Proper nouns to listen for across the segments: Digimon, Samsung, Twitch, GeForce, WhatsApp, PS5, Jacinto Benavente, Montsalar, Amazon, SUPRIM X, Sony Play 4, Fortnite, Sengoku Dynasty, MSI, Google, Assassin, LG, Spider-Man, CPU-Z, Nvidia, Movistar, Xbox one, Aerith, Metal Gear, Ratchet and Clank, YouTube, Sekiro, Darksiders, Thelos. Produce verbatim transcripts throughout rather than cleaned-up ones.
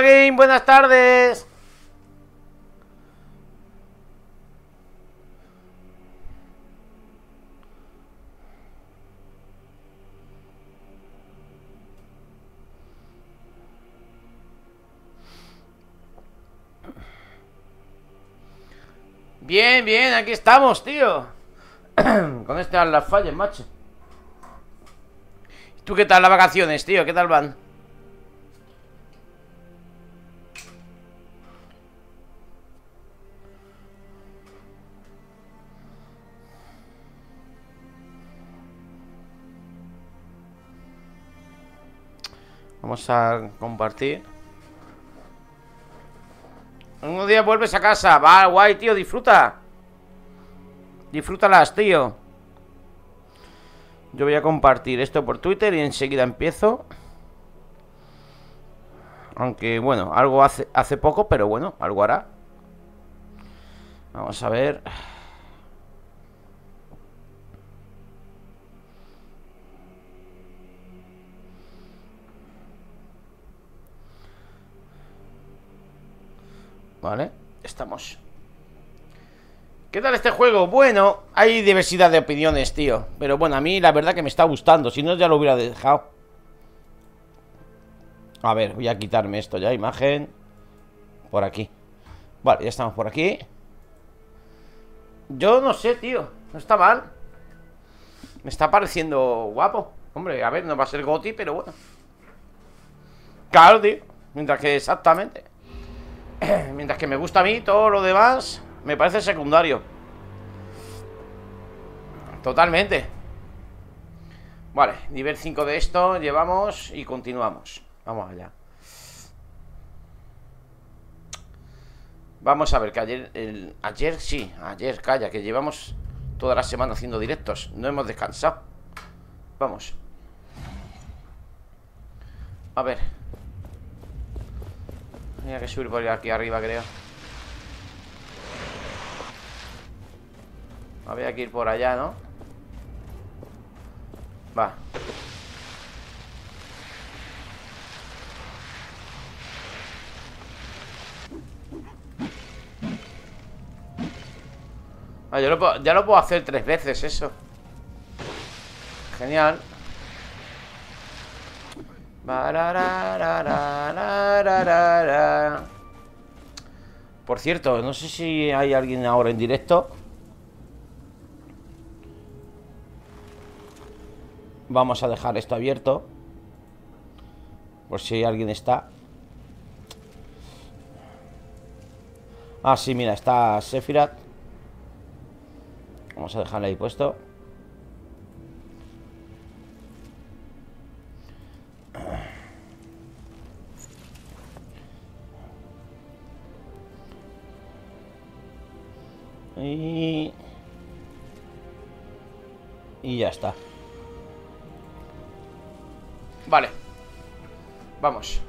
Alfa Game, buenas tardes. Bien, bien, aquí estamos, tío. Con este a las fallas, macho. ¿Tú qué tal las vacaciones, tío? ¿Qué tal van? Vamos a compartir. Un día vuelves a casa. Va, guay, tío, disfruta. Disfrútalas, tío. Yo voy a compartir esto por Twitter y enseguida empiezo. Aunque, bueno, algo hace, hace poco, pero bueno, algo hará. Vamos a ver. Vale, estamos. ¿Qué tal este juego? Bueno, hay diversidad de opiniones, tío. Pero bueno, a mí la verdad que me está gustando. Si no, ya lo hubiera dejado. A ver, voy a quitarme esto ya, imagen. Por aquí. Vale, ya estamos por aquí. Yo no sé, tío. No está mal. Me está pareciendo guapo. Hombre, a ver, no va a ser GOTY, pero bueno. Claro, tío. Mientras que exactamente... Mientras que me gusta a mí, todo lo demás me parece secundario. Totalmente. Vale, nivel cinco de esto, llevamos y continuamos. Vamos allá. Vamos a ver, que ayer, el, ayer sí, ayer, calla, que llevamos toda la semana haciendo directos. No hemos descansado. Vamos. A ver. Tenía que subir por aquí arriba, creo. Había que ir por allá, ¿no? Va. Ah, yo lo puedo, ya lo puedo hacer tres veces, eso. Genial. Por cierto, no sé si hay alguien ahora en directo. Vamos a dejar esto abierto por si alguien está. Ah, sí, mira, está Sephiroth. Vamos a dejarle ahí puesto. Y... y ya está. Vale. Vamos.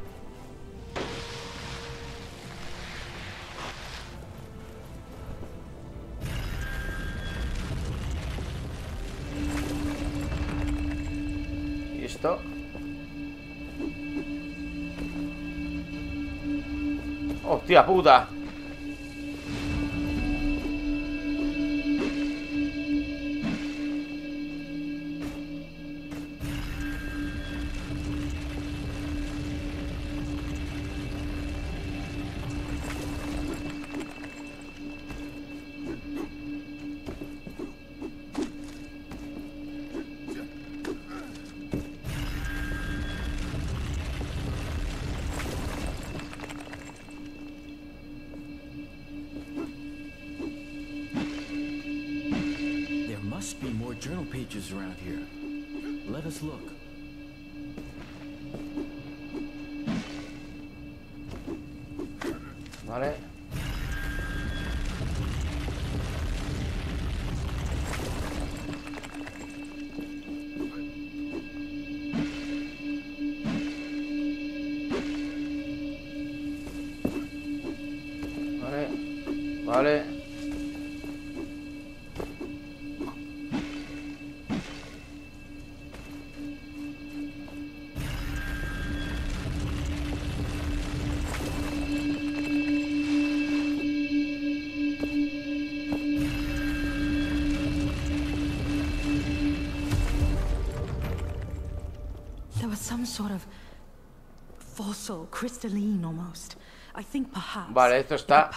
Y esto. ¡Hostia puta! Vale. Vale. Vale. Vale, esto está.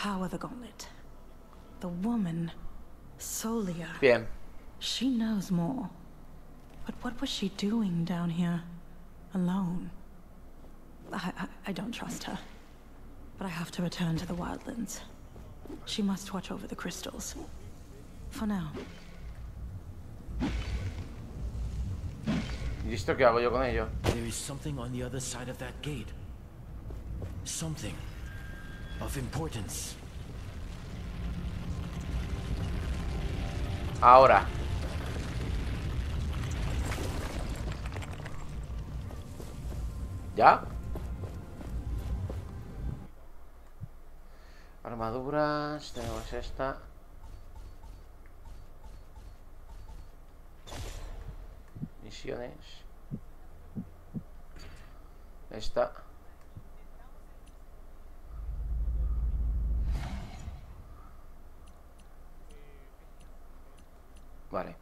Bien. ¿Y esto qué hago yo con ello? There is something on the other side of that gate. Something of importance. Ahora. ¿Ya? Armaduras, tenemos esta. Misiones. Esta. Vale.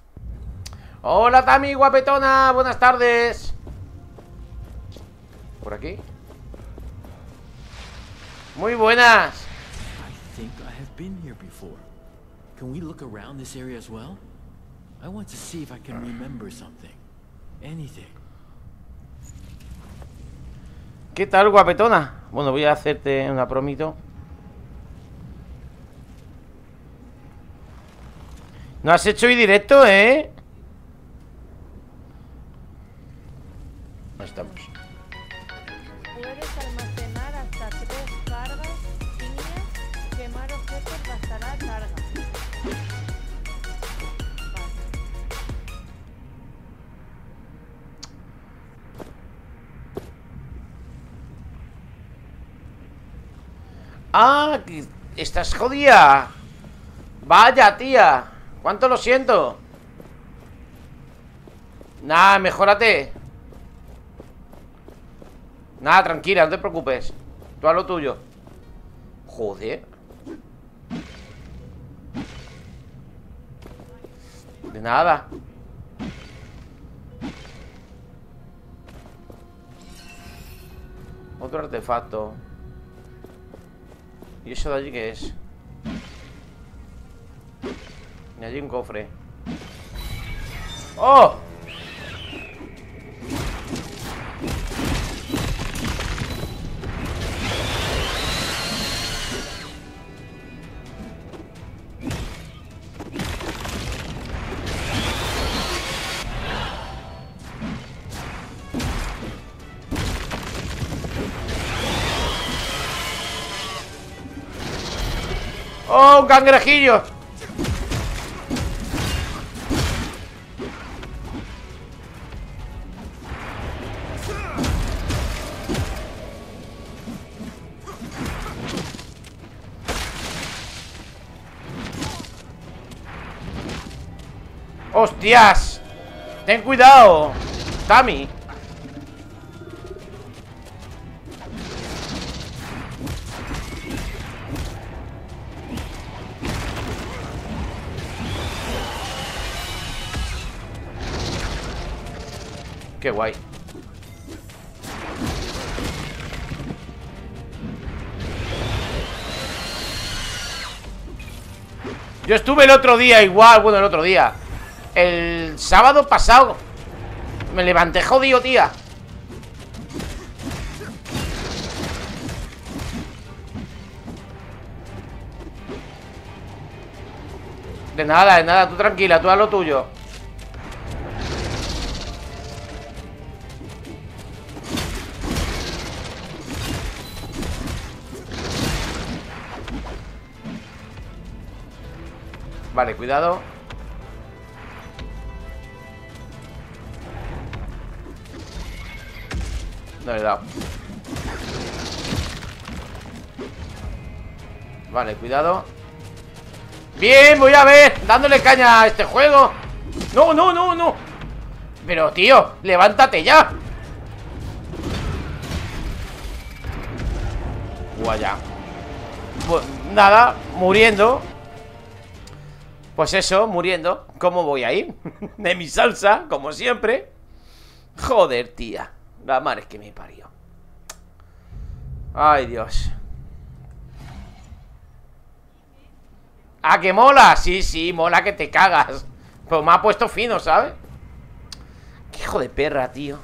Hola, Tami, guapetona. Buenas tardes. Por aquí. Muy buenas. ¿Qué tal, guapetona? Bueno, voy a hacerte una promito. No has hecho hoy directo, ¿eh? No estamos. Puedes almacenar hasta tres cargas líneas, quemar objetos hasta la carga. Ah, estás jodida. Vaya, tía. ¿Cuánto lo siento? Nah, mejórate. Nada, tranquila, no te preocupes. Tú haz lo tuyo. Joder. De nada. Otro artefacto. ¿Y eso de allí qué es? Y allí un cofre. ¡Oh! ¡Oh, un cangrejillo! ¡Hostias! ¡Ten cuidado, Tami! ¡Qué guay! Yo estuve el otro día igual, bueno, el otro día. El sábado pasado me levanté jodido, tía. De nada, de nada, tú tranquila, tú haz lo tuyo. Vale, cuidado. No le he dado. Vale, cuidado. Bien, voy a ver. Dándole caña a este juego. No, no, no, no. Pero, tío, levántate ya. Guaya. Pues nada, muriendo. Pues eso, muriendo. ¿Cómo voy a ir? De mi salsa, como siempre. Joder, tía. La madre que me parió. Ay, Dios. ¡Ah, que mola! Sí, sí, mola que te cagas. Pero me ha puesto fino, ¿sabes? ¡Qué hijo de perra, tío!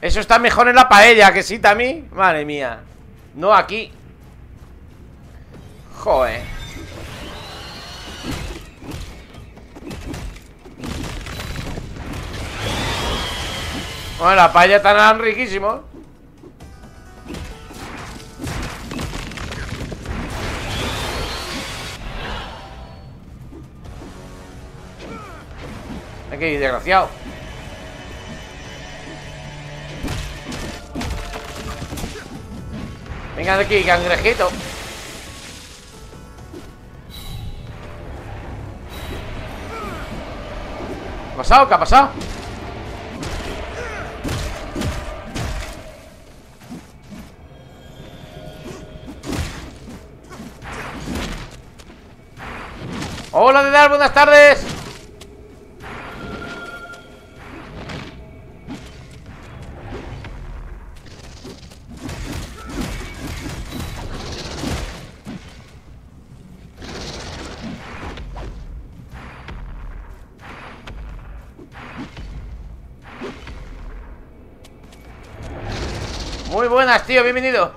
Eso está mejor en la paella, que sí, Tami. Madre mía. No aquí. Joder. Bueno, la paella tan riquísimo. Hay que ir desgraciado. Venga de aquí, cangrejito. ¿Qué ha pasado? ¿Qué ha pasado? Hola, Dedal, buenas tardes. Muy buenas, tío, bienvenido.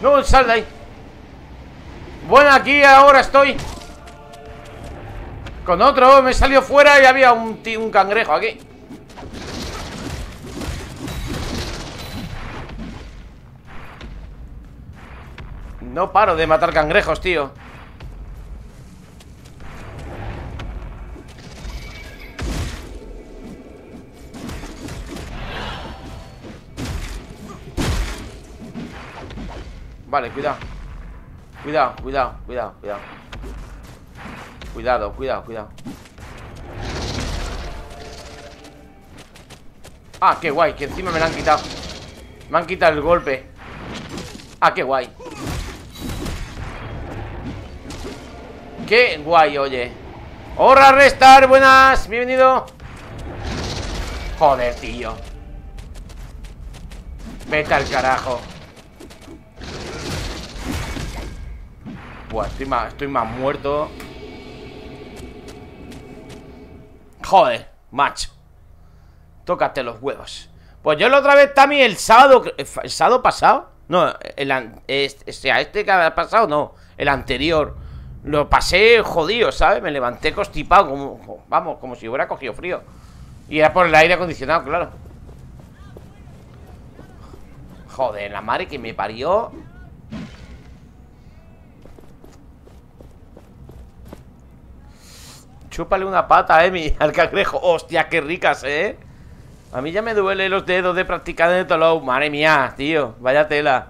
No, sal de ahí. Bueno, aquí ahora estoy con otro, me salió fuera y había un, tío, un cangrejo aquí. No paro de matar cangrejos, tío. Vale, cuidado. Cuidado, cuidado, cuidado, cuidado. Cuidado, cuidado, cuidado. Ah, qué guay, que encima me la han quitado. Me han quitado el golpe. Ah, qué guay. Qué guay, oye. Hola, Restar, buenas, bienvenido. Joder, tío. Vete al carajo. Buah, estoy más, estoy más muerto. Joder, macho. Tócate los huevos. Pues yo la otra vez, Tami, el sábado. ¿El sábado pasado? No, el este, o sea, este que ha pasado, no. El anterior. Lo pasé jodido, ¿sabes? Me levanté constipado, como, vamos, como si hubiera cogido frío. Y era por el aire acondicionado, claro. Joder, la madre que me parió. Chúpale una pata, Emi, eh, al cangrejo. Hostia, qué ricas, eh. A mí ya me duele los dedos de practicar de Tolou. Madre mía, tío, vaya tela.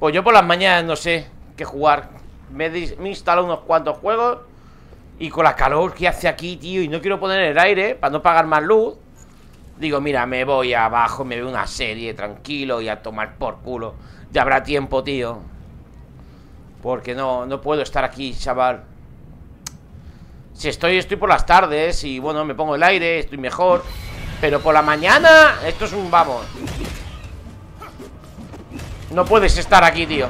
Pues yo por las mañanas no sé qué jugar. Me, me instalo unos cuantos juegos. Y con la calor que hace aquí, tío, y no quiero poner el aire para no pagar más luz. Digo, mira, me voy abajo, me veo una serie, tranquilo, y a tomar por culo. Ya habrá tiempo, tío. Porque no, no puedo estar aquí, chaval. Si estoy, estoy por las tardes y bueno, me pongo el aire, estoy mejor. Pero por la mañana, esto es un vamos. No puedes estar aquí, tío.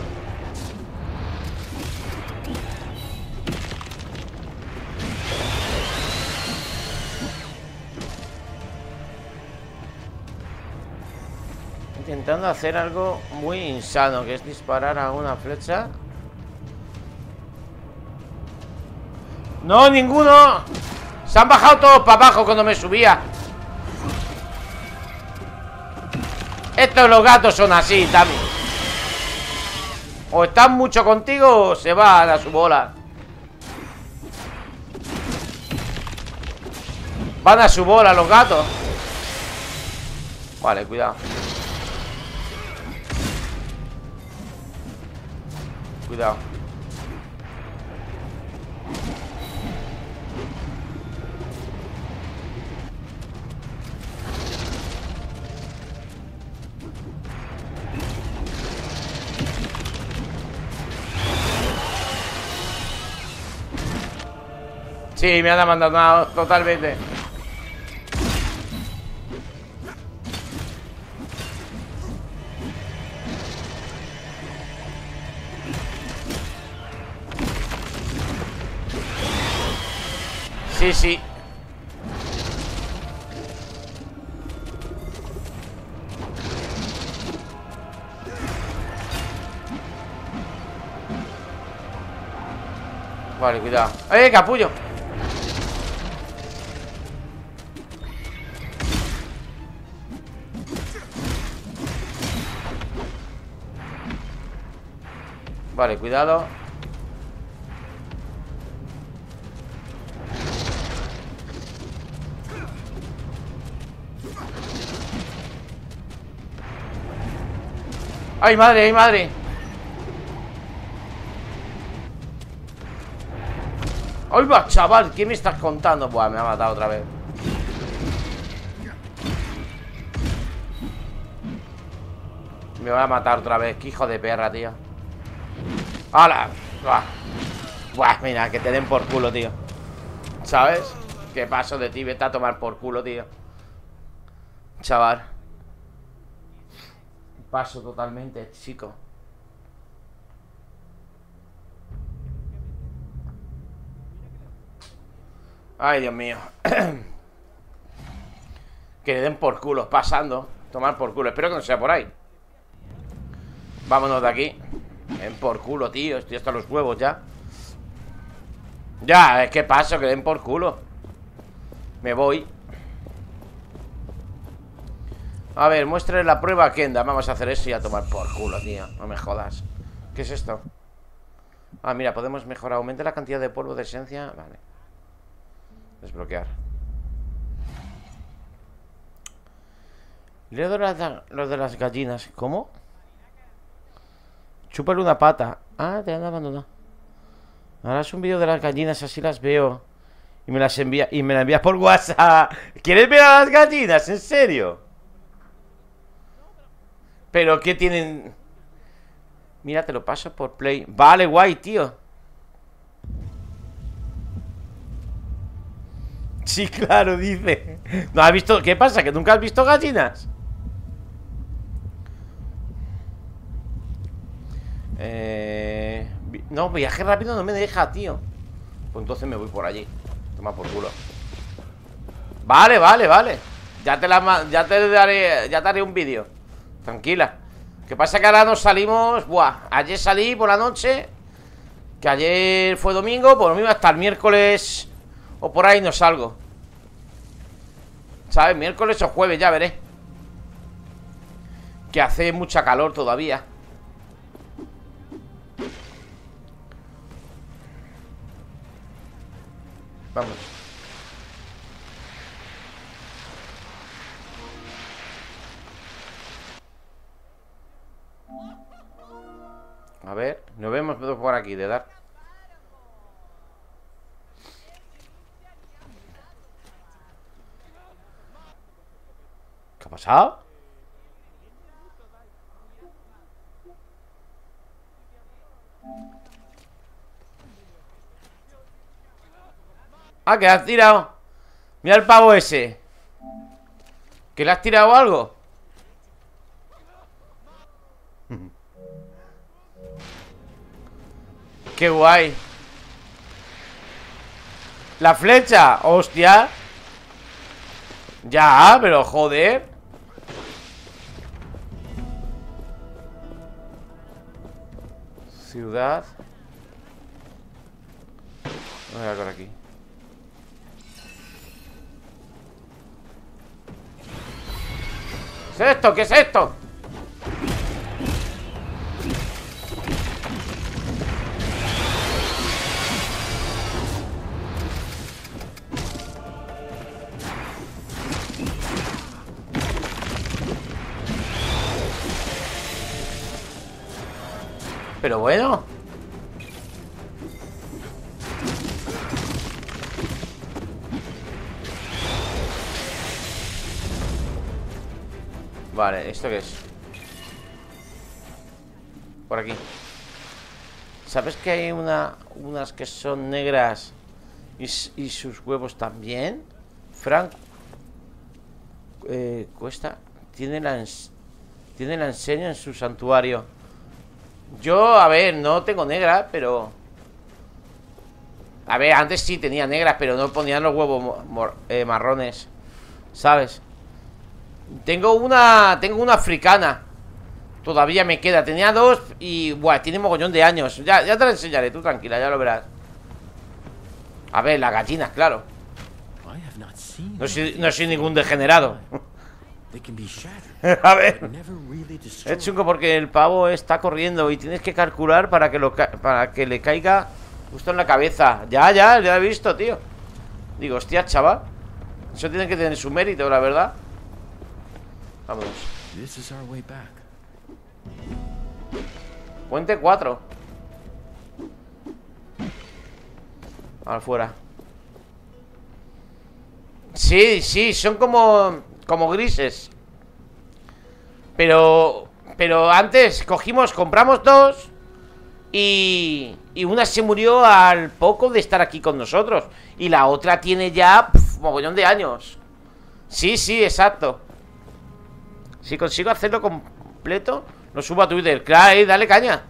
Intentando hacer algo muy insano, que es disparar a una flecha. No, ninguno. Se han bajado todos para abajo cuando me subía. Estos los gatos son así, Tami. O están mucho contigo o se van a su bola. Van a su bola los gatos. Vale, cuidado. Cuidado. Sí, me han abandonado totalmente. Sí, sí. Vale, cuidado. ¡Eh, capullo! Vale, cuidado. ¡Ay, madre! ¡Ay, madre! ¡Ay, va, chaval! ¿Qué me estás contando? Buah, me ha matado otra vez. Me va a matar otra vez. ¡Qué hijo de perra, tío! ¡Hala! Buah. Buah, mira, que te den por culo, tío. ¿Sabes? ¿Qué paso de ti? Vete a tomar por culo, tío. Chaval. Paso totalmente, chico. Ay, Dios mío. Que le den por culo, pasando. Tomar por culo, espero que no sea por ahí. Vámonos de aquí. Den por culo, tío, estoy hasta los huevos ya. Ya, es que paso, que den por culo. Me voy. A ver, muéstrale la prueba a Kenda. Vamos a hacer eso y a tomar por culo, tío. No me jodas. ¿Qué es esto? Ah, mira, podemos mejorar. Aumenta la cantidad de polvo de esencia. Vale. Desbloquear. Le doy los de las gallinas. ¿Cómo? Chúpale una pata. Ah, te han abandonado. Ahora es un vídeo de las gallinas, así las veo. Y me las envía, y me las envías por WhatsApp. ¿Quieres ver a las gallinas? ¿En serio? ¿Pero qué tienen? Mira, te lo paso por Play. Vale, guay, tío. Sí, claro, dice. ¿No has visto? ¿Qué pasa? ¿Que nunca has visto gallinas? Eh... No, viaje rápido no me deja, tío. Pues entonces me voy por allí. Toma por culo. Vale, vale, vale. Ya te, la, ya te daré, ya te haré un vídeo. Tranquila. ¿Qué pasa? Que ahora nos salimos. Buah, ayer salí por la noche. Que ayer fue domingo. Por lo mismo hasta el miércoles o por ahí no salgo, ¿sabes? Miércoles o jueves, ya veré. Que hace mucha calor todavía. Vamos. A ver, nos vemos por aquí, de dar. ¿Qué ha pasado? Ah, que has tirado. Mira el pavo ese. ¿Que le has tirado algo? ¡Qué guay! ¡La flecha! ¡Hostia! Ya, pero joder. Ciudad. Voy a por aquí. ¿Qué es esto? ¿Qué es esto? Pero bueno. Vale, ¿esto qué es? Por aquí. ¿Sabes que hay una, unas que son negras y, y sus huevos también. Frank eh, Cuesta tiene la, tiene la enseña en su santuario. Yo, a ver, no tengo negra, pero... A ver, antes sí tenía negras, pero no ponían los huevos eh, marrones, ¿sabes? Tengo una... Tengo una africana. Todavía me queda. Tenía dos y... Buah, tiene mogollón de años. Ya, ya te la enseñaré, tú tranquila, ya lo verás. A ver, las gallinas, claro. No soy, no soy ningún degenerado. A ver. Es chungo porque el pavo está corriendo y tienes que calcular para que, lo ca para que le caiga justo en la cabeza. Ya, ya, ya lo he visto, tío. Digo, hostia, chaval. Eso tiene que tener su mérito, la verdad. Vamos. Puente cuatro. Afuera. Sí, sí, son como, como grises. Pero Pero antes cogimos, compramos dos y, y una se murió al poco de estar aquí con nosotros. Y la otra tiene ya pf, mogollón de años. Sí, sí, exacto. Si consigo hacerlo completo, lo subo a Twitter. Claro, eh, dale caña.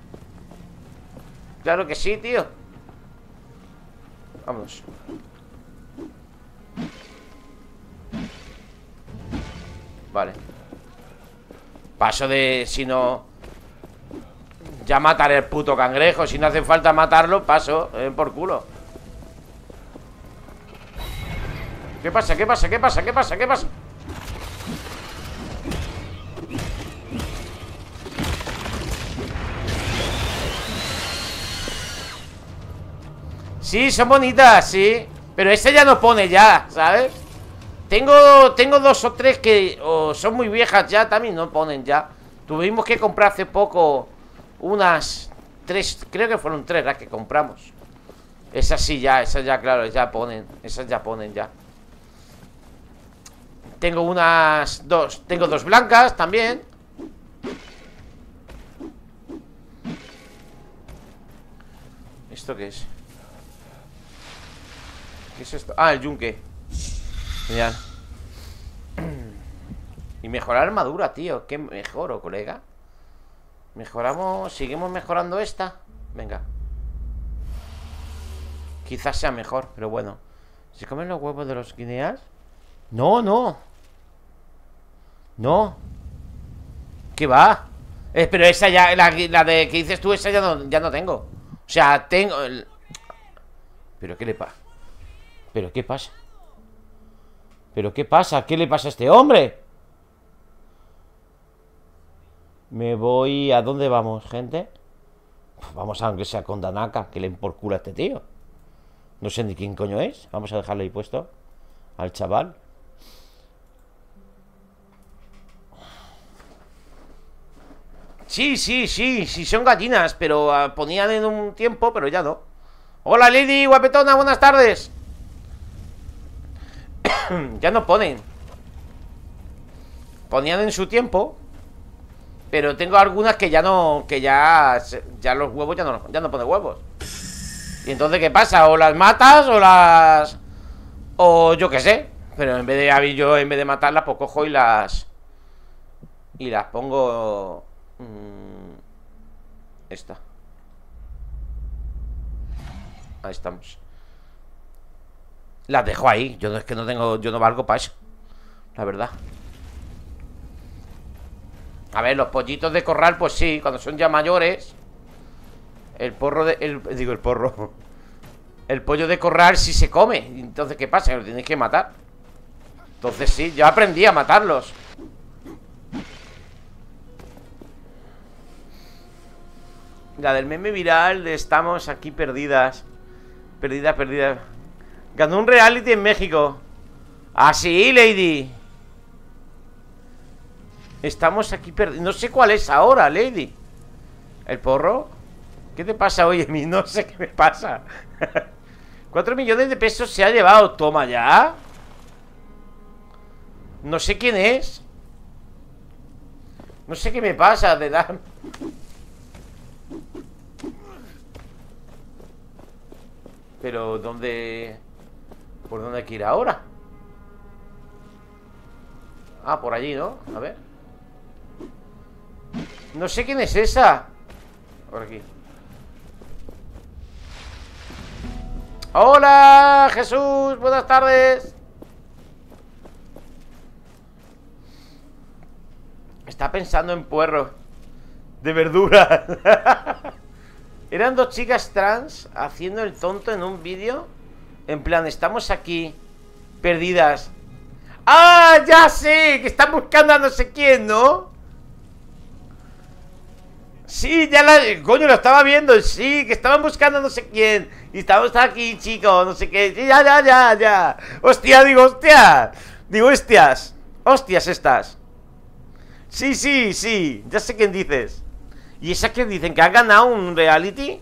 Claro que sí, tío. Vámonos. Vale. Paso de... Si no... Ya mataré el puto cangrejo. Si no hace falta matarlo, paso eh, por culo. ¿Qué pasa? ¿Qué pasa? ¿Qué pasa? ¿Qué pasa? ¿Qué pasa? Sí, son bonitas, sí. Pero este ya no pone ya, ¿sabes? Tengo, tengo dos o tres que oh, son muy viejas ya, también no ponen ya. Tuvimos que comprar hace poco unas tres, creo que fueron tres las que compramos. Esas sí ya, esas ya, claro, ya ponen, esas ya ponen ya. Tengo unas dos, tengo dos blancas también. ¿Esto qué es? ¿Qué es esto? Ah, el yunque. Genial. Y mejorar armadura, tío. ¿Qué mejoro, colega? Mejoramos, seguimos mejorando esta. Venga. Quizás sea mejor, pero bueno. ¿Se comen los huevos de los guineas? No, no. No. ¿Qué va? Eh, pero esa ya, la, la de que dices tú, esa ya no, ya no tengo. O sea, tengo el... ¿Pero qué le pasa? ¿Pero qué pasa? ¿Pero qué pasa? ¿Qué le pasa a este hombre? Me voy... ¿A dónde vamos, gente? Pues vamos a, aunque sea con Danaka, que le emporcula a este tío. No sé ni quién coño es. Vamos a dejarlo ahí puesto al chaval. Sí, sí, sí, sí, son gallinas. Pero uh, ponían en un tiempo, pero ya no. Hola, Lady, guapetona, buenas tardes. Ya no ponen. Ponían en su tiempo. Pero tengo algunas que ya no. Que ya. Ya los huevos ya no, ya no ponen huevos. Y entonces, ¿qué pasa? O las matas o las. O yo qué sé. Pero en vez de yo, en vez de matarlas, pues cojo y las. Y las pongo. Mmm, esta. Ahí estamos. Las dejo ahí. Yo no es que no tengo. Yo no valgo para eso, la verdad. A ver, los pollitos de corral, pues sí, cuando son ya mayores. El porro de. El, digo, el porro. El pollo de corral sí se come. Entonces, ¿qué pasa? Que lo tenéis que matar. Entonces sí, yo aprendí a matarlos. La del meme viral de estamos aquí perdidas. Perdidas, perdidas. Ganó un reality en México. Ah, sí, Lady. Estamos aquí perdidos. No sé cuál es ahora, Lady. ¿El porro? ¿Qué te pasa hoy, Emi? No sé qué me pasa. cuatro millones de pesos se ha llevado. Toma ya. No sé quién es. No sé qué me pasa de dar... Pero, ¿dónde...? ¿Por dónde hay que ir ahora? Ah, por allí, ¿no? A ver. No sé quién es esa. Por aquí. ¡Hola, Jesús! Buenas tardes. Está pensando en puerros de verduras. Eran dos chicas trans haciendo el tonto en un vídeo. En plan, estamos aquí perdidas. ¡Ah, ya sé! Que están buscando a no sé quién, ¿no? Sí, ya la... Coño, lo estaba viendo. Sí, que estaban buscando a no sé quién. Y estamos aquí, chicos, no sé qué. Sí, ya, ya, ya, ya. Hostia, digo, hostia. Digo, hostias. Hostias estas. Sí, sí, sí. Ya sé quién dices. ¿Y esas que dicen que han ganado un reality?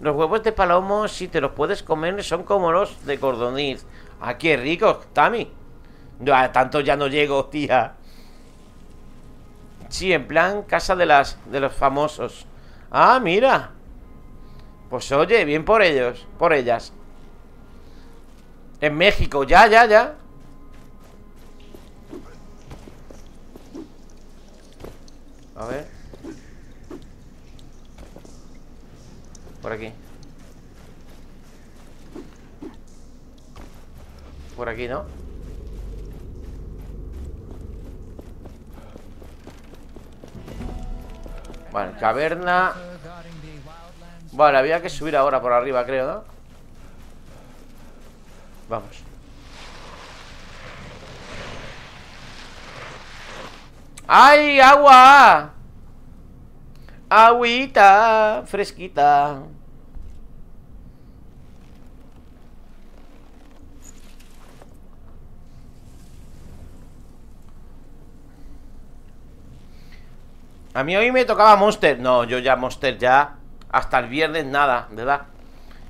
Los huevos de palomo, si te los puedes comer, son como los de codorniz. ¡Ah, qué ricos, Tami! No, a tanto ya no llego, tía. Sí, en plan casa de las de los famosos. Ah, mira. Pues oye, bien por ellos, por ellas. En México, ya, ya, ya. A ver. Por aquí. Por aquí, ¿no? Vale, caverna. Vale, había que subir ahora por arriba, creo, ¿no? Vamos. ¡Ay, agua! Agüita fresquita. A mí hoy me tocaba Monster. No, yo ya Monster ya. Hasta el viernes nada, ¿verdad?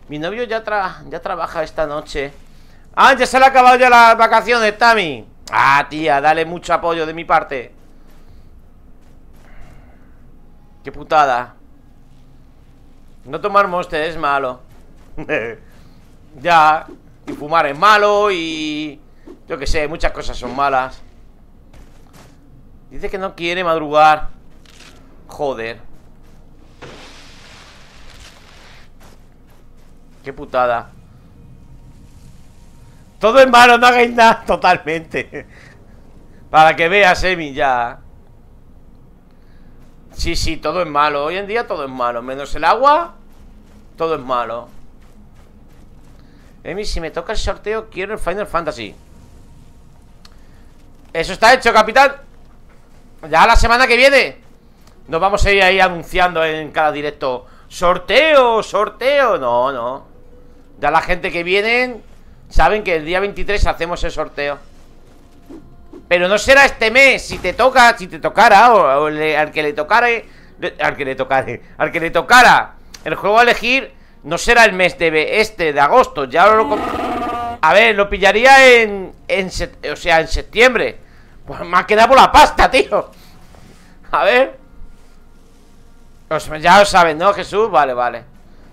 Mi novio ya, tra ya trabaja esta noche. ¡Ah, ya se le ha acabado ya las vacaciones, Tami! ¡Ah, tía! Dale mucho apoyo de mi parte. ¡Qué putada! No tomar Monster es malo. Ya. Y fumar es malo y... yo qué sé, muchas cosas son malas. Dice que no quiere madrugar. Joder. Qué putada. Todo en malo, no hagáis nada. Totalmente. Para que veas, Emi, ya. Sí, sí, todo es malo. Hoy en día todo es malo. Menos el agua. Todo es malo. Emi, si me toca el sorteo, quiero el Final Fantasy. Eso está hecho, capitán. Ya la semana que viene nos vamos a ir ahí anunciando en cada directo. ¡Sorteo! ¡Sorteo! No, no. Ya la gente que vienen saben que el día veintitrés hacemos el sorteo. Pero no será este mes. Si te toca, si te tocara, o, o le, al que le tocare. Le, al que le tocare. Al que le tocara el juego a elegir, no será el mes de este, de agosto. Ya lo. A ver, lo pillaría en. en o sea, en septiembre. Pues me ha quedado por la pasta, tío. A ver. Ya lo sabes, ¿no, Jesús? Vale, vale.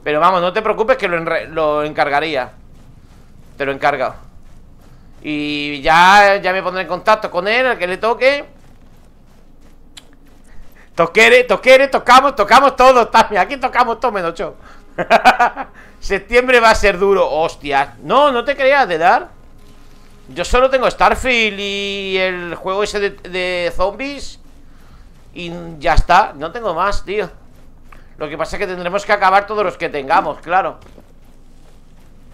Pero vamos, no te preocupes que lo, lo encargaría. Te lo encargo. Y ya, ya me pondré en contacto con él, al que le toque. Toquere, toquere, tocamos, tocamos todo. También. Aquí tocamos todo menos yo. Septiembre va a ser duro, hostias. No, no te creas de dar. Yo solo tengo Starfield y el juego ese de, de zombies. Y ya está, no tengo más, tío. Lo que pasa es que tendremos que acabar todos los que tengamos, claro.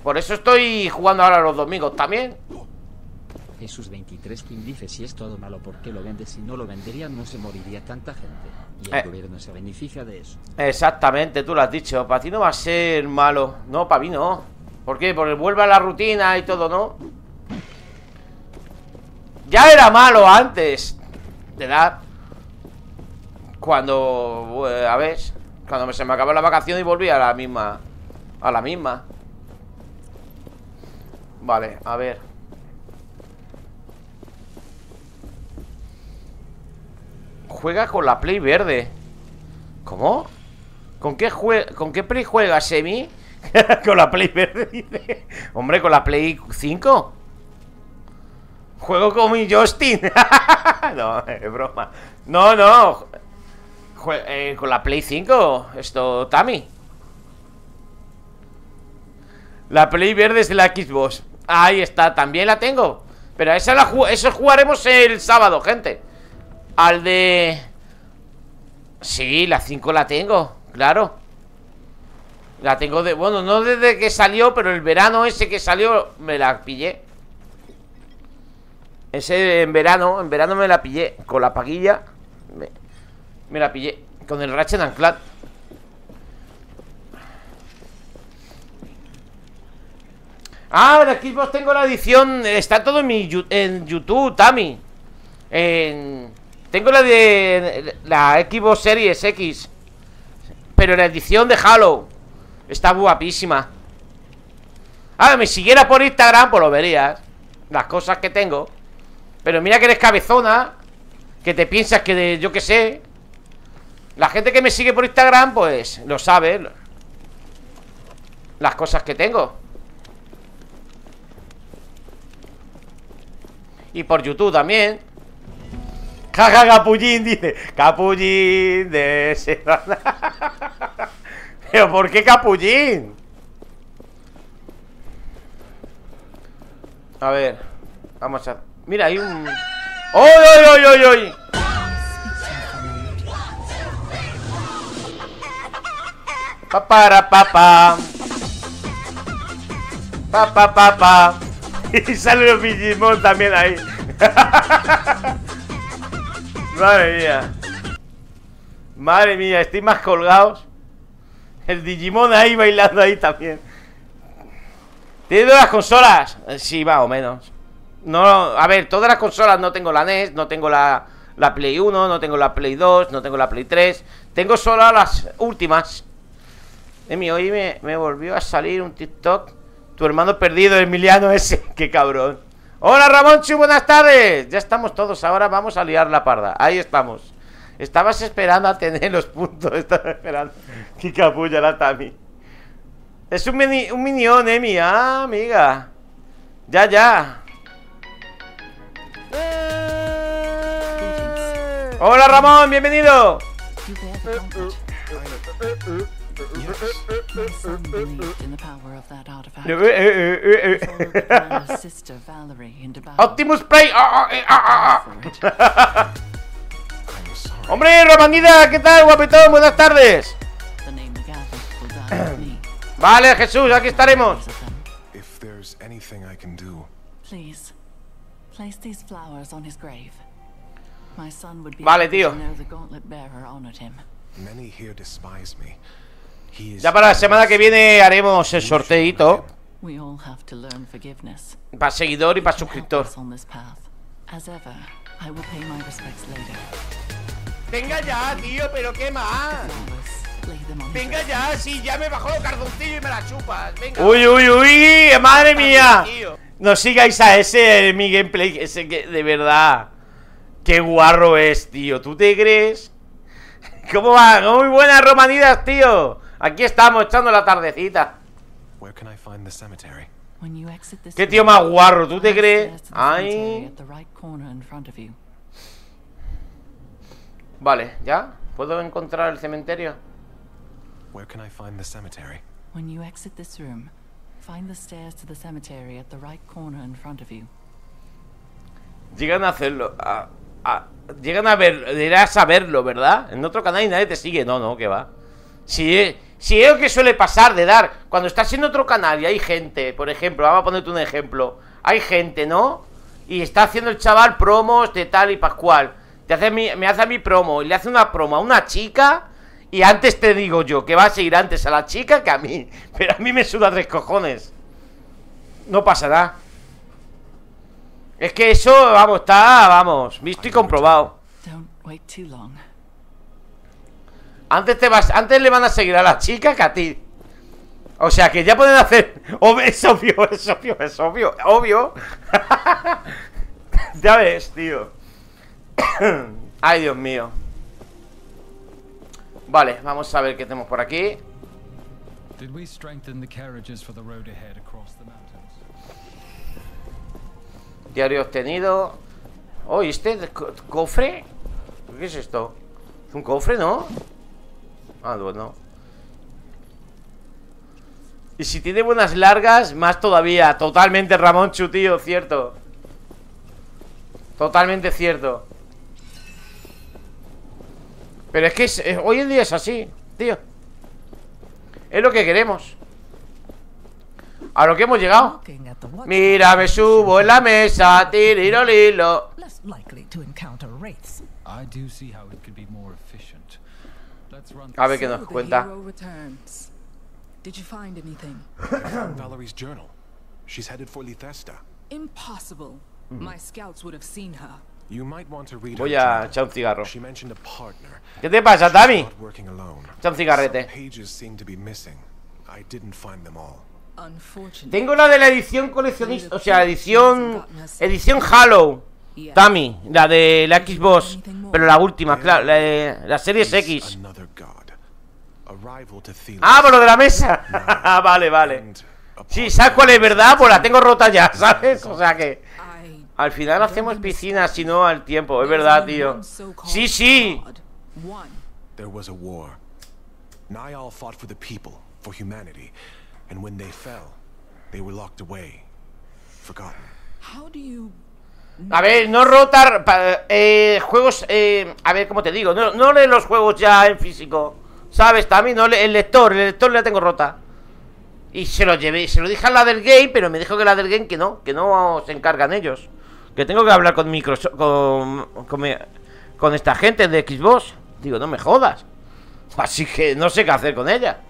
Por eso estoy jugando ahora los domingos también. Jesús veintitrés quien dice si es todo malo, ¿por qué lo vende? Si no lo venderían no se moriría tanta gente. Y el eh. gobierno se beneficia de eso. Exactamente, tú lo has dicho. Para ti no va a ser malo. No, para mí no. ¿Por qué? Porque vuelve a la rutina y todo, ¿no? Ya era malo antes de dar. Cuando, eh, a ver, cuando se me acabó la vacación y volví a la misma. A la misma. Vale, a ver. Juega con la Play verde. ¿Cómo? ¿Con qué, jue ¿Con qué Play juegas, Emi? Con la Play verde, dice. Hombre, con la Play cinco. Juego con mi joystick. No, es broma. No, no. Jue eh, con la Play cinco. Esto, Tami. La Play verde es de la Xbox. Ahí está, también la tengo. Pero esa la ju eso jugaremos el sábado, gente. Al de... Sí, la cinco la tengo, claro. La tengo de... Bueno, no desde que salió, pero el verano ese que salió me la pillé. Ese en verano, en verano me la pillé. Con la paguilla me, me la pillé. Con el Ratchet and Clank. Ah, en Xbox tengo la edición. Está todo en, mi, en YouTube, Tami. En... Tengo la de la Xbox Series X, pero la edición de Halo. Está guapísima. Ah, me siguiera por Instagram, pues lo verías. Las cosas que tengo. Pero mira que eres cabezona, que te piensas que de, yo qué sé. La gente que me sigue por Instagram, pues lo sabe. Las cosas que tengo. Y por YouTube también. Jaja, Capullín, dice. Capullín de ese. Pero ¿por qué Capullín? A ver, vamos a... Mira, hay un... ¡Oy, oy, oy, oy, oy! Pa, para, pa, pa. Pa, pa, pa, pa. Y sale los Digimon también ahí. Madre mía. Madre mía, estoy más colgados. El Digimon ahí bailando ahí también. ¿Tienes todas las consolas? Sí, más o menos. No, a ver, todas las consolas. No tengo la N E S, no tengo la, la Play uno, no tengo la Play dos, no tengo la Play tres. Tengo solo las últimas. Emi, hoy me, me volvió a salir un TikTok. Tu hermano perdido, Emiliano ese. Qué cabrón. Hola Ramonchu, buenas tardes. Ya estamos todos ahora, vamos a liar la parda. Ahí estamos. Estabas esperando a tener los puntos. Estabas esperando. Qué capulla la Tami. Es un, mini, un minión, Emi. Ah, amiga. Ya, ya. ¡Eh! Hola Ramón, bienvenido. Optimus Prime. Hombre, Romanida, ¿qué tal, guapetón? Buenas tardes. Vale, Jesús, aquí estaremos. Vale, tío. Ya para la semana que viene haremos el sorteito. Para seguidor y para suscriptor. Venga ya, tío, pero qué más. Venga ya, sí, ya me bajó el cardoncillo y me la chupas. Venga. Uy, uy, uy, madre mía. No sigáis a ese, mi gameplay. Ese que, de verdad. Qué guarro es, tío. ¿Tú te crees? ¿Cómo va? Muy buenas, Romanidas, tío. Aquí estamos, echando la tardecita. Qué tío más guarro, ¿tú te crees? Ay. Vale, ¿ya? ¿Puedo encontrar el cementerio? Llegan a hacerlo. A, a, llegan a ver. Dirás a verlo, ¿verdad? En otro canal y nadie te sigue. No, no, que va. Si es, si es lo que suele pasar de dar. Cuando estás en otro canal y hay gente, por ejemplo, vamos a ponerte un ejemplo. Hay gente, ¿no? Y está haciendo el chaval promos de tal y pascual. Te hace mi, me hace a mi promo y le hace una promo a una chica. Y antes te digo yo que va a seguir antes a la chica que a mí. Pero a mí me suda tres cojones. No pasará. Es que eso, vamos, está, vamos, visto y comprobado. Antes te vas, antes le van a seguir a la chica que a ti. O sea que ya pueden hacer. Es obvio, es obvio, es obvio, obvio. Ya ves, tío. Ay, Dios mío. Vale, vamos a ver qué tenemos por aquí. Did we strengthen the carriages for the road ahead across the mountains? Diario obtenido. Oh, ¿y este co cofre? ¿Qué es esto? ¿Es un cofre, no? Ah, bueno. Y si tiene buenas largas, más todavía. Totalmente, Ramón Chutío, cierto. Totalmente cierto. Pero es que es, es, hoy en día es así, tío. Es lo que queremos. A lo que hemos llegado. Mira, me subo en la mesa, tirirolilo. A ver qué nos cuenta. Did you find anything? Valerie's journal. She's headed for Lithesta. Impossible. My scouts would have seen her. You might want to read. Voy a echar un cigarro. She mentioned a partner. ¿Qué te pasa, Tami? Echa un cigarrete. Pages seem to be missing. I didn't find them all. Tengo la de la edición coleccionista, o sea, edición edición Halo. Tami, la de la Xbox, pero la última, claro, la de la Series X. Ah, por lo de la mesa. Vale, vale. Sí, ¿sabes cuál es verdad? Pues la tengo rota ya, ¿sabes? O sea que al final hacemos piscina, si no al tiempo. Es verdad, tío. Sí, sí. A ver, no rotar eh, juegos, eh, a ver, ¿cómo te digo? No, no leen los juegos ya en físico, ¿sabes? También no, el lector, el lector la tengo rota. Y se lo llevé, se lo dije a la del game, pero me dijo que la del game que no, que no se encargan ellos. Que tengo que hablar con Microsoft, con, con, con esta gente de Xbox. Digo, no me jodas. Así que no sé qué hacer con ella.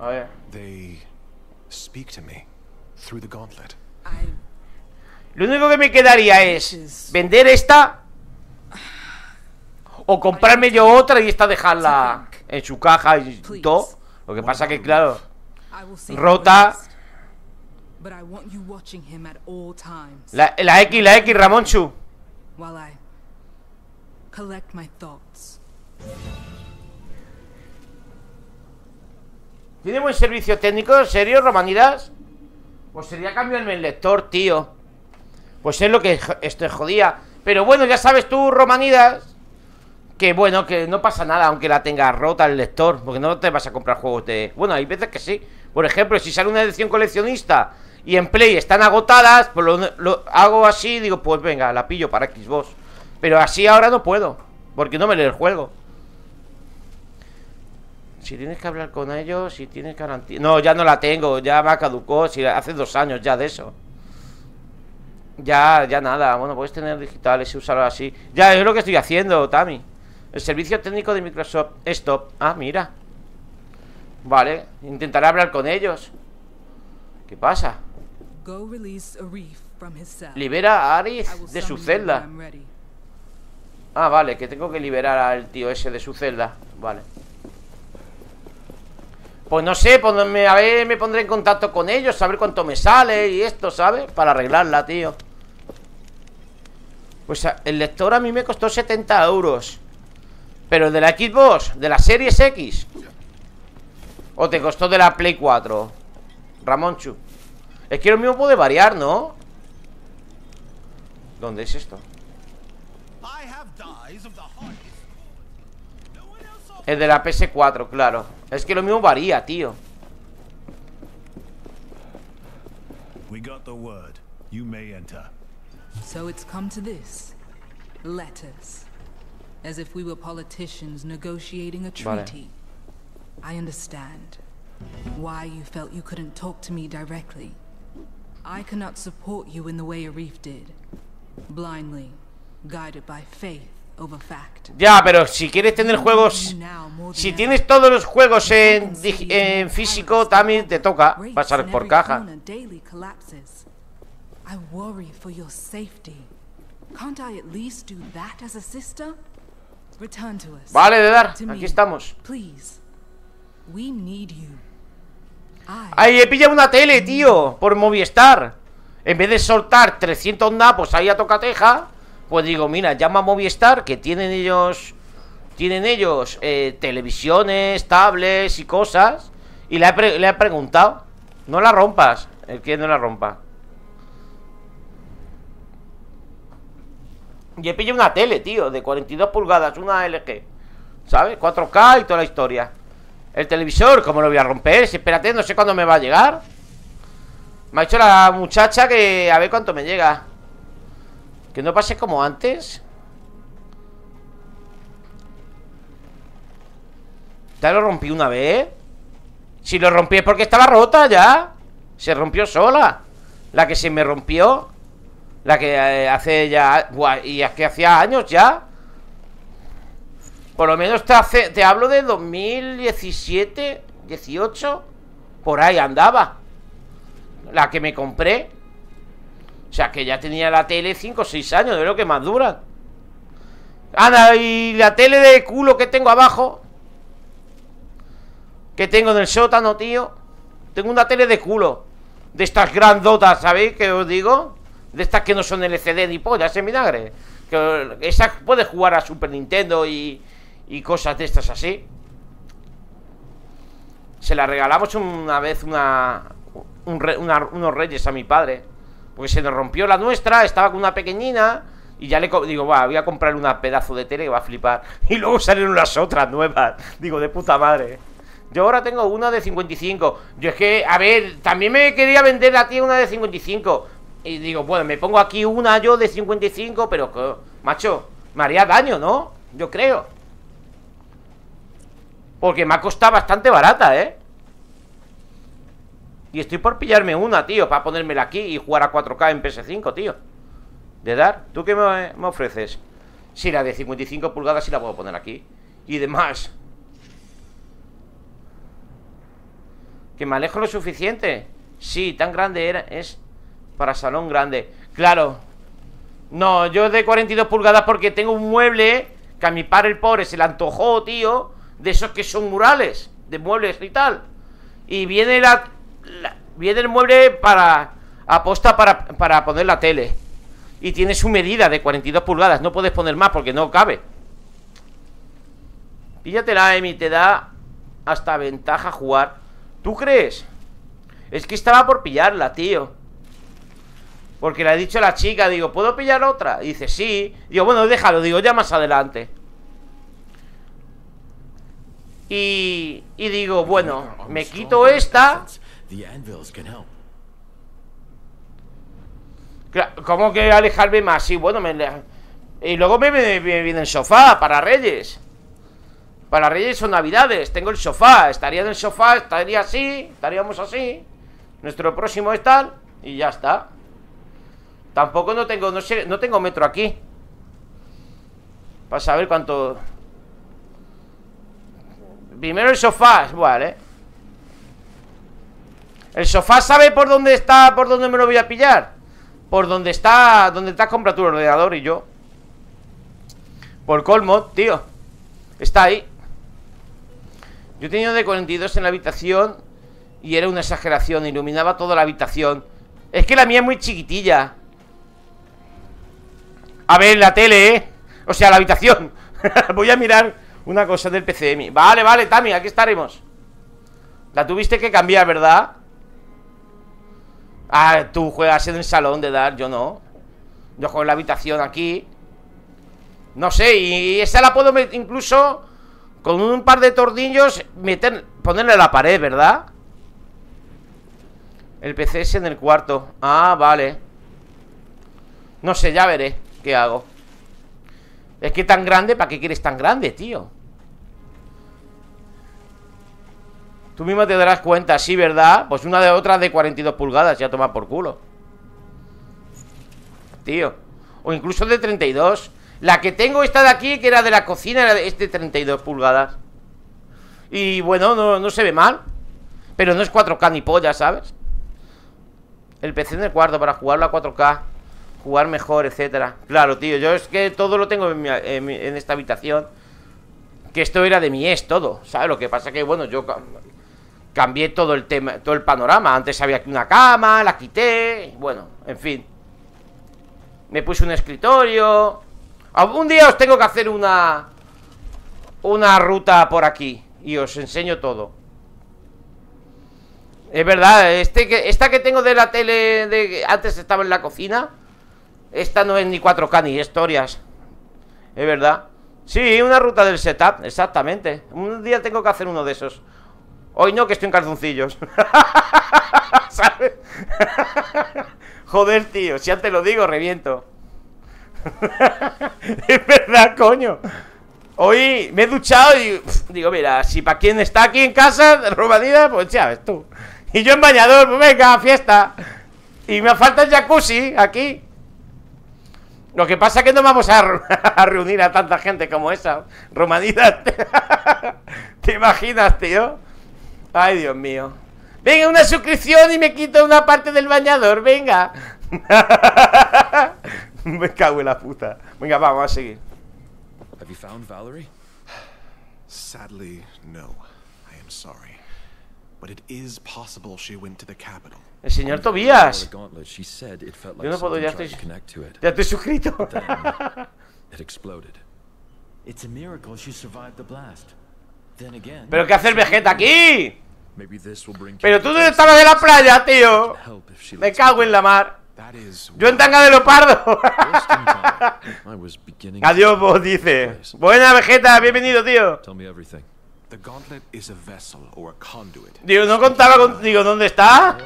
A ver. They speak to me through the gauntlet. I... Lo único que me quedaría es vender esta. O comprarme yo otra y esta dejarla en su caja y todo. Lo que pasa que, claro, rota. La, la X, la X, Ramonchu. ¿Tiene buen servicio técnico? ¿En serio, Romanidas? Pues sería cambiarme el lector, tío. Pues es lo que estoy jodía. Pero bueno, ya sabes tú, Romanidas, que bueno, que no pasa nada aunque la tengas rota el lector, porque no te vas a comprar juegos de... Bueno, hay veces que sí. Por ejemplo, si sale una edición coleccionista y en Play están agotadas, pues lo, lo hago así y digo, pues venga, la pillo para Xbox. Pero así ahora no puedo, porque no me lee el juego. Si tienes que hablar con ellos, si tienes garantía... No, ya no la tengo, ya me caducó, si hace dos años ya de eso. Ya, ya nada, bueno, puedes tener digitales y usarlo así. Ya, es lo que estoy haciendo, Tami. El servicio técnico de Microsoft. Stop. Ah, mira. Vale, intentaré hablar con ellos. ¿Qué pasa? Libera a Aerith de su celda. Ah, vale, que tengo que liberar al tío ese de su celda. Vale. Pues no sé, ponme, a ver, me pondré en contacto con ellos, a ver cuánto me sale y esto, ¿sabes? Para arreglarla, tío. Pues el lector a mí me costó setenta euros. Pero el de la Xbox, de la Series X, o te costó de la Play cuatro, Ramonchu. Es que lo mismo puede variar, ¿no? ¿Dónde es esto? El de la P S cuatro, claro. Es que lo mismo varía, tío. We got the word. You may enter. So it's come to this. Letters. As if we were politicians negotiating a treaty. Vale. I understand why you felt you couldn't talk to me directly. I cannot support you in the way Arif did. Blindly, guided by faith over fact. Ya, pero si quieres tener juegos, si tienes todos los juegos en, en físico, también te toca pasar por caja. I worry for your safety. Can't I at least do that as a sister? Vale, de dar, aquí estamos. Ay, he pillado una tele, tío, por Movistar. En vez de soltar trescientos napos ahí a tocateja, pues digo, mira, llama a Movistar, que tienen ellos Tienen ellos eh, televisiones, tablets y cosas. Y le he, le he preguntado. No la rompas. El que no la rompa. Y he pillado una tele, tío, de cuarenta y dos pulgadas. Una L G, ¿sabes? cuatro K y toda la historia. El televisor, ¿cómo lo voy a romper? Si, espérate, no sé cuándo me va a llegar. Me ha dicho la muchacha que a ver cuánto me llega. Que no pase como antes. Ya lo rompí una vez. Si lo rompí es porque estaba rota ya. Se rompió sola. La que se me rompió. La que eh, hace ya... Buah, y es que hacía años ya. Por lo menos te, hace, te hablo de dos mil diecisiete, dieciocho. Por ahí andaba. La que me compré. O sea que ya tenía la tele cinco o seis años. De lo que más dura. Ana, y la tele de culo que tengo abajo. Que tengo en el sótano, tío. Tengo una tele de culo. De estas grandotas, ¿sabéis qué os digo? De estas que no son L C D ni pollas, en vinagre. Que esas puedes jugar a Super Nintendo y, y cosas de estas así. Se la regalamos una vez una, un re, una, unos reyes a mi padre. Porque se nos rompió la nuestra, estaba con una pequeñina. Y ya le digo, va, voy a comprar una pedazo de tele que va a flipar. Y luego salieron las otras nuevas. Digo, de puta madre. Yo ahora tengo una de cincuenta y cinco. Yo es que, a ver, también me quería vender la tía una de cincuenta y cinco. Y digo, bueno, me pongo aquí una yo de cincuenta y cinco. Pero, macho, me haría daño, ¿no? Yo creo. Porque me ha costado bastante barata, ¿eh? Y estoy por pillarme una, tío, para ponérmela aquí y jugar a cuatro K en P S cinco, tío. De dar, ¿tú qué me, me ofreces? Sí, la de cincuenta y cinco pulgadas sí la puedo poner aquí. Y demás. Que me alejo lo suficiente. Sí, tan grande era. Es para salón grande. Claro. No, yo de cuarenta y dos pulgadas porque tengo un mueble que a mi padre el pobre se le antojó, tío. De esos que son murales. De muebles y tal. Y viene la, la viene el mueble para aposta para, para poner la tele. Y tiene su medida de cuarenta y dos pulgadas. No puedes poner más porque no cabe. Píllatela, Emi. Te da hasta ventaja jugar. ¿Tú crees? Es que estaba por pillarla, tío. Porque le he dicho a la chica, digo, ¿puedo pillar otra? Y dice, sí. Digo, bueno, déjalo, digo, ya más adelante. Y, y digo, bueno, me quito esta. ¿Cómo que alejarme más? Sí, bueno, me... Y luego me, me, me viene el sofá para Reyes. Para Reyes o Navidades, tengo el sofá. Estaría en el sofá, estaría así. Estaríamos así. Nuestro próximo es tal, y ya está. Tampoco no tengo, no sé, no tengo metro aquí. Para saber cuánto. Primero el sofá, vale. El sofá sabe por dónde está, por dónde me lo voy a pillar. Por dónde está, dónde está compra tu ordenador y yo. Por colmo, tío. Está ahí. Yo he tenido de cuarenta y dos en la habitación. Y era una exageración, iluminaba toda la habitación. Es que la mía es muy chiquitilla. A ver, la tele, ¿eh? O sea, la habitación. Voy a mirar una cosa del P C M. Vale, vale, Tami, aquí estaremos. La tuviste que cambiar, ¿verdad? Ah, tú juegas en el salón de dar, yo no. Yo juego en la habitación aquí. No sé, y esa la puedo incluso con un par de tornillos meter, ponerle a la pared, ¿verdad? El P C es en el cuarto. Ah, vale. No sé, ya veré qué hago. Es que tan grande, ¿para qué quieres tan grande, tío? Tú mismo te darás cuenta, sí, ¿verdad? Pues una de otras de cuarenta y dos pulgadas, ya toma por culo. Tío. O incluso de treinta y dos. La que tengo esta de aquí, que era de la cocina, es de treinta y dos pulgadas. Y bueno, no, no se ve mal. Pero no es cuatro K ni polla, ¿sabes? El P C en el cuarto para jugarlo a cuatro K. Jugar mejor, etcétera. Claro, tío, yo es que todo lo tengo en, mi, en, en esta habitación. Que esto era de mi ex, todo, ¿sabes? Lo que pasa que, bueno, yo cambié todo el tema, todo el panorama. Antes había aquí una cama, la quité. Bueno, en fin. Me puse un escritorio. Un día os tengo que hacer una una ruta por aquí y os enseño todo. Es verdad, este que, esta que tengo de la tele de, antes estaba en la cocina. Esta no es ni cuatro K ni historias. Es verdad. Sí, una ruta del setup, exactamente. Un día tengo que hacer uno de esos. Hoy no, que estoy en calzoncillos. ¿Sabes? Joder, tío, si antes lo digo, reviento. Es verdad, coño. Hoy me he duchado y pff, digo, mira, si para quien está aquí en casa, Rumanía, pues ya ves tú. Y yo en bañador, pues venga, fiesta. Y me falta el jacuzzi aquí. Lo que pasa es que no vamos a, a reunir a tanta gente como esa. Romanida, te, te imaginas, tío. Ay, Dios mío. Venga, una suscripción y me quito una parte del bañador, venga. Me cago en la puta. Venga, vamos a seguir. Have you found Valerie? Sadly, no. I am sorry. But it is possible she went to the capital. El señor Tobías. Yo no puedo, ya estoy, ya estoy suscrito. Pero qué hacer Vegeta aquí. Pero tú no estabas en la playa, tío. Me cago en la mar. Yo en tanga de leopardo. Adiós vos, dice. Buena Vegeta, bienvenido, tío. Digo, no contaba con... Digo, ¿dónde está?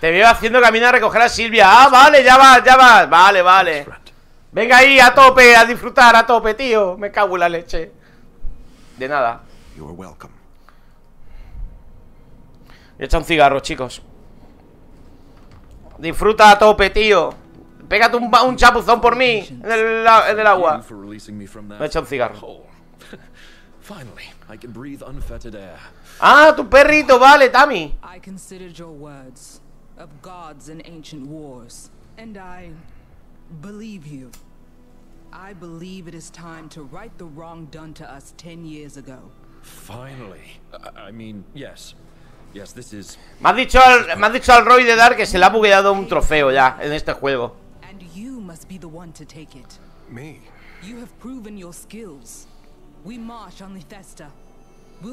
Te veo haciendo camino a recoger a Silvia. Ah, vale, ya va, ya va. Vale, vale. Venga ahí, a tope, a disfrutar, a tope, tío. Me cago en la leche. De nada. Echa un cigarro, chicos. Disfruta a tope, tío. Pégate un, un chapuzón por mí en el, en el agua. Me echa un cigarro. Ah, tu perrito, vale, Tami. Me has dicho al, me has dicho al Roy de Dark que se le ha bugueado un trofeo ya en este juego. Vale. Ya,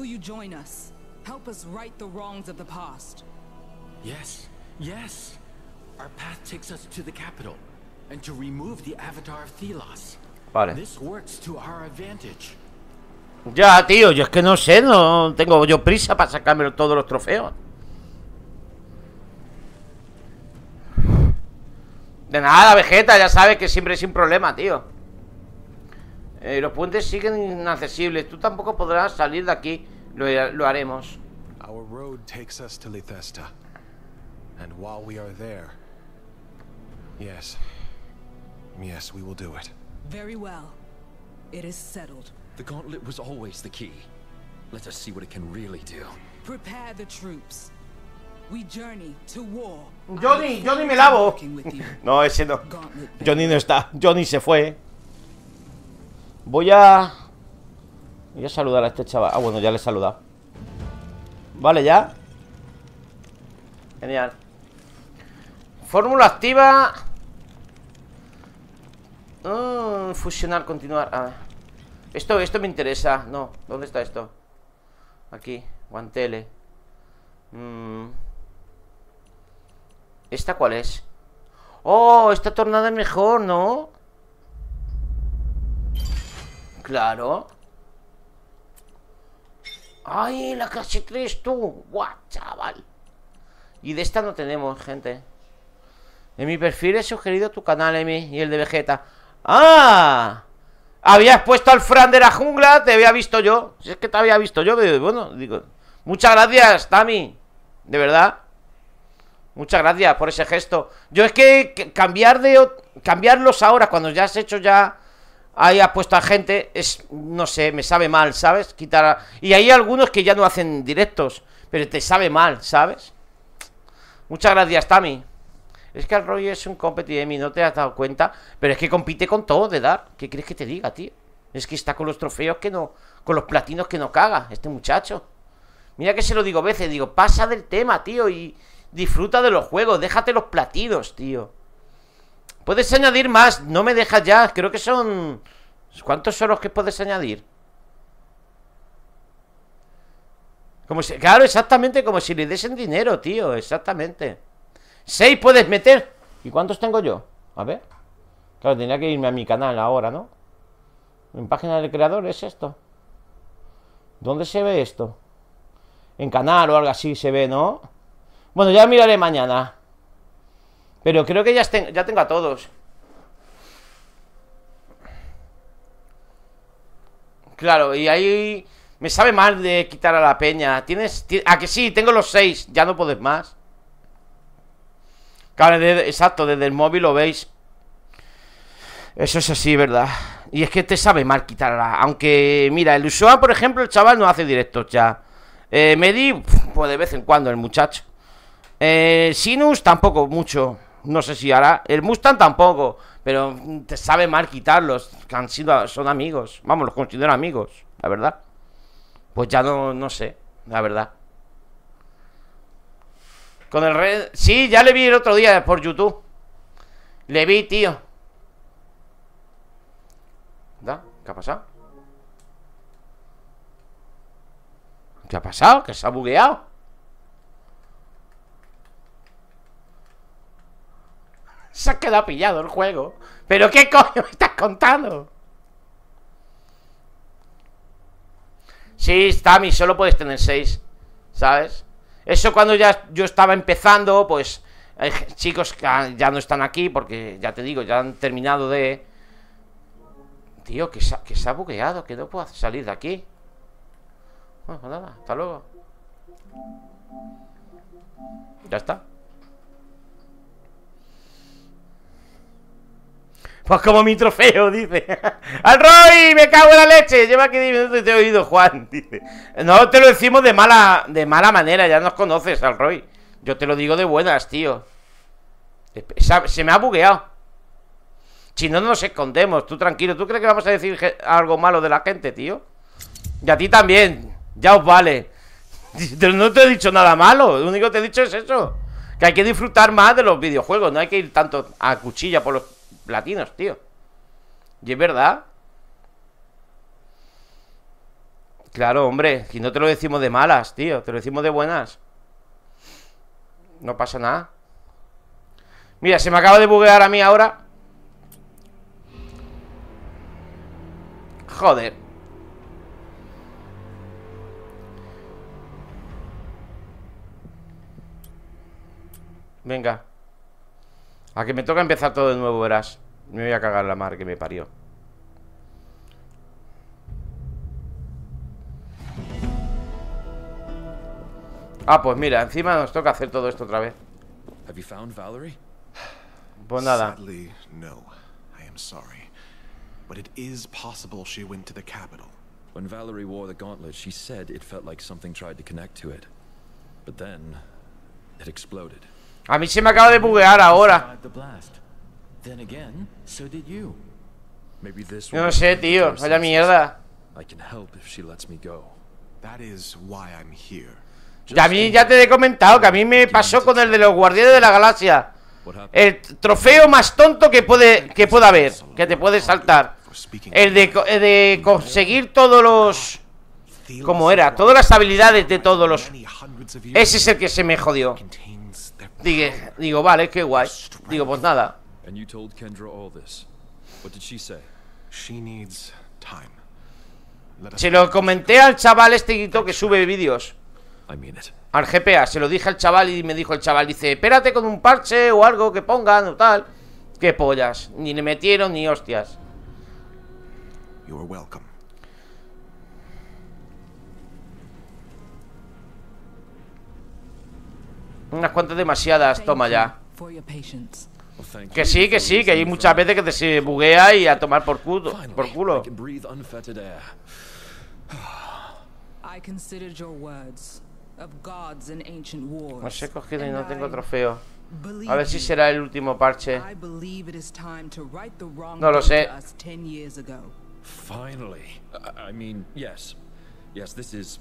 tío, yo es que no sé, no tengo yo prisa para sacarme todos los trofeos. De nada, Vegeta, ya sabes que siempre es un problema, tío. Eh, los puentes siguen inaccesibles. Tú tampoco podrás salir de aquí. Lo, lo haremos. The gauntlet was always the key. Let us see what it can really do. Prepare the troops. We journey to war. Johnny, Johnny me lavo. No, ese no. Johnny no está. Johnny se fue. Voy a Voy a saludar a este chaval. Ah, bueno, ya le he saludado. Vale, ya. Genial. Fórmula activa. Mm, fusionar, continuar. A ver. Esto, esto me interesa. No, ¿dónde está esto? Aquí, guantele. mm. ¿Esta cuál es? Oh, esta tornada es mejor, ¿no? Claro. Ay, la clase tres, tú. Guau, chaval. Y de esta no tenemos, gente. En mi perfil he sugerido tu canal, Emi, y el de Vegeta. ¡Ah! Habías puesto al Fran de la jungla, te había visto yo. Si es que te había visto yo, pero bueno, digo, muchas gracias, Tami. De verdad. Muchas gracias por ese gesto. Yo es que cambiar de cambiarlos ahora, cuando ya has hecho ya, ahí has puesto a gente, es, no sé, me sabe mal, ¿sabes? Quitar a, y hay algunos que ya no hacen directos, pero te sabe mal, ¿sabes? Muchas gracias, Tami. Es que el Roy es un competidor, Emi, no te has dado cuenta. Pero es que compite con todo de dar. ¿Qué crees que te diga, tío? Es que está con los trofeos que no... Con los platinos que no caga, este muchacho. Mira que se lo digo a veces, digo, pasa del tema, tío, y disfruta de los juegos, déjate los platinos, tío. Puedes añadir más, no me dejas ya, creo que son... ¿Cuántos son los que puedes añadir? Como si... Claro, exactamente, como si le desen dinero, tío, exactamente. Seis puedes meter. ¿Y cuántos tengo yo? A ver. Claro, tenía que irme a mi canal ahora, ¿no? En página del creador es esto. ¿Dónde se ve esto? En canal o algo así se ve, ¿no? Bueno, ya miraré mañana. Pero creo que ya, estén, ya tengo a todos. Claro, y ahí me sabe mal de quitar a la peña. ¿Tienes? ¿A que sí? Tengo los seis. Ya no podés más. Claro, de, exacto, desde el móvil lo veis. Eso es así, ¿verdad? Y es que te sabe mal quitarla. Aunque, mira, el Ushua, por ejemplo, el chaval no hace directos ya. eh, Medi, pues de vez en cuando el muchacho. eh, Sinus tampoco mucho. No sé si hará. El Mustang tampoco. Pero te sabe mal quitarlos. Que han sido, son amigos. Vamos, los considero amigos, la verdad. Pues ya no, no sé, la verdad. Con el red... Sí, ya le vi el otro día por YouTube. Le vi, tío. ¿Qué ha pasado? ¿Qué ha pasado? ¿Que se ha bugueado? Se ha quedado pillado el juego. ¿Pero qué coño me estás contando? Sí, Tami, solo puedes tener seis, ¿sabes? Eso cuando ya yo estaba empezando, pues... Eh, chicos que ya no están aquí porque, ya te digo, ya han terminado de... Tío, que se, ha, que se ha bugueado, que no puedo salir de aquí. Bueno, nada, hasta luego. Ya está. Pues como mi trofeo, dice. ¡Al Roy! ¡Me cago en la leche! Lleva aquí diez minutos y te he oído, Juan, dice. No, te lo decimos de mala, de mala manera, ya nos conoces, Al Roy. Yo te lo digo de buenas, tío. Se me ha bugueado. Si no nos escondemos, tú tranquilo. ¿Tú crees que vamos a decir algo malo de la gente, tío? Y a ti también. Ya os vale. No te he dicho nada malo, lo único que te he dicho es eso. Que hay que disfrutar más de los videojuegos. No hay que ir tanto a cuchilla por los platinos, tío. Y es verdad. Claro, hombre, si no te lo decimos de malas, tío, te lo decimos de buenas. No pasa nada. Mira, se me acaba de buguear a mí ahora. Joder. Venga. A que me toca empezar todo de nuevo, verás. Me voy a cagar la mar que me parió. Ah, pues mira, encima nos toca hacer todo esto otra vez. Pues nada. But it is possible she went to the capital. When Valerie wore the gauntlet, she said it felt like something tried to connect to it. But then it exploded. A mí se me acaba de buguear ahora. Then again, so did you. Maybe this no sé, tío, vaya mierda. I can help if she lets me go. That is why I'm here. Ya a mí ya te he comentado que a mí me pasó con el de los Guardianes de la Galaxia. El trofeo más tonto que puede que pueda haber, que te puede saltar. El de, el de conseguir todos los... ¿Cómo era? Todas las habilidades de todos los... Ese es el que se me jodió. Digo, digo vale, qué guay. Digo, pues nada. Se lo comenté al chaval este grito que sube vídeos. Al G P A, se lo dije al chaval y me dijo el chaval, dice, espérate con un parche o algo que pongan o tal. Qué pollas, ni le metieron ni hostias. You're welcome. Unas cuantas demasiadas, toma ya. Que sí, que sí, que hay muchas veces que te se buguea y a tomar por culo, por culo. No sé, cogido y no tengo trofeo. A ver si será el último parche. No lo sé. Finally. I, I mean, yes. Yes, this is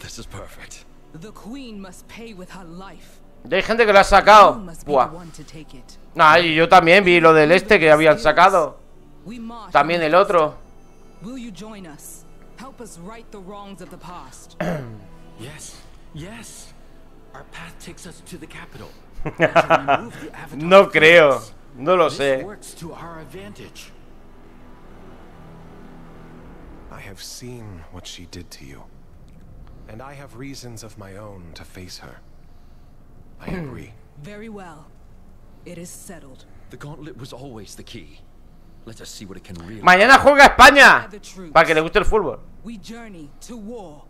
this is perfect. The queen must pay with her life. Ya hay gente que lo ha sacado. Buah. Nah, y yo también vi lo del este que habían sacado. También el otro. No creo. No lo sé. I have seen what she did to you, and I have reasons of my own to face her. I agree. Very well. It is settled. The gauntlet was always the key. Let us see what it can really. Mañana juega España. Para que le guste el fútbol.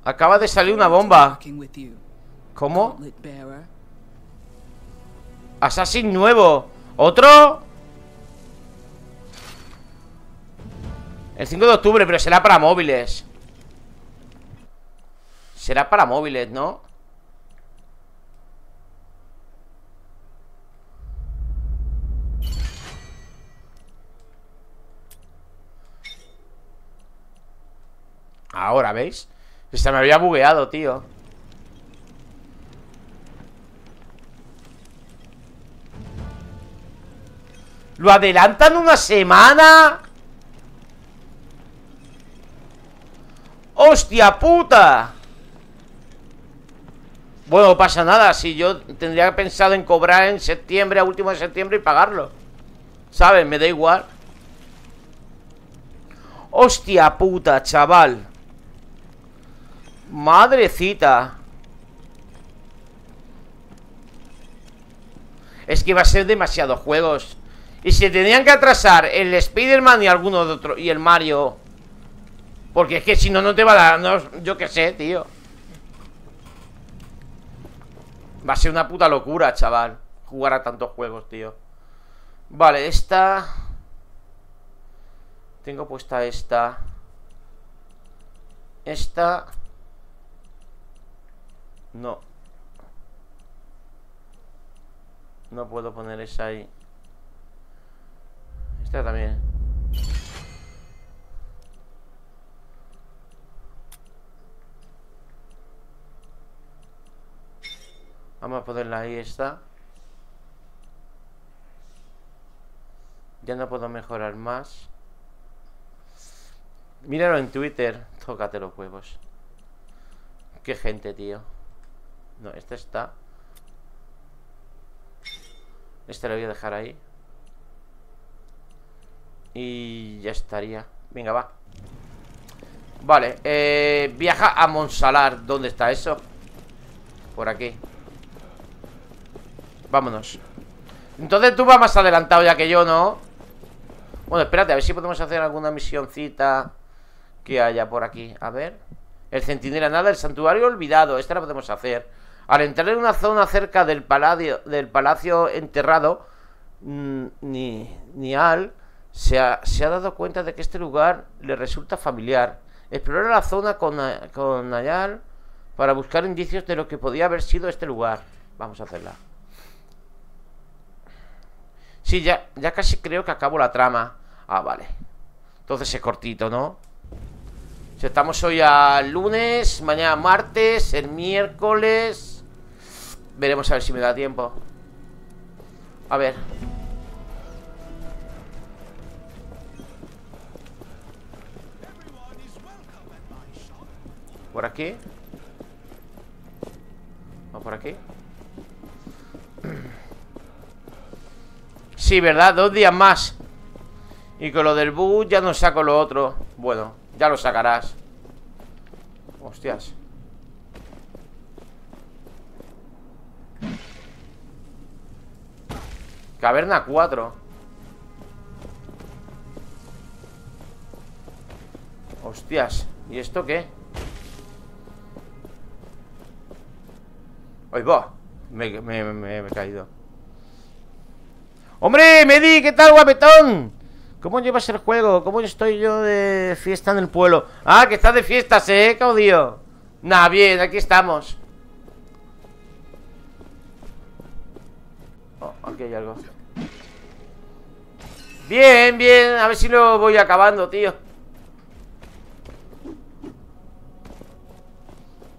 Acaba de salir una bomba. ¿Cómo? Assassin nuevo. Otro. El cinco de octubre, pero será para móviles. Será para móviles, ¿no? Ahora, ¿veis? Se me había bugueado, tío. ¿Lo adelantan una semana? ¡Hostia puta! Bueno, no pasa nada. Si yo tendría pensado en cobrar en septiembre, a último de septiembre, y pagarlo, ¿sabes? Me da igual. ¡Hostia puta, chaval! Madrecita. Es que va a ser demasiados juegos. Y se tenían que atrasar el Spider-Man y alguno de otro, y el Mario. Porque es que si no, no te va a dar, no, yo qué sé, tío. Va a ser una puta locura, chaval, jugar a tantos juegos, tío. Vale, esta. Tengo puesta esta. Esta. No. No puedo poner esa ahí. Esta también. Vamos a ponerla ahí, esta. Ya no puedo mejorar más. Míralo en Twitter. Tócate los huevos. Qué gente, tío. No, esta está. Esta la voy a dejar ahí. Y ya estaría. Venga, va. Vale, eh, viaja a Montsalar. ¿Dónde está eso? Por aquí. Vámonos. Entonces tú vas más adelantado ya que yo, ¿no? Bueno, espérate, a ver si podemos hacer alguna misioncita que haya por aquí. A ver. El centinela nada, el santuario olvidado. Esta la podemos hacer. Al entrar en una zona cerca del palacio, del palacio enterrado, mmm, ni, ni Al se ha, se ha dado cuenta de que este lugar le resulta familiar. Explora la zona con, con Ayal para buscar indicios de lo que podía haber sido este lugar. Vamos a hacerla. Sí, ya, ya casi creo que acabo la trama. Ah, vale. Entonces es cortito, ¿no? Si estamos hoy a lunes, mañana martes, el miércoles. Veremos a ver si me da tiempo. A ver. Por aquí. O por aquí. Sí, ¿verdad? Dos días más. Y con lo del bus ya no saco lo otro. Bueno, ya lo sacarás. Hostias. Caverna cuatro. Hostias. ¿Y esto qué? ¡Ay, va! Me, me, me, me he caído. ¡Hombre, Medi! ¿Qué tal, guapetón? ¿Cómo llevas el juego? ¿Cómo estoy yo de fiesta en el pueblo? Ah, que estás de fiestas, ¿eh? ¡Caudillo! Nah, bien, aquí estamos. Oh, aquí hay algo. Bien, bien, a ver si lo voy acabando, tío.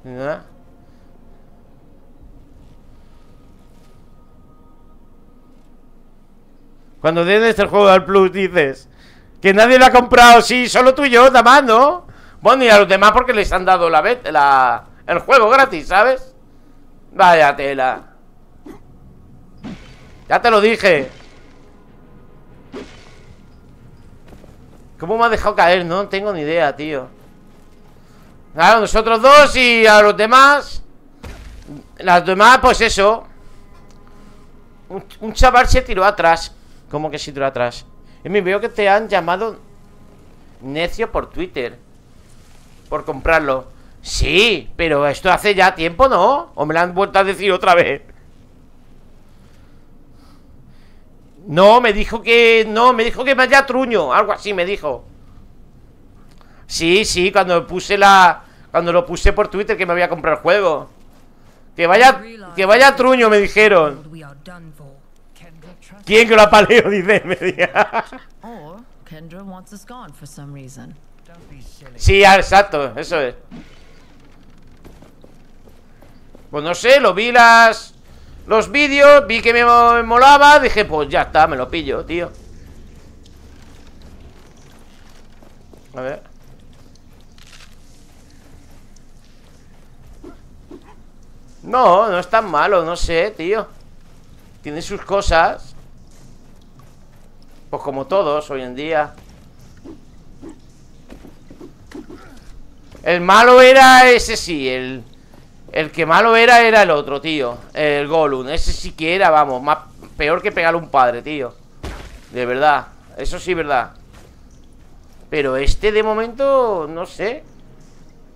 ¿Ah? Cuando tienes el juego al Plus dices que nadie lo ha comprado. Sí, solo tú y yo, nada más, ¿no? Bueno, y a los demás porque les han dado la, la el juego gratis, ¿sabes? Vaya tela. Ya te lo dije. ¿Cómo me ha dejado caer? No tengo ni idea, tío. Claro, nosotros dos y a los demás. Las demás, pues eso. Un, un chaval se tiró atrás. ¿Cómo que se tiró atrás? Y me veo que te han llamado necio por Twitter. Por comprarlo. Sí, pero esto hace ya tiempo, ¿no? O me lo han vuelto a decir otra vez. No, me dijo que... No, me dijo que vaya truño. Algo así me dijo. Sí, sí, cuando puse la... Cuando lo puse por Twitter que me voy a comprar el juego. Que vaya... Que vaya truño, me dijeron. ¿Quién que lo apaleo? Dice, me dijo. Sí, exacto, eso es. Pues no sé, lo vi las... Los vídeos, vi que me molaba. Dije, pues ya está, me lo pillo, tío. A ver. No, no es tan malo, no sé, tío. Tiene sus cosas. Pues como todos hoy en día. El malo era ese sí, el... El que malo era, era el otro, tío. El Golum, ese siquiera, vamos, más peor que pegarle un padre, tío. De verdad, eso sí, verdad. Pero este de momento, no sé.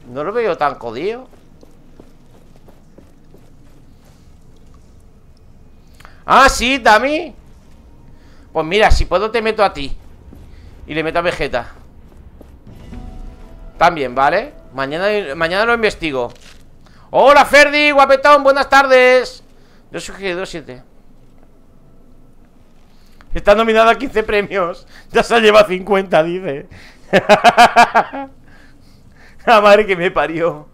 No lo veo tan jodido. Ah, sí, Dami. Pues mira, si puedo te meto a ti. Y le meto a Vegeta también, ¿vale? Mañana, mañana lo investigo. Hola Ferdi, guapetón, buenas tardes. Yo sugiero dos siete. Está nominado a quince premios. Ya se ha llevado cincuenta, dice. La madre que me parió.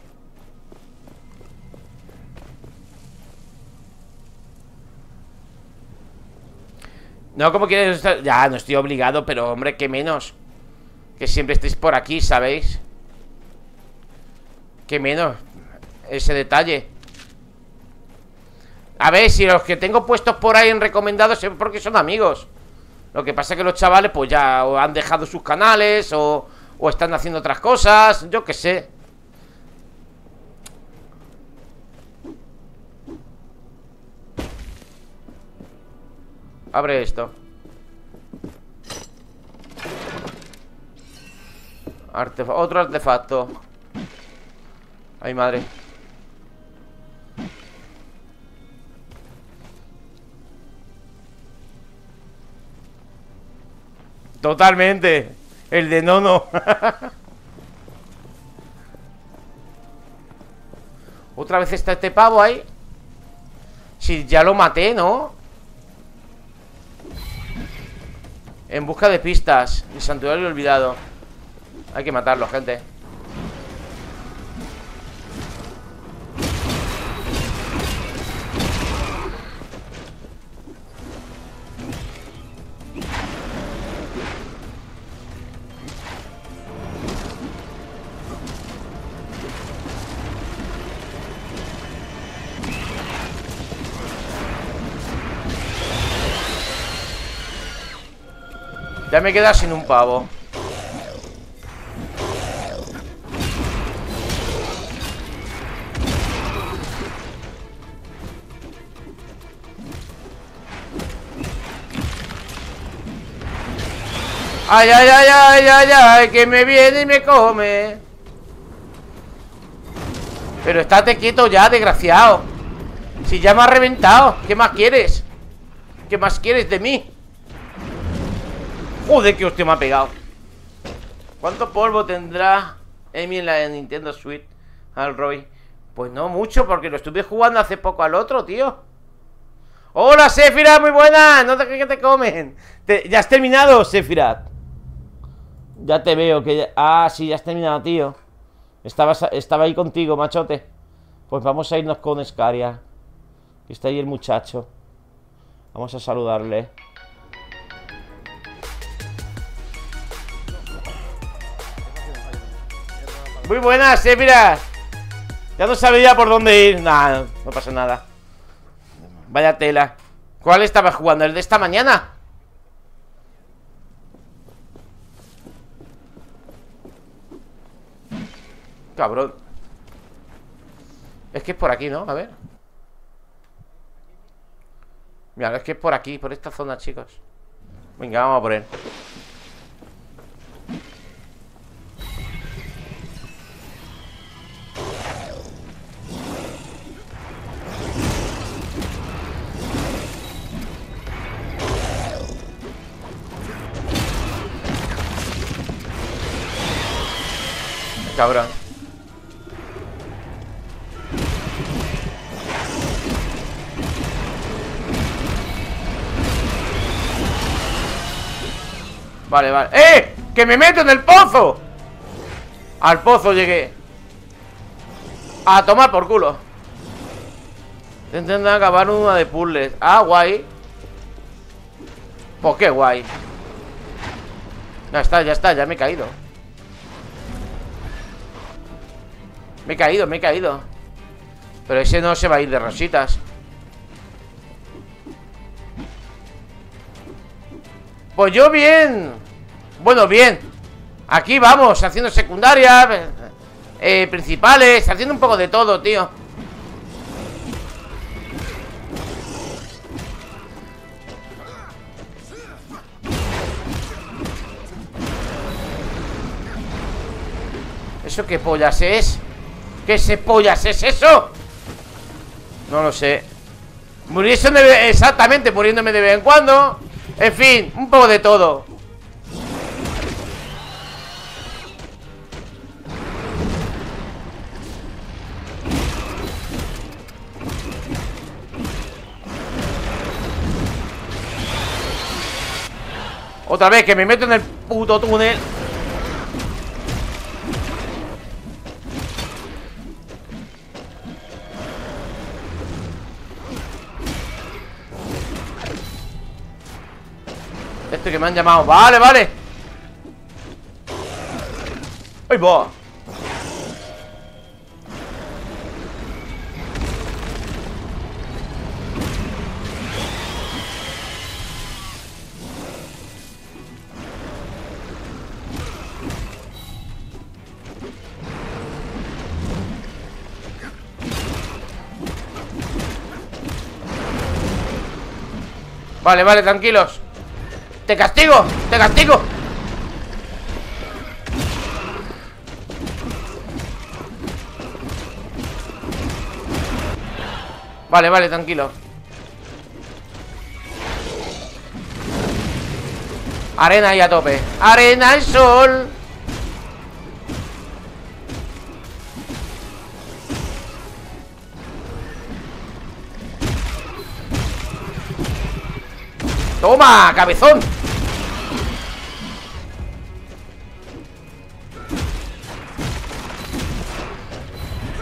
No, como quieres estar... Ya, no estoy obligado, pero hombre, que menos. Que siempre estéis por aquí, ¿sabéis? Que menos ese detalle. A ver, si los que tengo puestos por ahí en recomendados es porque son amigos. Lo que pasa es que los chavales pues ya o han dejado sus canales o, o están haciendo otras cosas. Yo qué sé. Abre esto. Artef- otro artefacto. Ay, madre. Totalmente. El de Nono. Otra vez está este pavo ahí. Si ya lo maté, ¿no? En busca de pistas. El santuario olvidado. Hay que matarlo, gente. Ya me queda sin un pavo. Ay, ay, ay, ay, ay, ay, que me viene y me come. Pero estate quieto ya, desgraciado. Si ya me has reventado, ¿qué más quieres? ¿Qué más quieres de mí? Joder, que hostia me ha pegado. ¿Cuánto polvo tendrá Emi en la Nintendo Switch al Roy? Pues no mucho, porque lo estuve jugando hace poco al otro, tío. ¡Hola, Sephiroth! ¡Muy buena! No te creas que te comen. ¿Te... ¿Ya has terminado, Sephiroth? Ya te veo que... Ya... Ah, sí, ya has terminado, tío. Estabas... Estaba ahí contigo, machote. Pues vamos a irnos con Scaria. Está ahí el muchacho. Vamos a saludarle. Muy buenas, eh, mira. Ya no sabía por dónde ir. Nah, no pasa nada. Vaya tela. ¿Cuál estaba jugando? ¿El de esta mañana? Cabrón. Es que es por aquí, ¿no? A ver. Mira, es que es por aquí, por esta zona, chicos. Venga, vamos a por él. Cabrón. Vale, vale. ¡Eh! ¡Que me meto en el pozo! Al pozo llegué. A tomar por culo. Intentan acabar una de puzzles. Ah, guay. Pues qué guay. Ya está, ya está, ya me he caído. Me he caído, me he caído. Pero ese no se va a ir de rositas. Pues yo bien. Bueno, bien. Aquí vamos, haciendo secundarias, eh, principales, haciendo un poco de todo, tío. ¿Eso qué pollas es? ¿Qué se pollas es eso? No lo sé. Muriéndome de... Exactamente, muriéndome de vez en cuando. En fin, un poco de todo. Otra vez, que me meto en el puto túnel. Esto que me han llamado. Vale, vale. ¡Ay, va! Vale, vale, tranquilos. ¡Te castigo! ¡Te castigo! Vale, vale, tranquilo. Arena ahí a tope. ¡Arena al sol! ¡Toma, cabezón!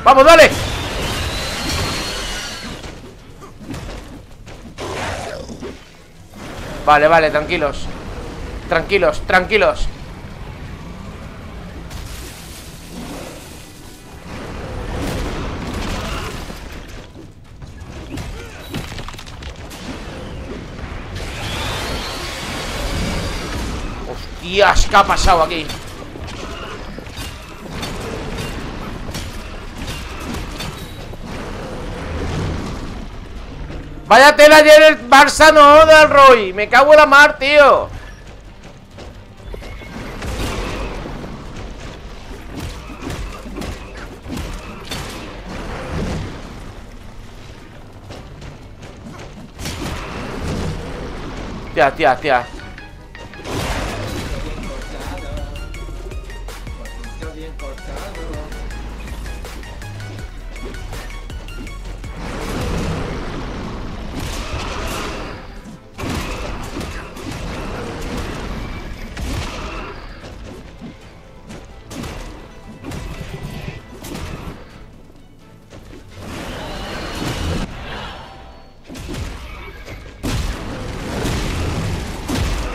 ¡Vamos, dale! Vale, vale, tranquilos. Tranquilos, tranquilos. Hostias, ¿qué ha pasado aquí? Vaya tela ayer el Barça no da el Roy. Me cago en la mar, tío. Tía, tía, tía.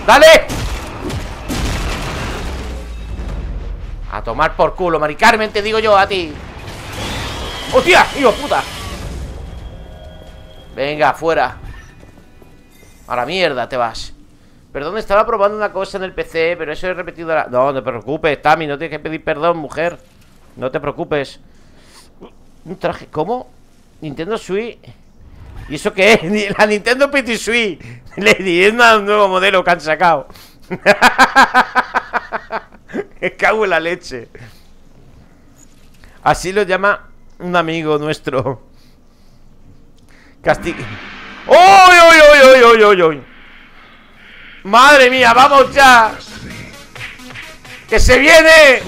¡Dale! A tomar por culo, Mari Carmen, te digo yo a ti. ¡Hostia! ¡Hijo puta! Venga, fuera. A la mierda te vas. Perdón, estaba probando una cosa en el P C, pero eso he repetido la... No, no te preocupes, Tami, no tienes que pedir perdón, mujer. No te preocupes. Un traje... ¿Cómo? Nintendo Switch. ¿Y eso qué es? La Nintendo P C Switch. Lady, es un nuevo modelo que han sacado. Me cago en la leche. Así lo llama un amigo nuestro. Castig... ¡Oy, oy, oy, oy, oy, oy, oy! ¡Madre mía, vamos ya! ¡Que se viene!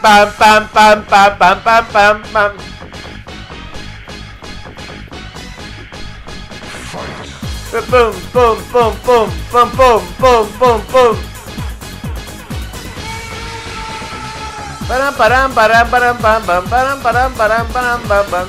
¡Pam, pam, pam, pam, pam, pam, pam, pam! ¡Pum, pum, pum, pum, pum, pum, pum, pum, pum! Param, param, param, param, param, param, param, param, param, param, param, param.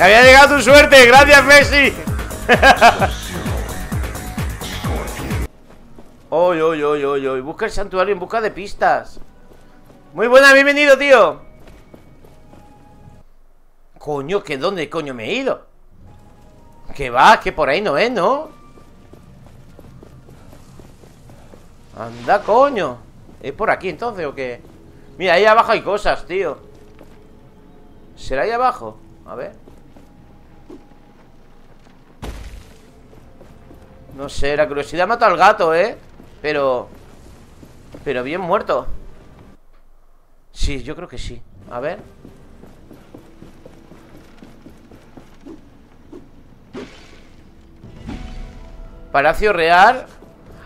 Había llegado tu suerte, gracias Messi. Oy, oy, oy, oy, oy. Busca el santuario en busca de pistas. Muy buena, bienvenido, tío. Coño, que dónde coño me he ido. Que va, que por ahí no es, ¿no? Anda, coño. ¿Es por aquí entonces o qué? Mira, ahí abajo hay cosas, tío. ¿Será ahí abajo? A ver. No sé, la curiosidad mató al gato, ¿eh? Pero... Pero bien muerto. Sí, yo creo que sí. A ver. Palacio Real.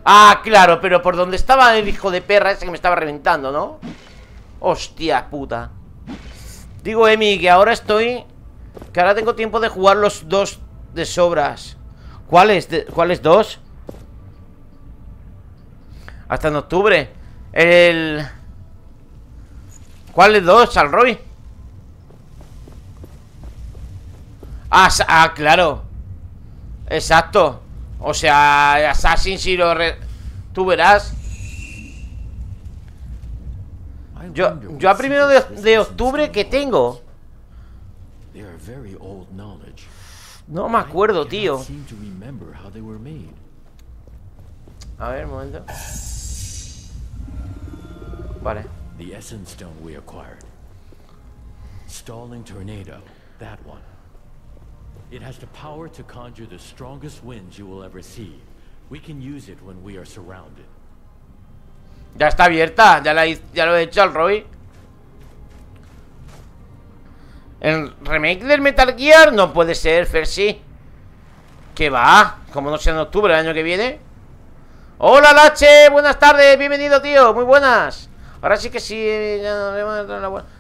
Ah, claro, pero por donde estaba el hijo de perra ese que me estaba reventando, ¿no? Hostia puta. Digo, Emi, que ahora estoy... Que ahora tengo tiempo de jugar los dos de sobras. ¿Cuáles? ¿Cuáles dos? Hasta en octubre. El... ¿Cuáles dos, Salroy? Ah, ah, claro. Exacto. O sea, Assassin si lo... Re... Tú verás. Yo, yo a primero de, de octubre que tengo. No me acuerdo, tío. A ver, un momento. Vale. Ya está abierta, ya, la, ya lo he hecho al Roy. El remake del Metal Gear no puede ser, Fersi. ¿Qué va? Como no sea en octubre, el año que viene. Hola, Lache, buenas tardes, bienvenido, tío, muy buenas. Ahora sí que sí.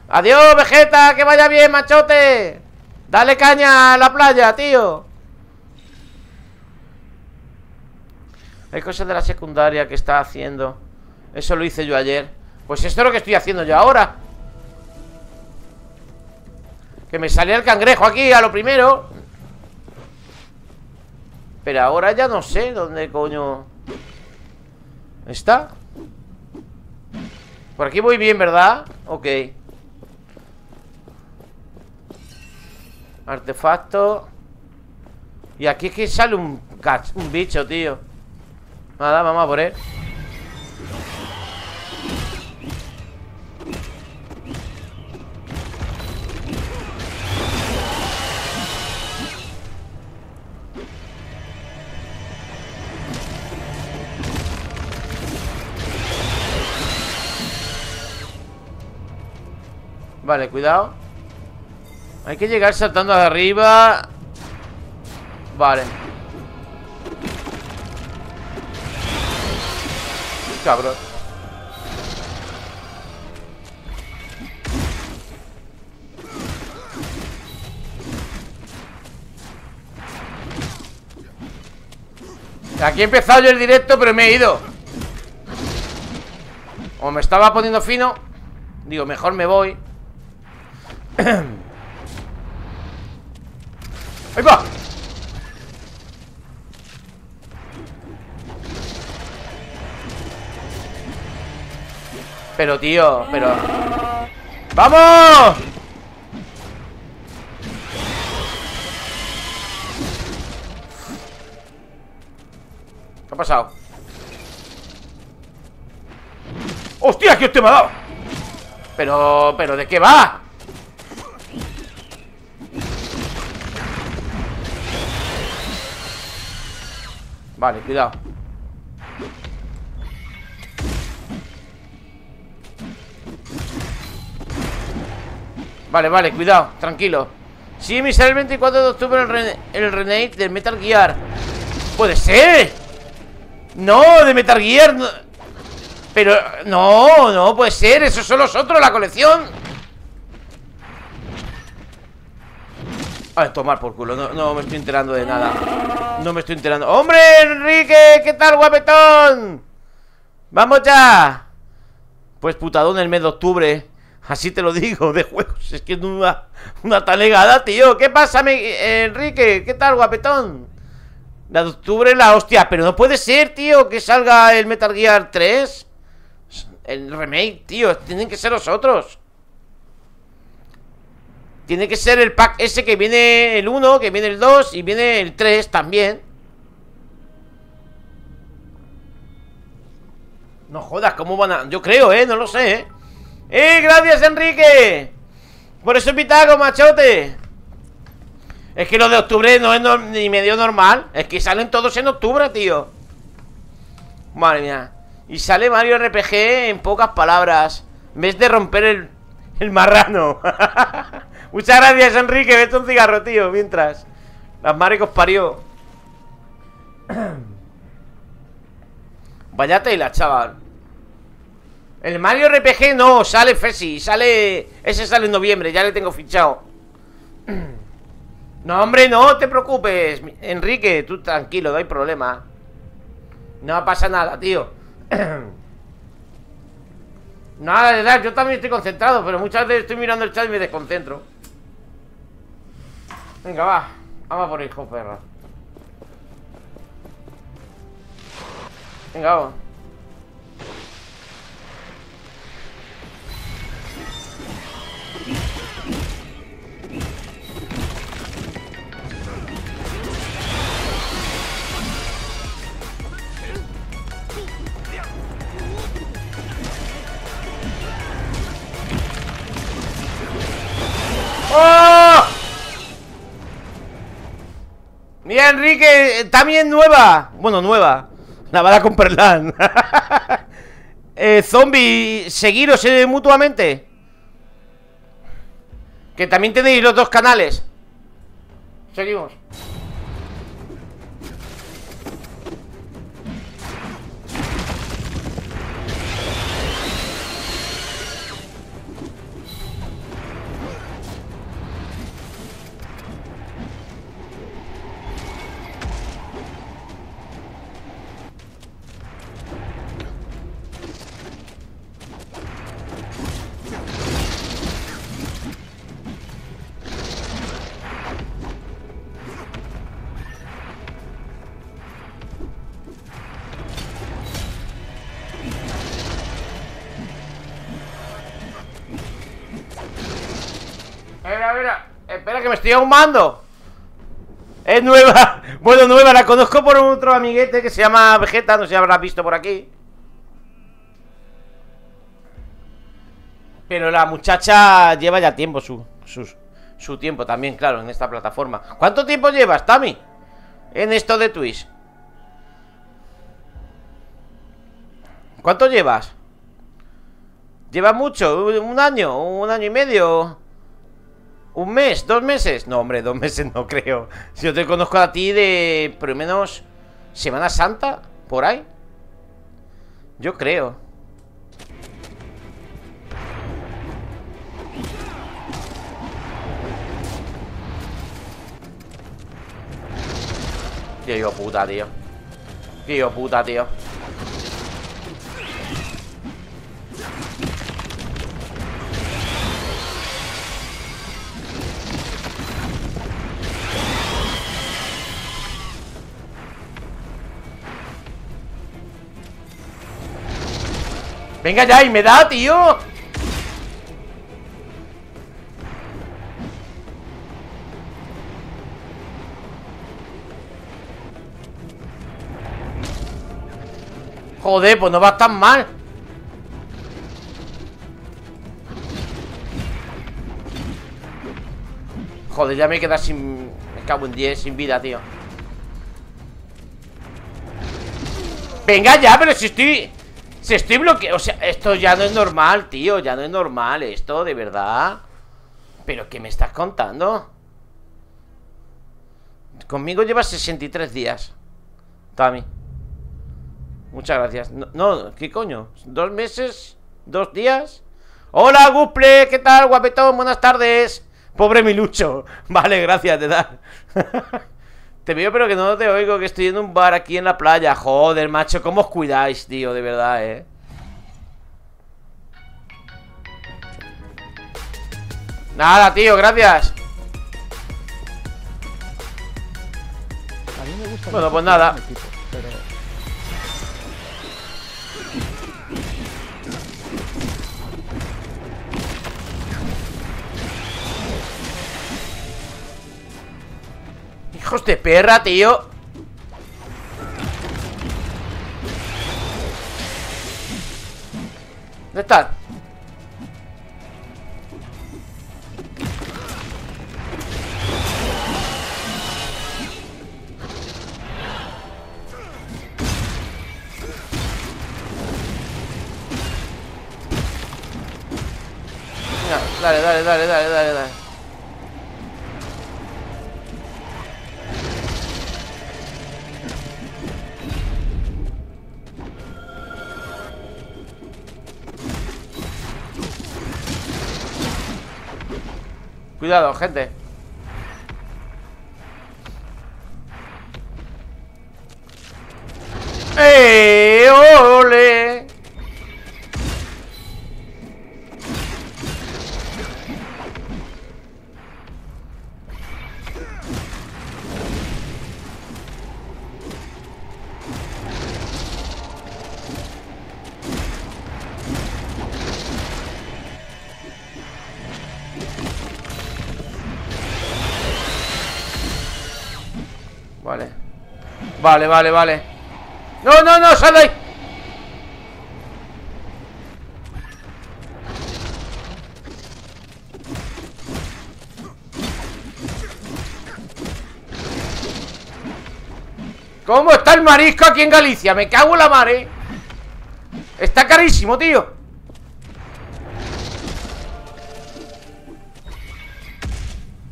Adiós, Vegeta, que vaya bien, machote. Dale caña a la playa, tío. Hay cosas de la secundaria que está haciendo. Eso lo hice yo ayer. Pues esto es lo que estoy haciendo yo ahora. Que me salía el cangrejo aquí a lo primero. Pero ahora ya no sé dónde coño está. Por aquí voy bien, ¿verdad? Ok. Artefacto. Y aquí es que sale un, un bicho, tío. Nada, vamos a por él. Vale, cuidado. Hay que llegar saltando de arriba. Vale. Cabrón. Aquí he empezado yo el directo, pero me he ido. O me estaba poniendo fino. Digo, mejor me voy. ¡Ahí va! Pero, tío, pero... ¡Vamos! ¿Qué ha pasado? ¡Hostia! ¿Qué usted me ha dado? Pero... ¿Pero de qué va? Vale, cuidado. Vale, vale, cuidado, tranquilo. Sí, me sale el veinticuatro de octubre el, re el remake del Metal Gear. ¡Puede ser! No, de Metal Gear no. Pero, no, no puede ser. Esos son los otros, la colección. A ver, tomar por culo, no, no me estoy enterando de nada. No me estoy enterando. ¡Hombre, Enrique! ¿Qué tal, guapetón? ¡Vamos ya! Pues putadón el mes de octubre. Así te lo digo, de juegos. Es que es una, una talegada, tío. ¿Qué pasa, me, Enrique? ¿Qué tal, guapetón? La de octubre es la hostia. Pero no puede ser, tío, que salga el Metal Gear tres. El remake, tío. Tienen que ser los otros. Tiene que ser el pack ese que viene el uno, que viene el dos y viene el tres también. No jodas, ¿cómo van a...? Yo creo, ¿eh? No lo sé, ¿eh? ¡Eh! ¡Gracias, Enrique! Por eso invitago, machote. Es que lo de octubre no es no, ni medio normal. Es que salen todos en octubre, tío. Madre mía. Y sale Mario R P G en pocas palabras. En vez de romper el, el marrano. Muchas gracias, Enrique. Vete un cigarro, tío, mientras. Las madres que os parió. Vaya tela, chaval. El Mario R P G no, sale Fesi, sale... Ese sale en noviembre, ya le tengo fichado. No, hombre, no te preocupes, Enrique, tú tranquilo, no hay problema. No pasa nada, tío. Nada, de verdad, yo también estoy concentrado, pero muchas veces estoy mirando el chat y me desconcentro. Venga, va, vamos a por el hijo perra. Venga, vamos. ¡Oh! Mira, Enrique, también nueva. Bueno, nueva. Navada con Perlán. eh, Zombie, seguiros eh, mutuamente. Que también tenéis los dos canales. Seguimos. Que me estoy ahumando. Es nueva. Bueno, nueva, la conozco por otro amiguete que se llama Vegeta. No sé si habrás visto por aquí. Pero la muchacha lleva ya tiempo su, su, su tiempo también, claro, en esta plataforma. ¿Cuánto tiempo llevas, Tami? En esto de Twitch. ¿Cuánto llevas? ¿Llevas mucho? ¿Un año? ¿Un año y medio? ¿Un mes? ¿Dos meses? No, hombre, dos meses no creo. Si yo te conozco a ti de... por lo menos... Semana Santa, por ahí. Yo creo. Tío, yo puta, tío. Tío puta, tío. Venga ya, y me da, tío. Joder, pues no va tan mal. Joder, ya me he quedado sin... Me cago en diez, sin vida, tío. Venga ya, pero si estoy... Se estoy bloqueando, o sea, esto ya no es normal, tío. Ya no es normal esto, de verdad. ¿Pero qué me estás contando? Conmigo llevas sesenta y tres días, Tami. Muchas gracias. No, no, ¿qué coño? ¿Dos meses? ¿Dos días? ¡Hola, Gusple! ¿Qué tal, guapetón? Buenas tardes. Pobre Milucho. Vale, gracias, te da. Te veo pero que no te oigo, que estoy en un bar aquí en la playa. Joder, macho, ¿cómo os cuidáis, tío? De verdad, eh. Nada, tío, gracias. A mí me gusta. Bueno, pues nada. Equipo, pero... ¡Hijos de perra, tío! ¿Dónde estás? No, dale, dale, dale, dale, dale, dale. Cuidado, gente. ¡Eh! ¡Ole! Vale, vale, vale. No, no, no, sal de ahí. ¿Cómo está el marisco aquí en Galicia? Me cago en la mar, eh. Está carísimo, tío.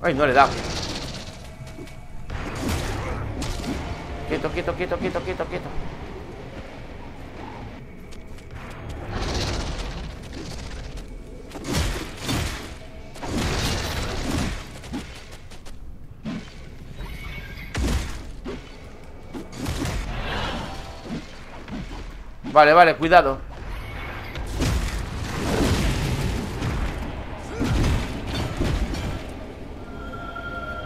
Ay, no le he dado. Quieto, quieto, quieto, quieto, quieto, quieto. Vale, vale, cuidado.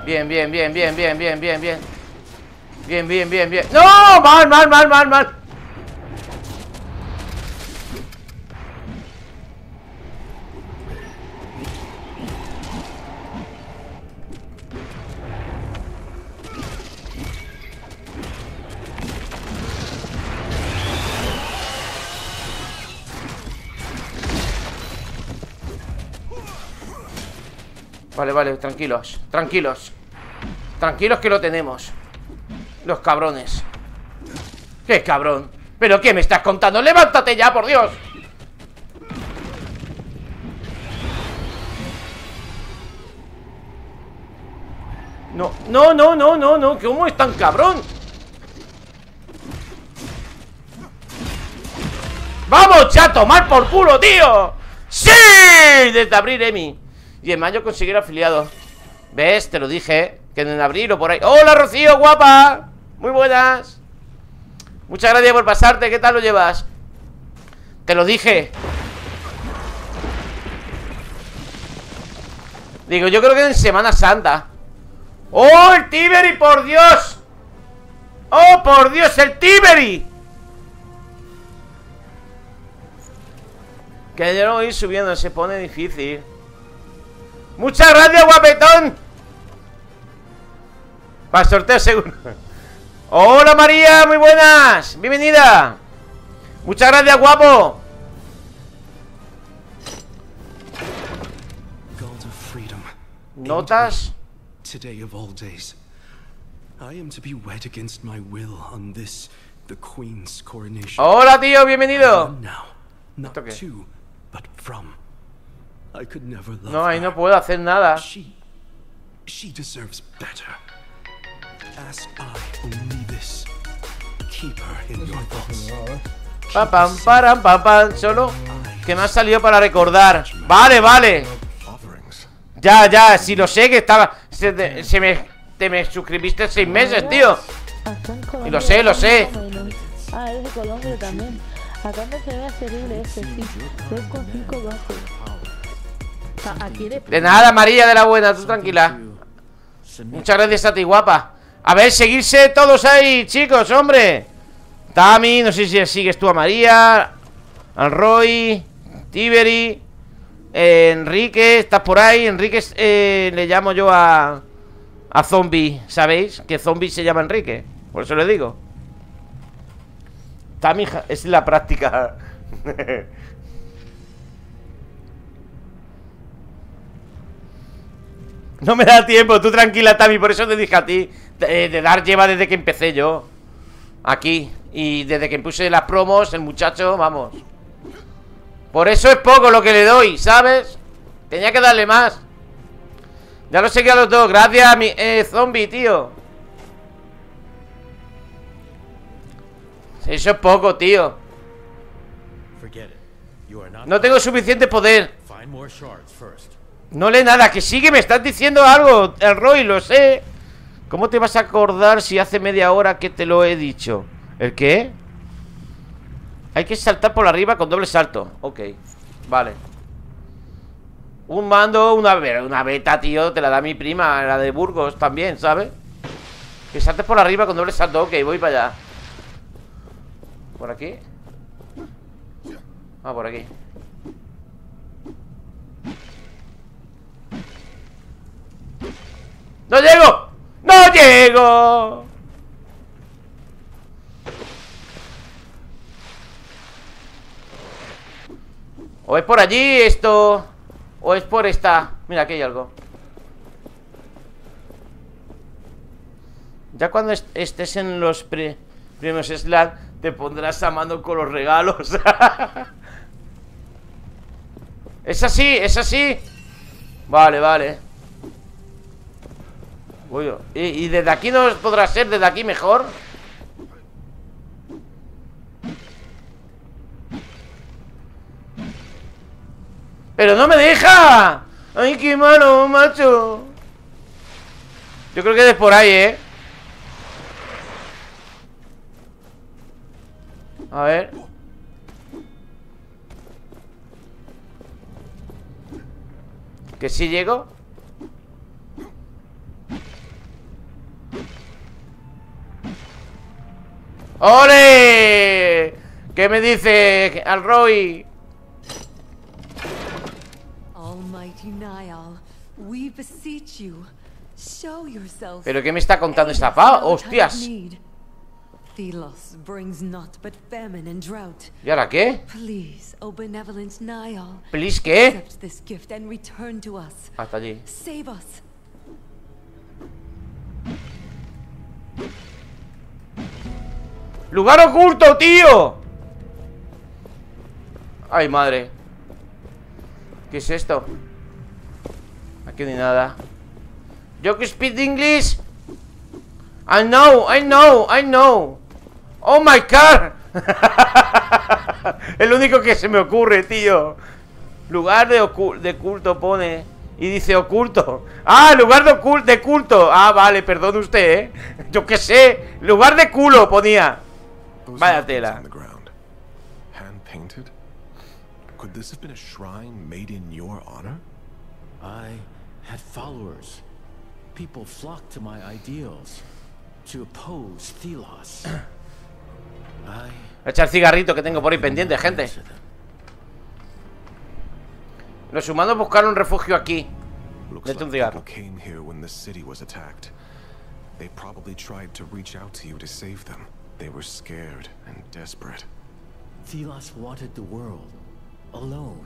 Bien, bien, bien, bien, bien, bien, bien, bien. Bien, bien, bien, bien. ¡No! ¡Mal, mal, mal, mal, mal! Vale, vale, tranquilos, tranquilos. Tranquilos que lo tenemos. Los cabrones. ¡Qué cabrón! ¿Pero qué me estás contando? ¡Levántate ya, por Dios! No, no, no, no, no, no. ¿Cómo es tan cabrón? ¡Vamos ya a tomar por culo, tío! ¡Sí! Desde abril, Emi. Y en mayo conseguir afiliado. ¿Ves? Te lo dije. Que en abril o por ahí. ¡Hola, Rocío, guapa! Muy buenas. Muchas gracias por pasarte. ¿Qué tal lo llevas? Te lo dije. Digo, yo creo que en Semana Santa. ¡Oh, el Tiberi, por Dios! ¡Oh, por Dios, el Tiberi! Que yo no voy subiendo, se pone difícil. ¡Muchas gracias, guapetón! Para el sorteo seguro. ¡Hola, María! ¡Muy buenas! ¡Bienvenida! ¡Muchas gracias, guapo! Notas. Today of all days, I am to be wed against my will on this, the Queen's coronation. Hola, tío, bienvenido. Now, not to, but from. I could never love. No, ahí no puedo hacer nada. She, she deserves better. Ask I only this. Keep her in your thoughts. Pam, pam, pam, pam, pam. Solo que me ha salido para recordar. Vale, vale. Ya, ya, si lo sé que estaba. Se, se me, te me suscribiste seis meses, tío. Y lo sé, lo sé. Ah, eres de Colombia también. Acá no se ve terrible ese, sí. dos coma cinco bajos. De nada, María de la buena, tú tranquila. Muchas gracias a ti, guapa. A ver, seguirse todos ahí, chicos, hombre. Tami, no sé si sigues tú a María. Al Roy, Tiberi. Enrique, estás por ahí. Enrique, eh, le llamo yo a A Zombie, ¿sabéis? Que Zombie se llama Enrique, por eso le digo. Tami, es la práctica. No me da tiempo, tú tranquila, Tami. Por eso te dije a ti, eh, de dar lleva desde que empecé yo aquí, y desde que puse las promos, el muchacho, vamos. Por eso es poco lo que le doy, ¿sabes? Tenía que darle más. Ya lo sé que a los dos. Gracias a mi eh, zombie, tío. Eso es poco, tío. No tengo suficiente poder. No le nada, que sí que me estás diciendo algo, el Roy, lo sé. ¿Cómo te vas a acordar si hace media hora que te lo he dicho? ¿El qué? Hay que saltar por arriba con doble salto. Ok, vale. Un mando, una, una beta, tío. Te la da mi prima, la de Burgos también, ¿sabes? Que saltes por arriba con doble salto. Ok, voy para allá. ¿Por aquí? Ah, por aquí. ¡No llego! ¡No llego! O es por allí esto, o es por esta. Mira, aquí hay algo. Ya cuando est estés en los pre premios Slack, te pondrás a mano con los regalos. Es así, es así. Vale, vale. Uy, ¿y, y desde aquí no podrá ser? ¿Desde aquí mejor? ¡Pero no me deja! ¡Ay, qué malo, macho! Yo creo que es por ahí, ¿eh? A ver. ¿Que sí llego? ¡Ole! ¿Qué me dice al Roy? ¿Pero qué me está contando esta pava? ¡Hostias! ¿Y ahora qué? ¿Please qué? Hasta allí. ¡Lugar oculto, tío! ¡Ay, madre! ¿Qué es esto? Aquí ni nada. Yo que speak English. I know, I know, I know. Oh my god. El único que se me ocurre, tío. Lugar de, de culto pone. Y dice oculto. Ah, lugar de, ocul de culto. Ah, vale, perdone usted, eh. Yo que sé. Lugar de culo ponía. Vaya tela. Hand painted? Could this have been a shrine made in your honor? I had followers. People flocked to my ideals to oppose Thelos. I Echa el cigarrito que tengo por ahí pendiente, gente. Los humanos buscaron refugio aquí. Dete un cigarro. Came here when the city was attacked. They probably tried to reach out to you to save them. They were scared and desperate. Thelos wanted the world alone.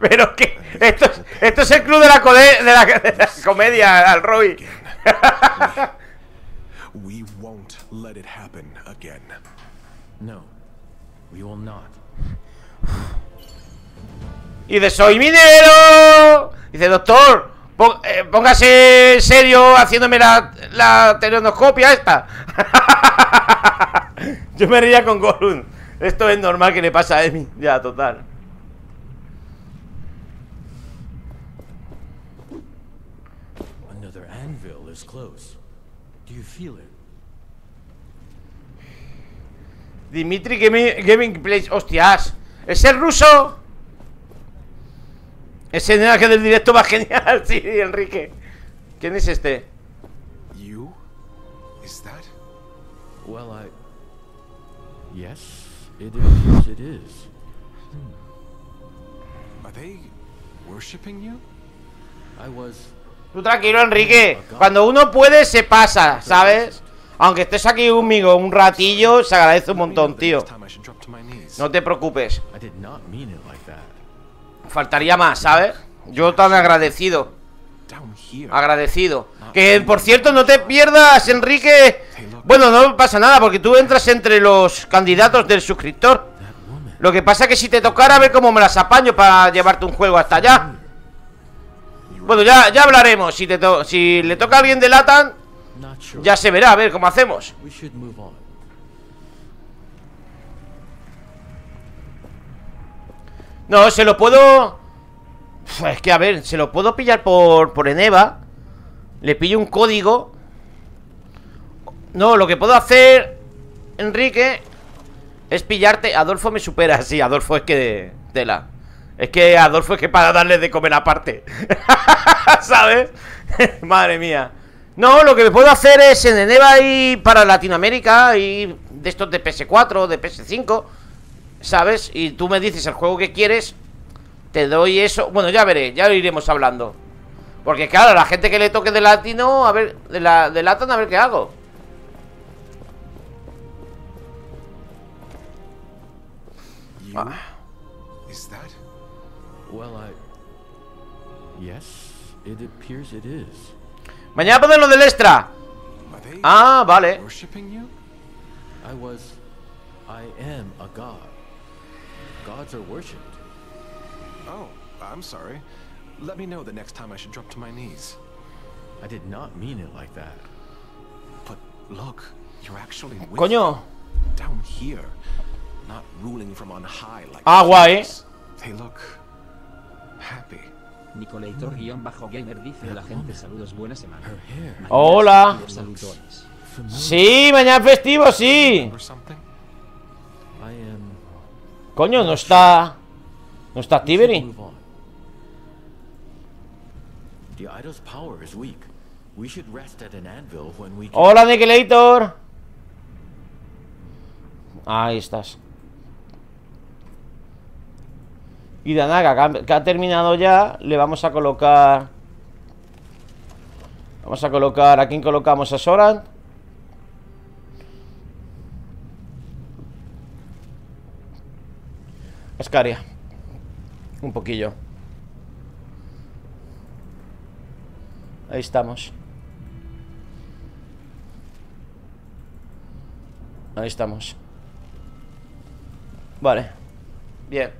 Pero que esto, esto es el club de la, de la, de la comedia, al Roy. We won't let it happen again. No, we will not. Y de soy minero. Dice, doctor, pong, eh, póngase serio haciéndome la, la telenoscopia esta. Yo me reía con Golun. Esto es normal que le pasa a Emi. Ya, total. Another anvil is close. Do you feel it? Dimitri Gaming Place. Hostias. ¿Es el ruso? Ese que del directo va genial, sí, Enrique. ¿Quién es este? You? Is that? Well, I Yes, it appears it is. Are they worshiping you? I was Tú tranquilo, Enrique. Cuando uno puede se pasa, ¿sabes? Aunque estés aquí conmigo un ratillo, se agradece un montón, tío. No te preocupes. Faltaría más, ¿sabes? Yo tan agradecido. Agradecido. Que, por cierto, no te pierdas, Enrique. Bueno, no pasa nada, porque tú entras entre los candidatos del suscriptor. Lo que pasa es que si te tocara, a ver cómo me las apaño para llevarte un juego hasta allá. Bueno, ya, ya hablaremos. Si, te to si le toca a alguien de Latan, ya se verá, a ver cómo hacemos. No, se lo puedo... Es que, a ver, se lo puedo pillar por, por Eneva. Le pillo un código. No, lo que puedo hacer, Enrique, es pillarte... Adolfo me supera, sí, Adolfo es que... Tela. Es que Adolfo es que para darle de comer aparte. ¿Sabes? Madre mía. No, lo que me puedo hacer es en Eneva y para Latinoamérica y de estos de P S cuatro, de P S cinco... ¿Sabes? Y tú me dices el juego que quieres. Te doy eso. Bueno, ya veré, ya lo iremos hablando. Porque claro, la gente que le toque de latino, a ver, de la de Latin, a ver qué hago. Ah. ¿Es eso? Well, I... yes, it appears it is. Mañana ponen lo del extra. Ah, vale. I was I am a god. Gods are worshipped. Oh, I'm sorry. Let me know the next time I should drop to my knees. I did not mean it like that. But look, you're actually with down here, not ruling from on high like. Ah, guay. They look happy. Nicolaitor guión bajo gamer dice la gente saludos, buena semana. Hola. Sí, mañana festivo, sí. Coño, no está. No está Tiberi. Hola, Nikilator. Ahí estás. Y Danaga, que ha terminado ya. Le vamos a colocar. Vamos a colocar. ¿A quién colocamos? A Soran. Escaria. Un poquillo. Ahí estamos. Ahí estamos. Vale. Bien.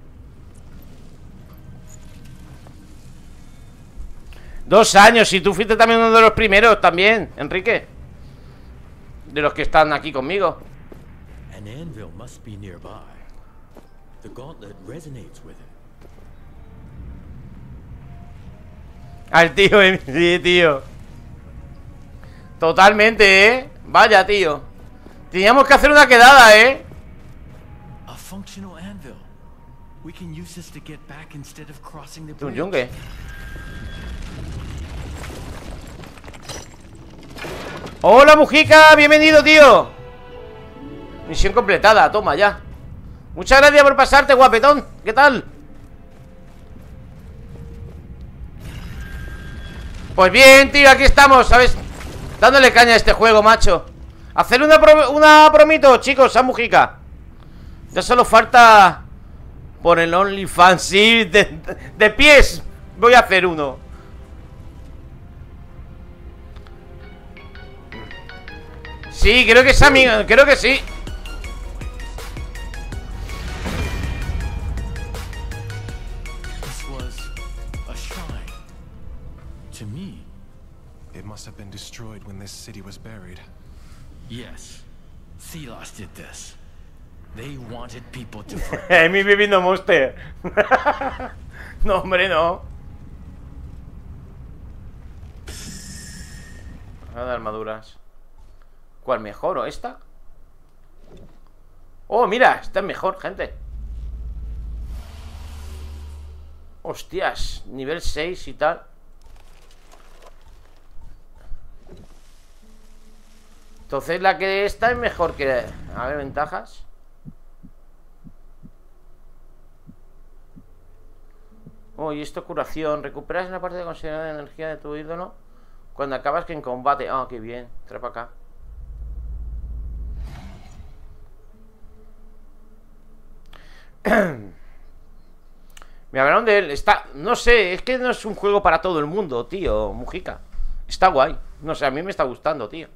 Dos años. Y tú fuiste también uno de los primeros también, Enrique. De los que están aquí conmigo. An anvil must be nearby. The gauntlet resonates with it. Al tío, sí, tío. Totalmente, ¿eh? Vaya, tío. Teníamos que hacer una quedada, ¿eh? Un yunque. ¡Hola, Mujica! ¡Bienvenido, tío! Misión completada, toma ya. Muchas gracias por pasarte, guapetón. ¿Qué tal? Pues bien, tío, aquí estamos, ¿sabes? Dándole caña a este juego, macho. Hacer una, pro una promito, chicos, a Mujica. Ya solo falta por el OnlyFans. Sí, de, de, de pies voy a hacer uno. Sí, creo que es amigo, creo que sí. Amy bebiendo Monster. No, hombre, no. Nada de armaduras. ¿Cuál mejor o esta? Oh, mira, esta es mejor, gente. Hostias, nivel seis y tal. Entonces la que está es mejor que... A ver, ventajas. Oh, y esto curación. Recuperas una parte considerable de energía de tu ídolo cuando acabas que en combate. Ah, oh, qué bien. Trae para acá. Me hablaron de él. Está... No sé, es que no es un juego para todo el mundo, tío, Mujica. Está guay. No sé, a mí me está gustando, tío.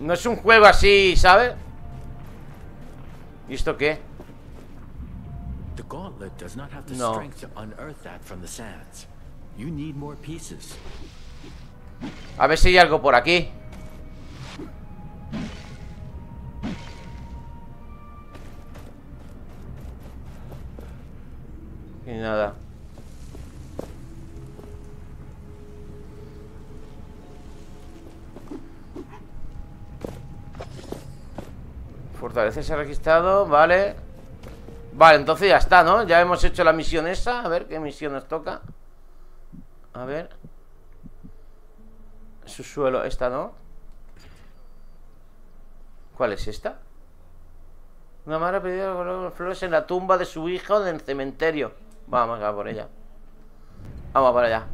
No es un juego así, ¿sabes? ¿Y esto qué? No. A ver si hay algo por aquí. Y nada. Fortaleza se ha registrado, vale. Vale, entonces ya está, ¿no? Ya hemos hecho la misión esa, a ver qué misión nos toca. A ver. Su suelo, esta no. ¿Cuál es esta? Una madre ha pedido flores en la tumba de su hijo en el cementerio. Vamos a por ella. Vamos para allá.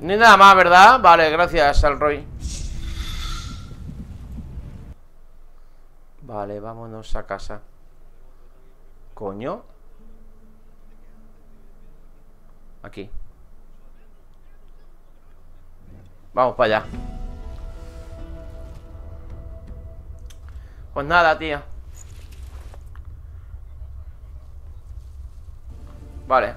Ni nada más, ¿verdad? Vale, gracias al Roy. Vale, vámonos a casa. Coño. Aquí. Vamos para allá. Pues nada, tío. Vale.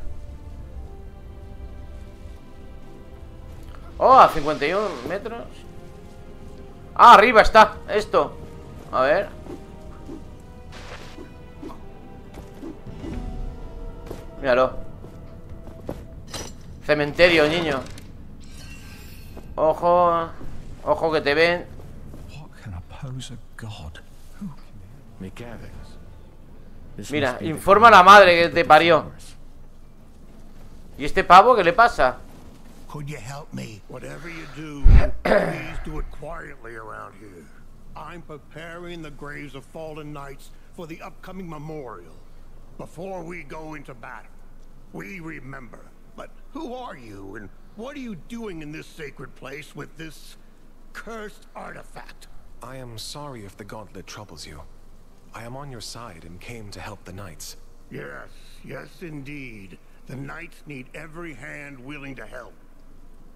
Oh, a cincuenta y un metros. Ah, arriba está esto. A ver. Míralo. Cementerio, niño. Ojo. Ojo que te ven. Mira, informa a la madre que te parió. ¿Y este pavo qué le pasa? Could you help me? Whatever you do, please do it quietly around here. I'm preparing the graves of fallen knights for the upcoming memorial. Before we go into battle, we remember. But who are you and what are you doing in this sacred place with this cursed artifact? I am sorry if the gauntlet troubles you. I am on your side and came to help the knights. Yes, yes indeed. The knights need every hand willing to help.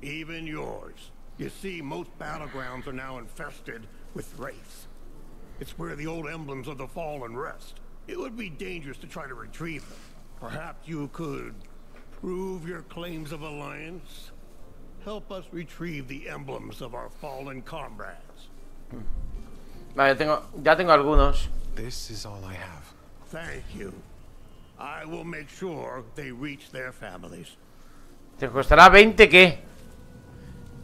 Even yours. You see, most battlegrounds are now infested with wraiths. It's where the old emblems of the fallen rest. It would be dangerous to try to retrieve them. Perhaps you could prove your claims of alliance. Help us retrieve the emblems of our fallen comrades. Vale, tengo, ya tengo algunos. This is all I have. Thank you. I will make sure they reach their families. ¿Te costará veinte qué?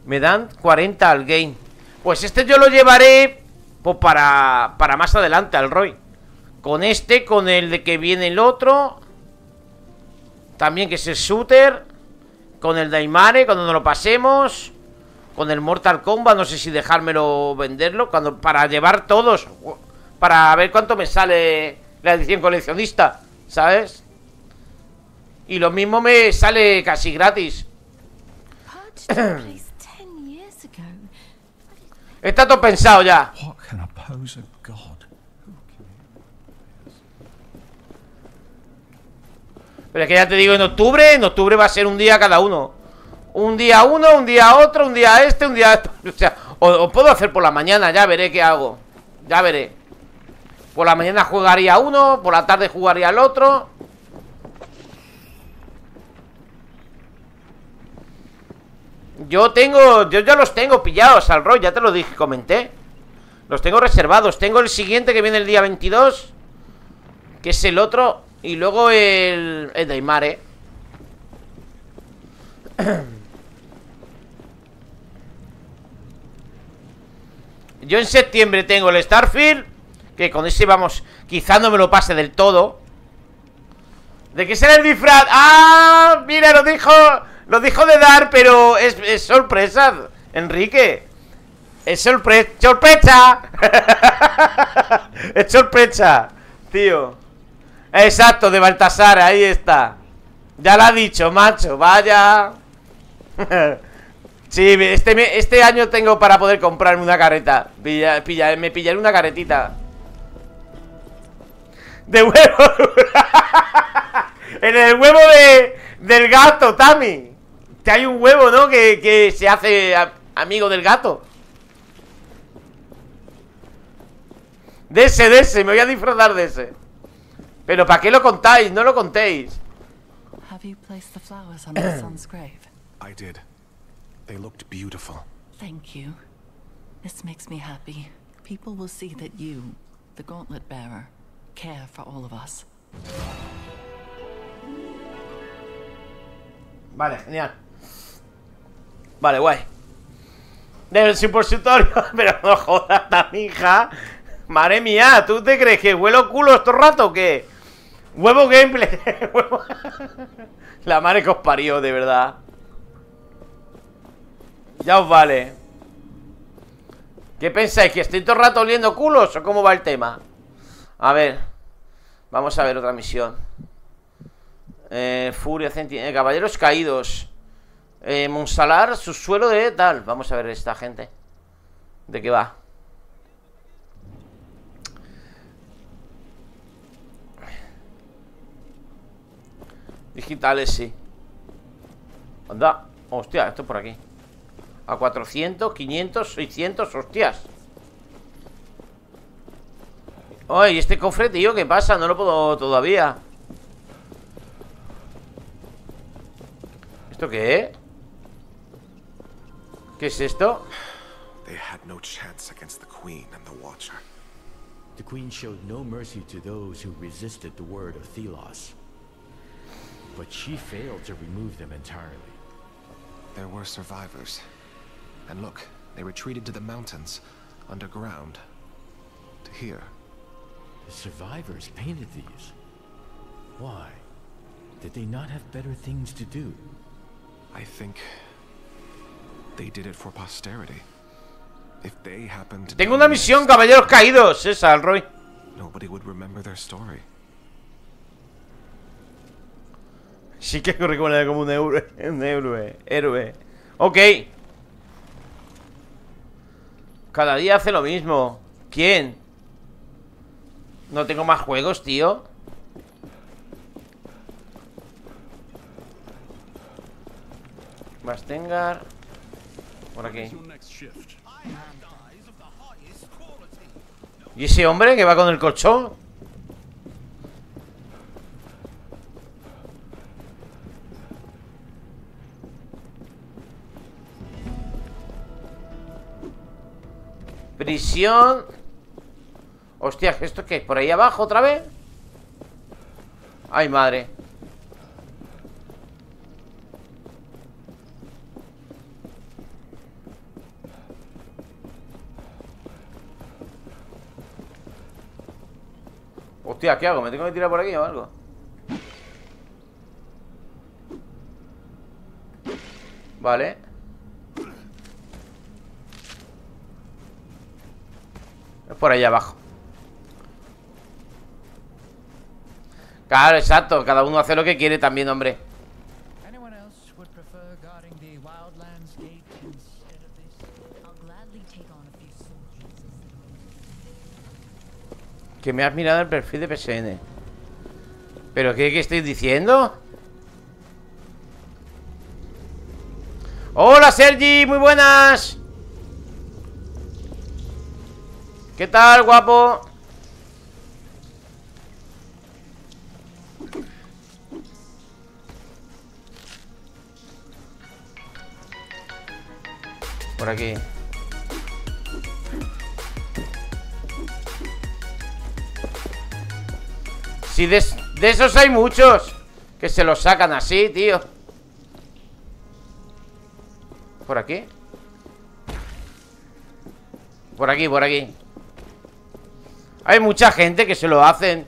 Me dan cuarenta al game. Pues este yo lo llevaré pues, para, para más adelante al Roy. Con este, con el de que viene el otro. También que es el shooter. Con el Daimare, cuando nos lo pasemos. Con el Mortal Kombat, no sé si dejármelo venderlo. Cuando, para llevar todos. Para ver cuánto me sale la edición coleccionista, ¿sabes? Y lo mismo me sale casi gratis. Está todo pensado ya. Pero es que ya te digo, en octubre, en octubre va a ser un día cada uno. Un día uno, un día otro, un día este, un día esto. O sea, os puedo hacer por la mañana, ya veré qué hago. Ya veré. Por la mañana jugaría uno, por la tarde jugaría el otro. Yo tengo, yo ya los tengo pillados al Roy, ya te lo dije, comenté. Los tengo reservados, tengo el siguiente que viene el día veintidós, que es el otro, y luego el, el Daimare. Yo en septiembre tengo el Starfield, que con ese vamos, quizá no me lo pase del todo. ¿De qué será el disfraz? ¡Ah! Mira, lo dijo... Lo dijo de dar, pero es, es sorpresa, Enrique. Es sorpresa. ¡Sorpresa! Es sorpresa, tío. Exacto, de Baltasar, ahí está. Ya lo ha dicho, macho, vaya. Sí, este, este año tengo para poder comprarme una careta. Pilla, pilla, me pillaré una caretita. De huevo. En el huevo de, del gato, Tami. Que hay un huevo, ¿no? Que, que se hace a, amigo del gato. De ese, de ese, me voy a disfrazar de ese. Pero ¿para qué lo contáis? No lo contéis. Vale, genial. Vale, guay. Del supositorio. Pero no jodas, tamija. Madre mía, ¿tú te crees que huelo culo todo el rato o qué? Huevo gameplay. Huevo. La madre que os parió, de verdad. Ya os vale. ¿Qué pensáis? ¿Que estoy todo el rato oliendo culos o cómo va el tema? A ver. Vamos a ver otra misión. Eh, Furia, eh, Caballeros Caídos, eh, Monsalar, subsuelo de tal. Vamos a ver esta gente. ¿De qué va? Digitales, sí. Anda, hostia, esto por aquí. A cuatrocientos, quinientos, seiscientos, hostias. Ay, este cofre, tío, ¿qué pasa? No lo puedo todavía. ¿Esto qué? ¿Qué es esto? They had no chance against the Queen and the Watcher. The Queen showed no mercy to those who resisted the word of Thelos, but she failed to remove them entirely. There were survivors, and look, they retreated to the mountains, underground, to here. The survivors painted these. Why? Did they not have better things to do? I think they did it for posterity. If they happened to... Tengo una misión, Caballeros Caídos, esa, el Roy. Nobody would remember their story. Sí que lo recuerda como un héroe, un héroe, héroe. Ok. Cada día hace lo mismo. ¿Quién? No tengo más juegos, tío. Bastengar. Por aquí. ¿Y ese hombre que va con el colchón? Prisión. Hostia, ¿esto qué? ¿Por ahí abajo otra vez? Ay, madre. Hostia, ¿qué hago? ¿Me tengo que tirar por aquí o algo? Vale. Es por ahí abajo. Claro, exacto. Cada uno hace lo que quiere también, hombre. Que me has mirado el perfil de P S N. ¿Pero qué, qué estoy diciendo? ¡Hola, Sergi! ¡Muy buenas! ¿Qué tal, guapo? Por aquí. Sí, de, de esos hay muchos que se los sacan así, tío. ¿Por aquí? Por aquí, por aquí. Hay mucha gente que se lo hacen.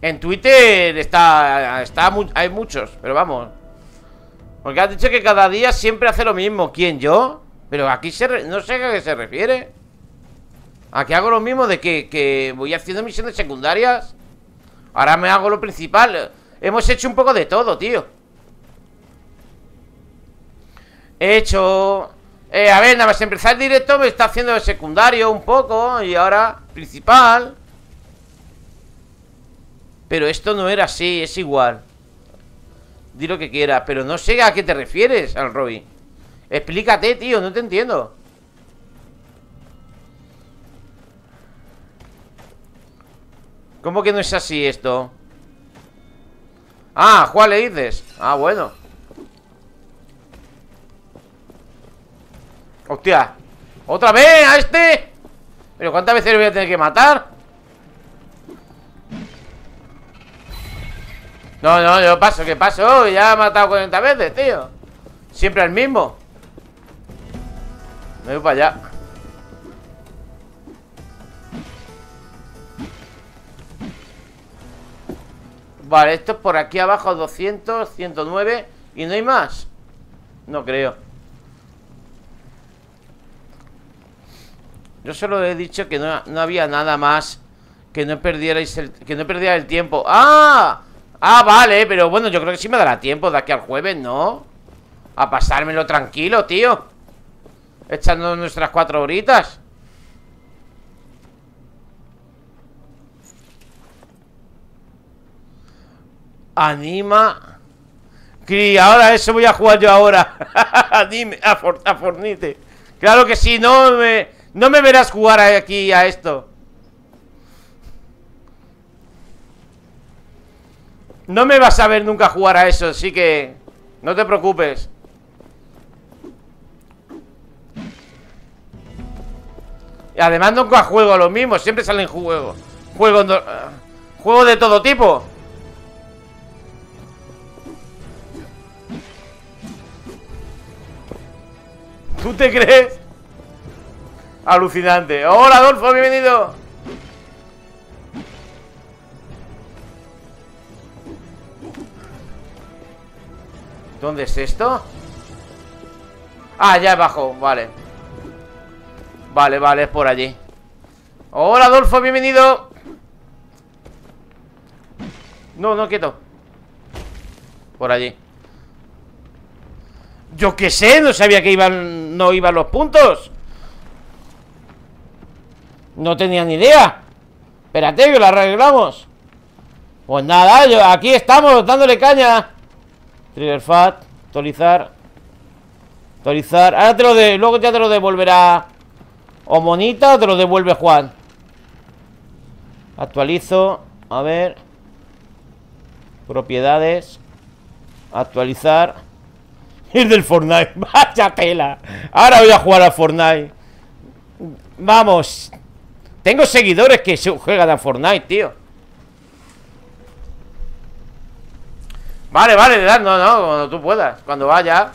En Twitter está, está hay muchos, pero vamos. Porque has dicho que cada día siempre hace lo mismo. ¿Quién, yo? Pero aquí se re... no sé a qué se refiere. ¿A que hago lo mismo de que, que voy haciendo misiones secundarias? Ahora me hago lo principal. Hemos hecho un poco de todo, tío. He hecho... Eh, a ver, nada más empezar el directo me está haciendo el secundario un poco. Y ahora, principal. Pero esto no era así, es igual. Di lo que quieras, pero no sé a qué te refieres, al Robbie. Explícate, tío, no te entiendo. ¿Cómo que no es así esto? Ah, Juan, le dices. Ah, bueno. Hostia, otra vez a este. Pero ¿cuántas veces le voy a tener que matar? No, no, yo paso, que paso. Ya he matado cuarenta veces, tío. Siempre el mismo. Me voy para allá. Vale, esto es por aquí abajo. Doscientos, ciento nueve. ¿Y no hay más? No creo. Yo solo he dicho que no, no había nada más. Que no perdierais el, que no perdiera el tiempo. ¡Ah! Ah, vale, pero bueno, yo creo que sí me dará tiempo de aquí al jueves, ¿no? A pasármelo tranquilo, tío. Echando nuestras cuatro horitas. Anima. Cri, ahora eso voy a jugar yo ahora. Anime, a, for, a Fortnite. Claro que sí, no me... No me verás jugar aquí a esto. No me vas a ver nunca jugar a eso, así que no te preocupes. Y además nunca juego a lo mismo, siempre salen juegos. Juegos no, uh, juego de todo tipo. ¿Tú te crees? Alucinante. Hola, Adolfo, bienvenido. ¿Dónde es esto? Ah, ya abajo, vale. Vale, vale, es por allí. Hola, Adolfo, bienvenido. No, no, quieto. Por allí. Yo qué sé, no sabía que iban, no iban los puntos. No tenía ni idea. Espérate, que lo arreglamos. Pues nada, yo, aquí estamos dándole caña. Trigger Fat, actualizar. Actualizar. Ahora te lo de, luego ya te lo devolverá o Monita o te lo devuelve Juan. Actualizo. A ver. Propiedades. Actualizar. Ir del Fortnite. Vaya tela. Ahora voy a jugar a Fortnite. Vamos. Tengo seguidores que juegan a Fortnite, tío. Vale, vale, le das, no, no, cuando tú puedas. Cuando vaya.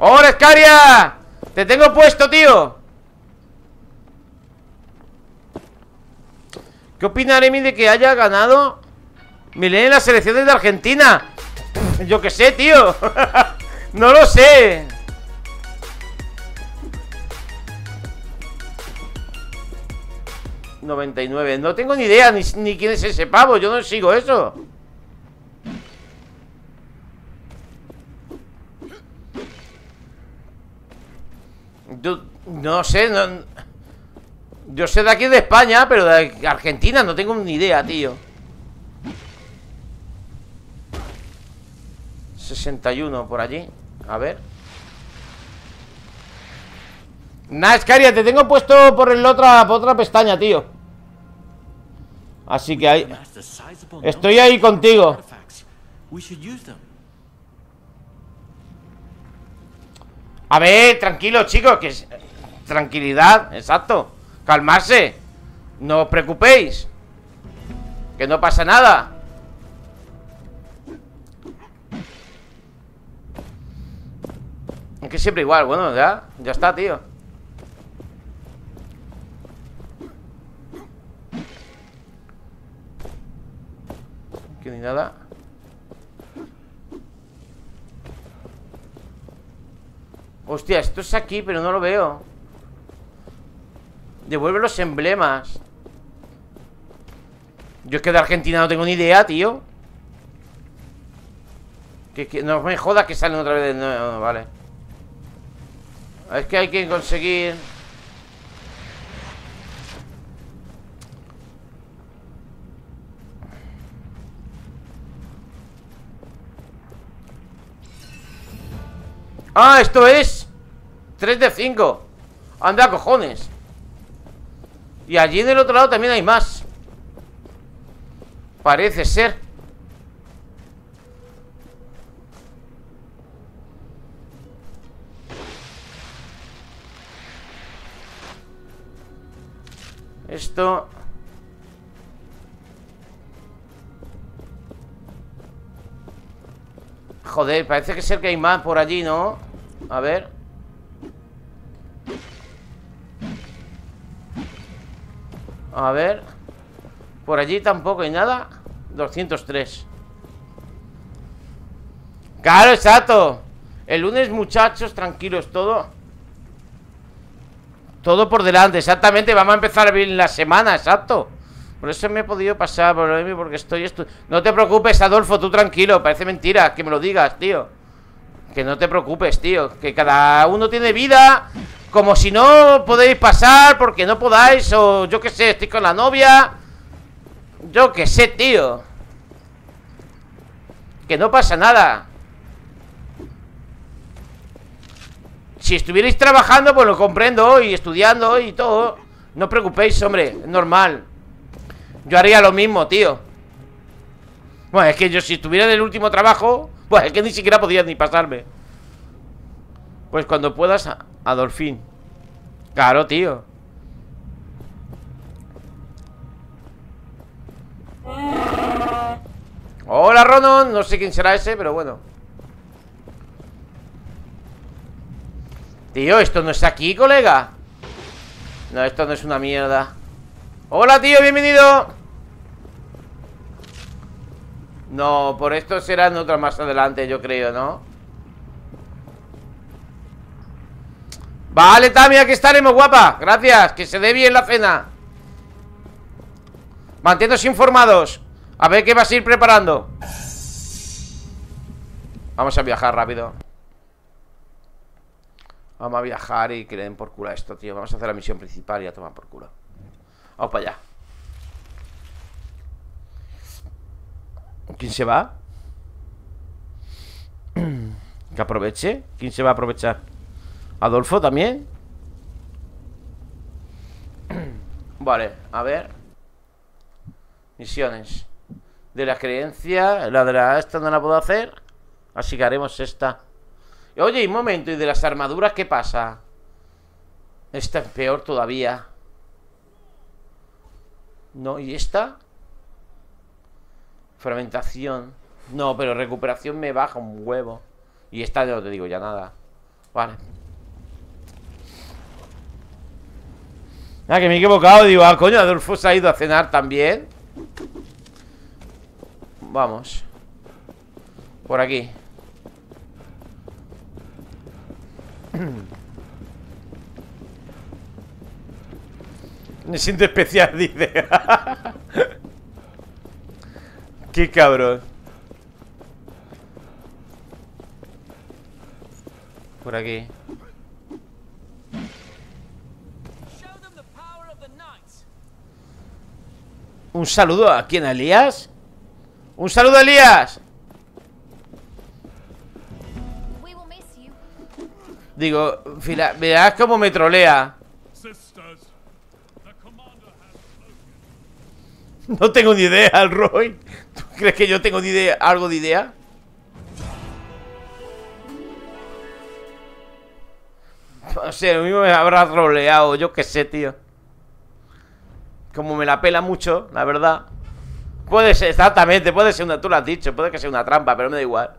¡Hola, Escaria! ¡Te tengo puesto, tío! ¿Qué opina Remy de que haya ganado Milena en las selecciones de Argentina? Yo qué sé, tío. No lo sé. noventa y nueve. No tengo ni idea ni, ni quién es ese pavo. Yo no sigo eso. Yo no sé, no... Yo sé de aquí de España, pero de Argentina no tengo ni idea, tío. sesenta y uno por allí. A ver. Nah, Escaria, te tengo puesto por el otra, por otra pestaña, tío. Así que ahí... Estoy ahí contigo. A ver, tranquilos, chicos, que... Tranquilidad, exacto. Calmarse. No os preocupéis. Que no pasa nada. Es que siempre igual. Bueno, ya, ya está, tío. Aquí ni nada. Hostia, esto es aquí, pero no lo veo. Devuelve los emblemas. Yo es que de Argentina no tengo ni idea, tío. Que, que no me jodas que salen otra vez de nuevo. Vale. Es que hay que conseguir. Ah, esto es tres de cinco. Anda, cojones. Y allí del otro lado también hay más. Parece ser. Esto. Joder, parece que ser que hay más por allí, ¿no? A ver. A ver. Por allí tampoco hay nada. doscientos tres. Claro, exacto. El lunes, muchachos, tranquilos, todo. Todo por delante, exactamente. Vamos a empezar bien la semana, exacto. Por eso me he podido pasar, porque estoy... Estu no te preocupes, Adolfo, tú tranquilo. Parece mentira que me lo digas, tío. Que no te preocupes, tío. Que cada uno tiene vida. Como si no podéis pasar porque no podáis, o yo qué sé, estoy con la novia. Yo qué sé, tío. Que no pasa nada. Si estuvierais trabajando, pues lo comprendo, y estudiando y todo. No os preocupéis, hombre, es normal. Yo haría lo mismo, tío. Bueno, es que yo si estuviera en el último trabajo, pues es que ni siquiera podía ni pasarme. Pues cuando puedas... Adolfín. Claro, tío. Hola, Ronon. No sé quién será ese, pero bueno. Tío, esto no es aquí, colega. No, esto no es una mierda. Hola, tío, bienvenido. No, por esto serán otras más adelante, yo creo, ¿no? Vale, Tami, aquí estaremos, guapa. Gracias, que se dé bien la cena. Manténnos informados. A ver qué vas a ir preparando. Vamos a viajar rápido. Vamos a viajar y que le den por culo a esto, tío. Vamos a hacer la misión principal y a tomar por culo. Vamos para allá. ¿Quién se va? Que aproveche. ¿Quién se va a aprovechar? Adolfo también. Vale, a ver. Misiones. De las creencias. La de la esta no la puedo hacer. Así que haremos esta. Oye, un momento, ¿y de las armaduras qué pasa? Esta es peor todavía. No, ¿y esta? Fragmentación. No, pero recuperación me baja un huevo. Y esta no te digo ya nada. Vale. Ah, que me he equivocado. Digo, ah, coño, Adolfo se ha ido a cenar también. Vamos. Por aquí. Me siento especial, dice. Qué cabrón. Por aquí. Un saludo a quién, a Elías. Un saludo a Elías. Digo, fila, verás cómo me trolea. No tengo ni idea, el Roy. ¿Tú crees que yo tengo ni idea, algo de idea? O sea, lo mismo me habrá troleado, yo qué sé, tío. Como me la pela mucho, la verdad. Puede ser, exactamente, puede ser una, tú lo has dicho, puede que sea una trampa, pero me da igual.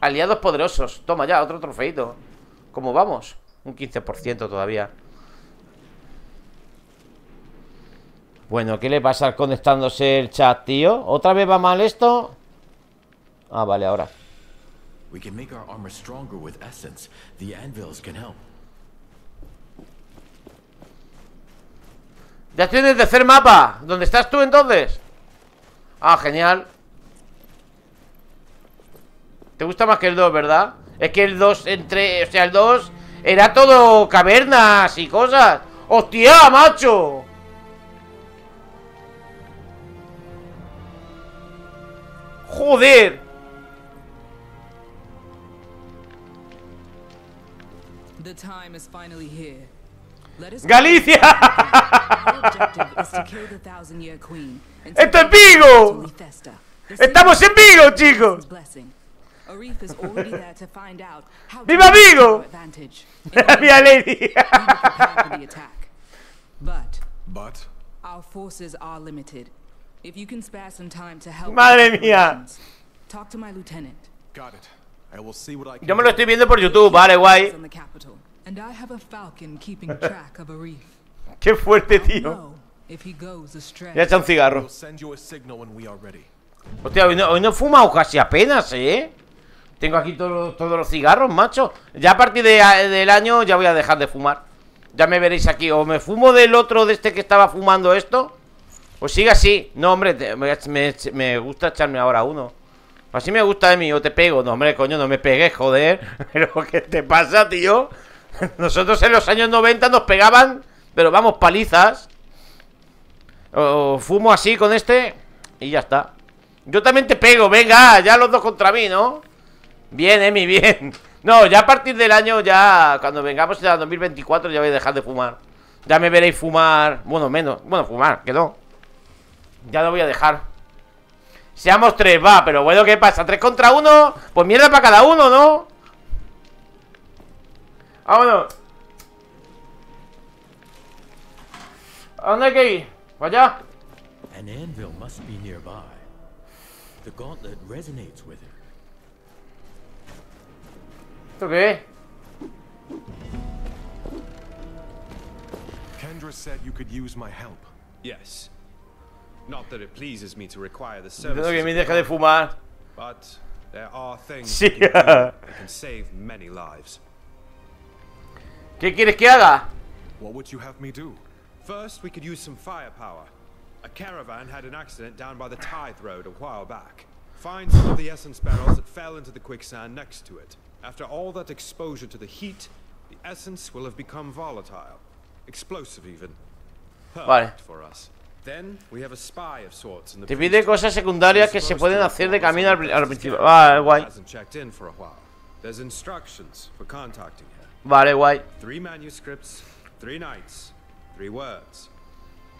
Aliados poderosos. Toma ya, otro trofeito. ¿Cómo vamos? Un quince por ciento todavía. Bueno, ¿qué le pasa al conectándose el chat, tío? ¿Otra vez va mal esto? Ah, vale, ahora. Ya tienes el tercer mapa. ¿Dónde estás tú entonces? Ah, genial. Te gusta más que el dos, ¿verdad? Es que el dos entre... O sea, el dos era todo cavernas y cosas. ¡Hostia, macho! ¡Joder! ¡Galicia! ¡Esto es Vigo! ¡Estamos en Vigo, chicos! ¡Viva Vigo! ¡Viva Lady! ¡Madre mía! Yo me lo estoy viendo por YouTube, vale, guay. ¡Qué fuerte, tío! Ya echa un cigarro. Hostia, hoy no, hoy no he fumado casi apenas, ¿eh? Tengo aquí todo, todos los cigarros, macho. Ya a partir de, del año ya voy a dejar de fumar. Ya me veréis aquí. O me fumo del otro, de este que estaba fumando esto. O sigue así. No, hombre, te, me, me, me gusta echarme ahora uno. Así me gusta de mí, o te pego. No, hombre, coño, no me pegues, joder. Pero ¿qué te pasa, tío? Nosotros en los años noventa nos pegaban, pero vamos, palizas. O, o fumo así con este y ya está. Yo también te pego, venga, ya los dos contra mí, ¿no? Bien, Emi, bien. No, ya a partir del año, ya cuando vengamos a dos mil veinticuatro ya voy a dejar de fumar. Ya me veréis fumar, bueno, menos, bueno, fumar, que no. Ya lo voy a dejar. Seamos tres, va, pero bueno, ¿qué pasa? ¿Tres contra uno? Pues mierda para cada uno, ¿no? Vámonos. ¿A dónde hay que ir? ¿Vaya? An anvil must be nearby. The gauntlet resonates with it. ¿Esto qué es? Kendra said you could use my help. Yes. Not that it pleases me to require the services. Creo que me deja de fumar. But there are things that can save many lives. ¿Qué quieres que haga? What would you have me do? First, we could use some firepower. A caravan had an accident down by the tithe road a while back. Find some of the essence barrels that fell into the quicksand next to it. After all that exposure to the heat, the essence will have become volatile, explosive even. Perfect for us. Then we have a spy of sorts in the. Te pide cosas secundarias que se pueden hacer de camino al principio. Vale, guay. There's instructions for contacting her. Vale, guay. Three manuscripts, three nights, three words.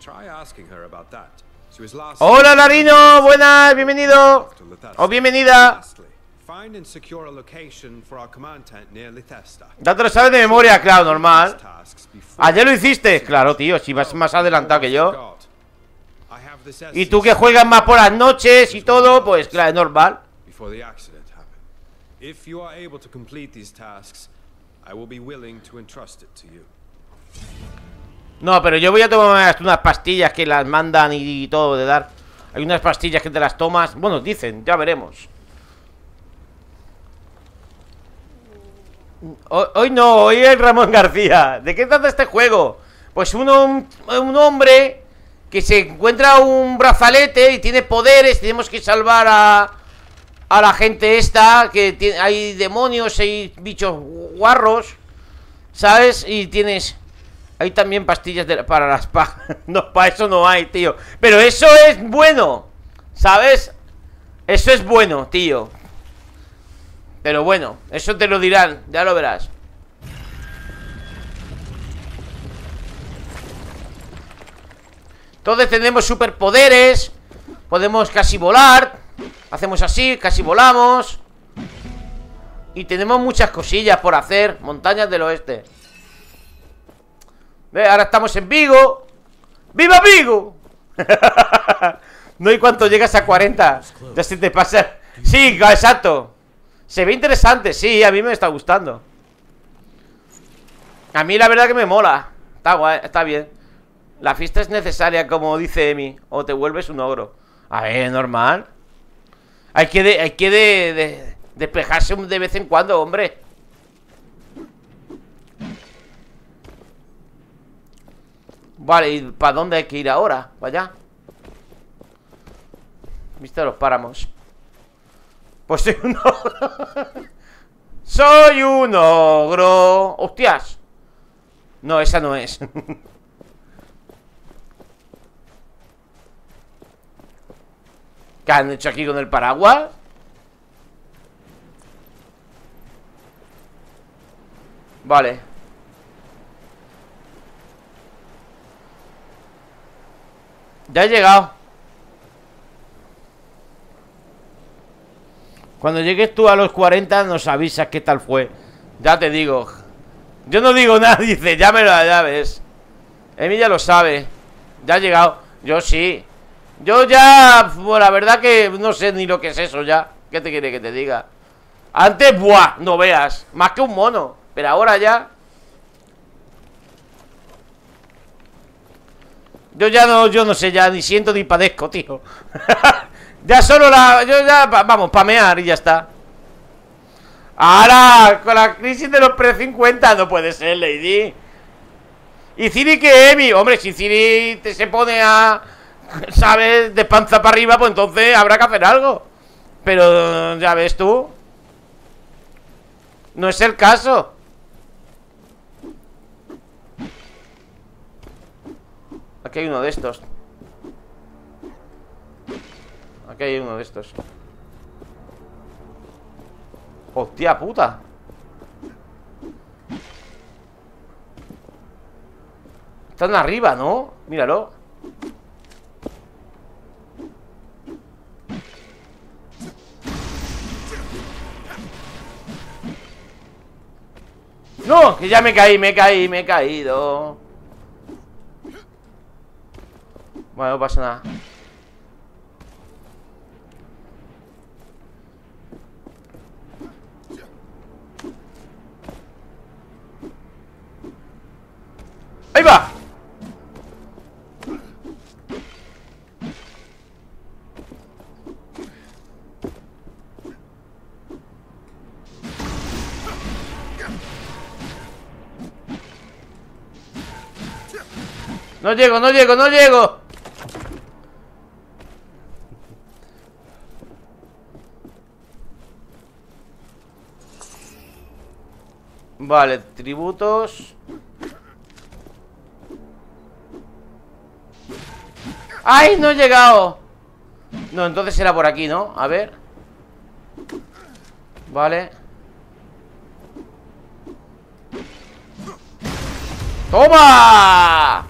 Try asking her about that. She was last. Hola, Larino, buenas, bienvenido o bienvenida. Find and secure a location for our command tent near Lethesta. Dato lo sabes de memoria, claro, normal. Ayer lo hiciste, claro, tío, si vas más adelantado que yo. I have Y tú que juegas más por las noches y todo, pues claro, es normal. No, pero yo voy a tomar unas pastillas que las mandan y, y todo de dar. Hay unas pastillas que te las tomas. Bueno, dicen, ya veremos. Hoy no, hoy es Ramón García. ¿De qué trata este juego? Pues uno, un, un hombre que se encuentra un brazalete y tiene poderes. Tenemos que salvar a, a la gente esta, que tiene, hay demonios, hay bichos guarros, ¿sabes? Y tienes... Hay también pastillas de, para las pajas. No, para eso no hay, tío. Pero eso es bueno, ¿sabes? Eso es bueno, tío. Pero bueno, eso te lo dirán, ya lo verás. Entonces tenemos superpoderes. Podemos casi volar. Hacemos así, casi volamos. Y tenemos muchas cosillas por hacer. Montañas del oeste. ¿Ve? Ahora estamos en Vigo. ¡Viva Vigo! No hay cuánto llegas a cuarenta. Ya se te pasa. Sí, exacto. Se ve interesante, sí, a mí me está gustando. A mí la verdad que me mola. Está guay, está bien. La fiesta es necesaria, como dice Emi. O te vuelves un ogro. A ver, normal. Hay que, de, hay que de, de, despejarse de vez en cuando, hombre. Vale, ¿y para dónde hay que ir ahora? Vaya. Viste los páramos. Pues soy un ogro. Soy un ogro. Hostias. No, esa no es. ¿Qué han hecho aquí con el paraguas? Vale. Ya he llegado. Cuando llegues tú a los cuarenta nos avisas qué tal fue. Ya te digo. Yo no digo nada, dice, ya me lo ya ves. Emi ya lo sabe. Ya ha llegado. Yo sí. Yo ya, bueno, la verdad que no sé ni lo que es eso ya. ¿Qué te quiere que te diga? Antes, buah, no veas. Más que un mono. Pero ahora ya. Yo ya no, yo no sé, ya ni siento ni padezco, tío. Ya solo la... Yo ya... Vamos, pamear y ya está. Ahora, con la crisis de los pre cincuenta no puede ser, Lady. Y Ciri que Emi. Hombre, si Ciri te se pone a... ¿Sabes? De panza para arriba, pues entonces habrá que hacer algo. Pero ya ves tú. No es el caso. Aquí hay uno de estos. Aquí hay uno de estos. Hostia puta. Están arriba, ¿no? Míralo. No, que ya me caí, me caí, me he caído. Bueno, no pasa nada. ¡Ahí va! No llego, no llego, no llego. Vale, tributos. ¡Ay, no he llegado! No, entonces era por aquí, ¿no? A ver. Vale. ¡Toma!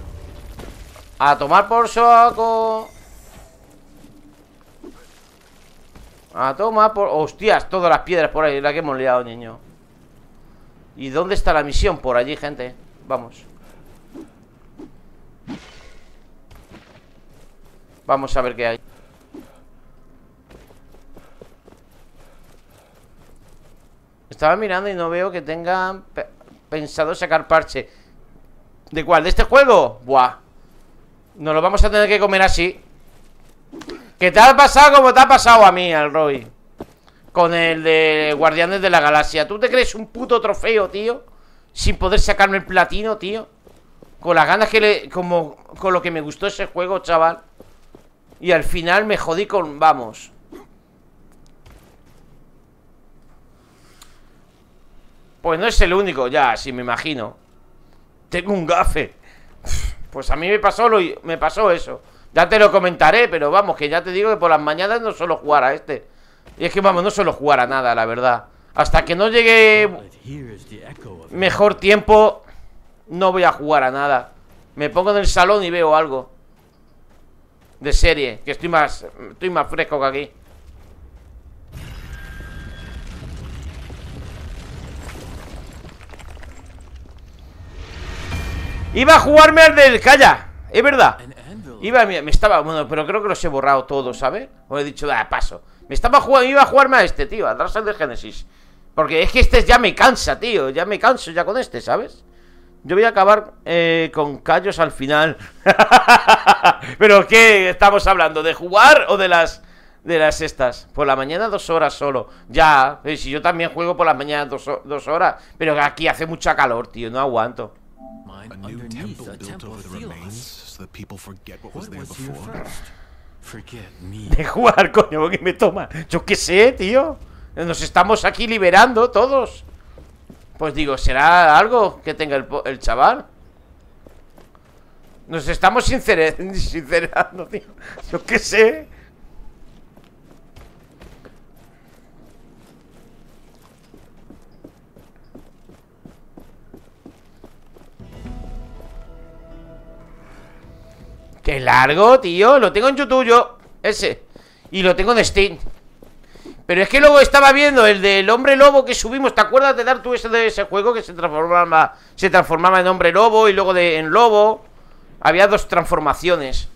A tomar por saco. A tomar por... Hostias, todas las piedras por ahí. La que hemos liado, niño. ¿Y dónde está la misión? Por allí, gente. Vamos. Vamos a ver qué hay. Estaba mirando y no veo que tengan pensado sacar parche. ¿De cuál? ¿De este juego? Buah. Nos lo vamos a tener que comer así. Que te ha pasado como te ha pasado a mí, al Roy, con el de Guardianes de la Galaxia. ¿Tú te crees un puto trofeo, tío? Sin poder sacarme el platino, tío. Con las ganas que le... Como... Con lo que me gustó ese juego, chaval. Y al final me jodí con... Vamos. Pues no es el único, ya, si me imagino. Tengo un gafe. Pues a mí me pasó, lo... me pasó eso. Ya te lo comentaré, pero vamos, que ya te digo que por las mañanas no suelo jugar a este. Y es que vamos, no suelo jugar a nada, la verdad. Hasta que no llegue mejor tiempo, no voy a jugar a nada. Me pongo en el salón y veo algo de serie, que estoy más, estoy más fresco que aquí. Iba a jugarme al del... Calla, es verdad. Iba, me estaba... Bueno, pero creo que los he borrado todos, ¿sabes? O he dicho, ah, paso. Me estaba jugando, iba a jugarme a este, tío, a Darksiders de Genesis. Porque es que este ya me cansa, tío. Ya me canso ya con este, ¿sabes? Yo voy a acabar eh, con callos al final. ¿Pero qué estamos hablando? ¿De jugar o de las de las estas? Por la mañana dos horas solo. Ya, eh, si yo también juego por las mañanas dos, dos horas. Pero aquí hace mucha calor, tío, no aguanto. De jugar, coño, porque me toma. Yo qué sé, tío. Nos estamos aquí liberando todos. Pues digo, ¿será algo que tenga el, el chaval? Nos estamos sincer sincerando, tío. Yo qué sé. ¡Qué largo, tío! Lo tengo en YouTube yo, ese. Y lo tengo en Steam. Pero es que luego estaba viendo el del hombre lobo que subimos. ¿Te acuerdas de dar tú ese de ese juego que se transformaba, se transformaba en hombre lobo y luego de, en lobo? Había dos transformaciones.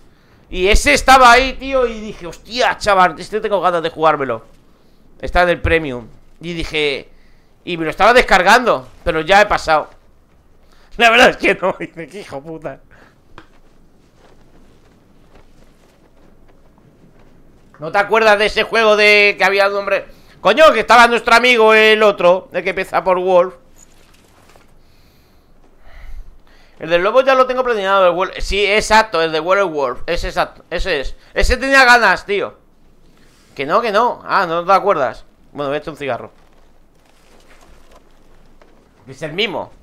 Y ese estaba ahí, tío. Y dije, hostia, chaval, este tengo ganas de jugármelo. Está en el premium. Y dije... Y me lo estaba descargando. Pero ya he pasado. La verdad es que no. Dice, qué hijo puta. ¿No te acuerdas de ese juego de que había un hombre? Coño, que estaba nuestro amigo el otro, el que empieza por Wolf. El del lobo ya lo tengo planeado, el Wolf. Sí, exacto, el de Wolf Wolf. Es exacto, ese es. Ese tenía ganas, tío. Que no, que no. Ah, no te acuerdas. Bueno, voy a echar un cigarro. Es el mismo.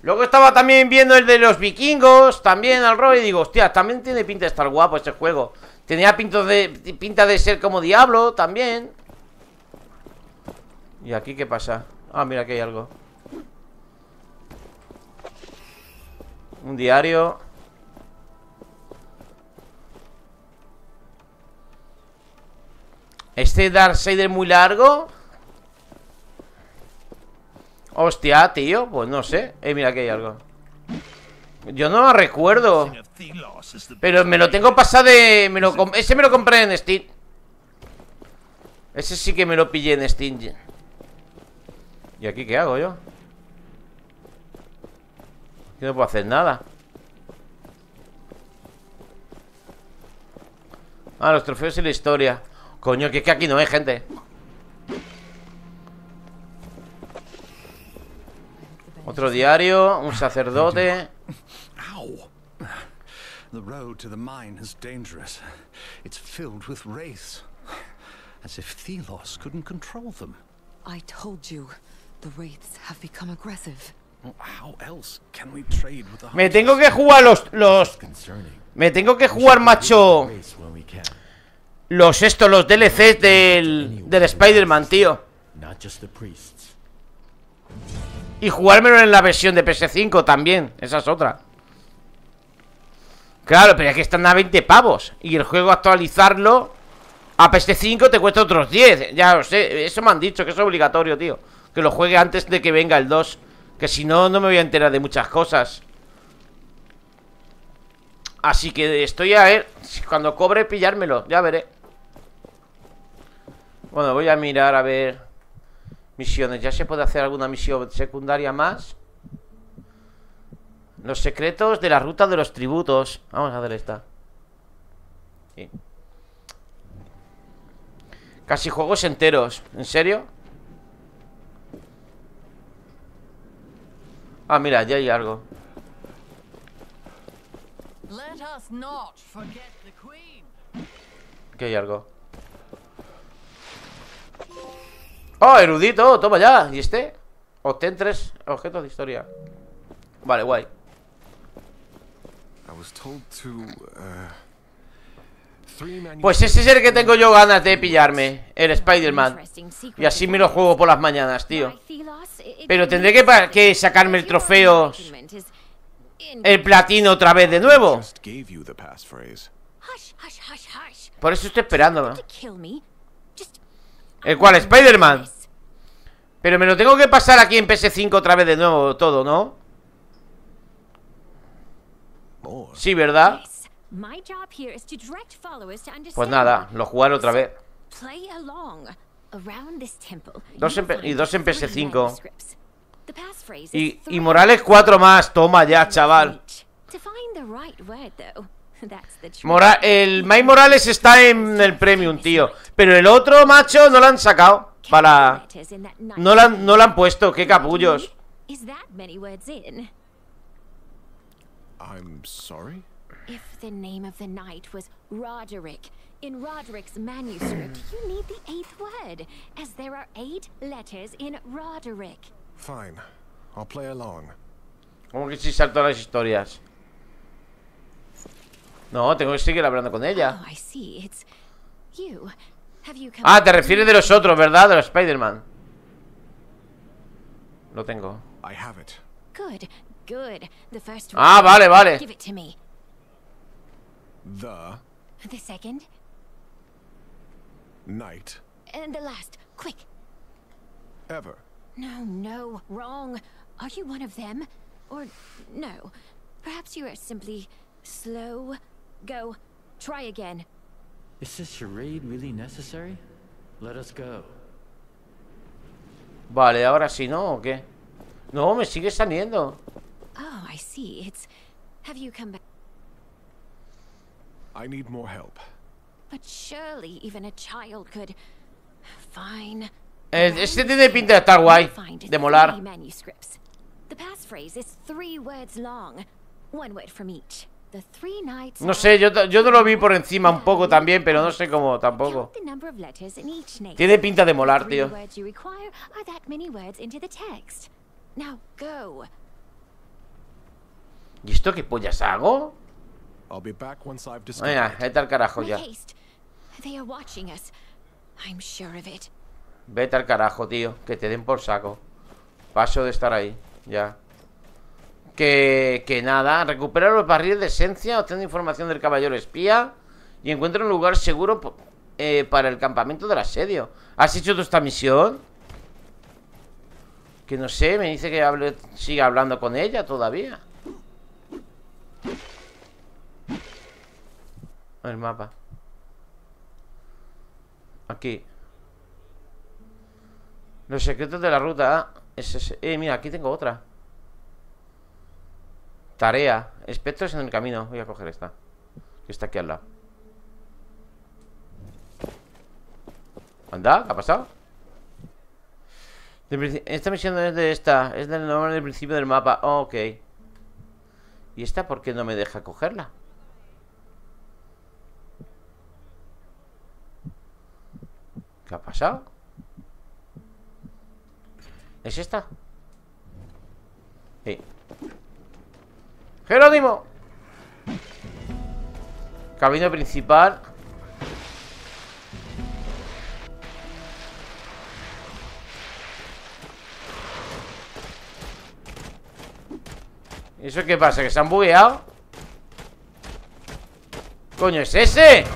Luego estaba también viendo el de los vikingos, también al rol, y digo, hostia, también tiene pinta de estar guapo este juego. Tenía pinta de, pinta de ser como Diablo, también. ¿Y aquí qué pasa? Ah, mira, aquí hay algo. Un diario. Este Darksiders muy largo. Hostia, tío, pues no sé. Eh, mira, aquí hay algo. Yo no lo recuerdo. Pero me lo tengo pasado de... Me lo com... Ese me lo compré en Steam. Ese sí que me lo pillé en Steam. ¿Y aquí qué hago yo? Aquí no puedo hacer nada. Ah, los trofeos y la historia. Coño, que es que aquí no hay gente. Otro diario, un sacerdote. The road to the mine is dangerous. It's filled with wraiths, as if Thelos couldn't control them. I told you, the wraiths have become aggressive. How else can we trade with the... Me tengo que jugar los los. Me tengo que jugar, macho. Los estos, los D L Cs del del Spider-Man, tío. Y jugármelo en la versión de P S cinco también. Esa es otra. Claro, pero es que están a veinte pavos. Y el juego actualizarlo a P S cinco te cuesta otros diez. Ya lo sé, eso me han dicho, que es obligatorio, tío. Que lo juegue antes de que venga el dos. Que si no, no me voy a enterar de muchas cosas. Así que estoy a ver. Cuando cobre, pillármelo. Ya veré. Bueno, voy a mirar a ver. Misiones. ¿Ya se puede hacer alguna misión secundaria más? Los secretos de la ruta de los tributos. Vamos a hacer esta. Sí. Casi juegos enteros. ¿En serio? Ah, mira, ya hay algo. Aquí hay algo. ¡Oh, erudito! Toma ya. ¿Y este? Obtén tres objetos de historia. Vale, guay. Pues ese es el que tengo yo ganas de pillarme. El Spider-Man. Y así me lo juego por las mañanas, tío. Pero tendré que, que sacarme el trofeo. El platino otra vez de nuevo. Por eso estoy esperándolo. ¿El cual? Spider-Man. Pero me lo tengo que pasar aquí en P S cinco otra vez de nuevo todo, ¿no? Sí, ¿verdad? Pues nada, lo jugaré otra vez. Dos en y dos en P S cinco. Y, y Morales cuatro más. Toma ya, chaval. Mora el Mike Morales está en el Premium, tío. Pero el otro, macho, no lo han sacado. Para... No lo han, no lo han puesto. Qué capullos. I'm sorry. If the name of the knight was Roderick, in Roderick's manuscript, you need the eighth word, as there are eight letters in Roderick. Fine, I'll play along. ¿Cómo que si salto las historias? No, tengo que seguir hablando con ella. Oh, I see. It's you. Have you come ah, te refieres de los otros, ¿verdad? De los Spider-Man. Lo tengo. I have it. Good. Good. The first one. Ah, vale, vale. Give it to me. The the second night and the last quick ever. No, no, wrong. Are you one of them or no? Perhaps you are simply slow. Go, try again. Is this charade really necessary? Let us go. Vale, ahora sí, ¿no? ¿O qué? No, me sigue saliendo. Oh, I see. It's have you come back? I need more help. But surely even a child could. Fine. Este tiene pinta de estar guay, de molar. No sé, yo, yo no lo vi por encima un poco también, pero no sé cómo tampoco. Tiene pinta de molar, tío. ¿Y esto qué pollas hago? Venga, vete al carajo ya. Vete al carajo, tío. Que te den por saco. Paso de estar ahí. Ya. Que, que nada. Recupera los barriles de esencia. Obtén información del caballero espía. Y encuentra un lugar seguro eh, para el campamento del asedio. ¿Has hecho tú esta misión? Que no sé. Me dice que hable, siga hablando con ella todavía. El mapa. Aquí. Los secretos de la ruta. Eh, mira, aquí tengo otra. Tarea. Espectros en el camino. Voy a coger esta. Que está aquí al lado. Anda, ¿qué ha pasado? Esta misión no es de esta. Es del nombre del principio del mapa. Oh, ok. ¿Y esta por qué no me deja cogerla? ¿Qué ha pasado? ¿Es esta? Sí. ¡Jerónimo! Camino principal. ¿Eso qué pasa? ¿Que se han bugueado? ¡Coño, es ese!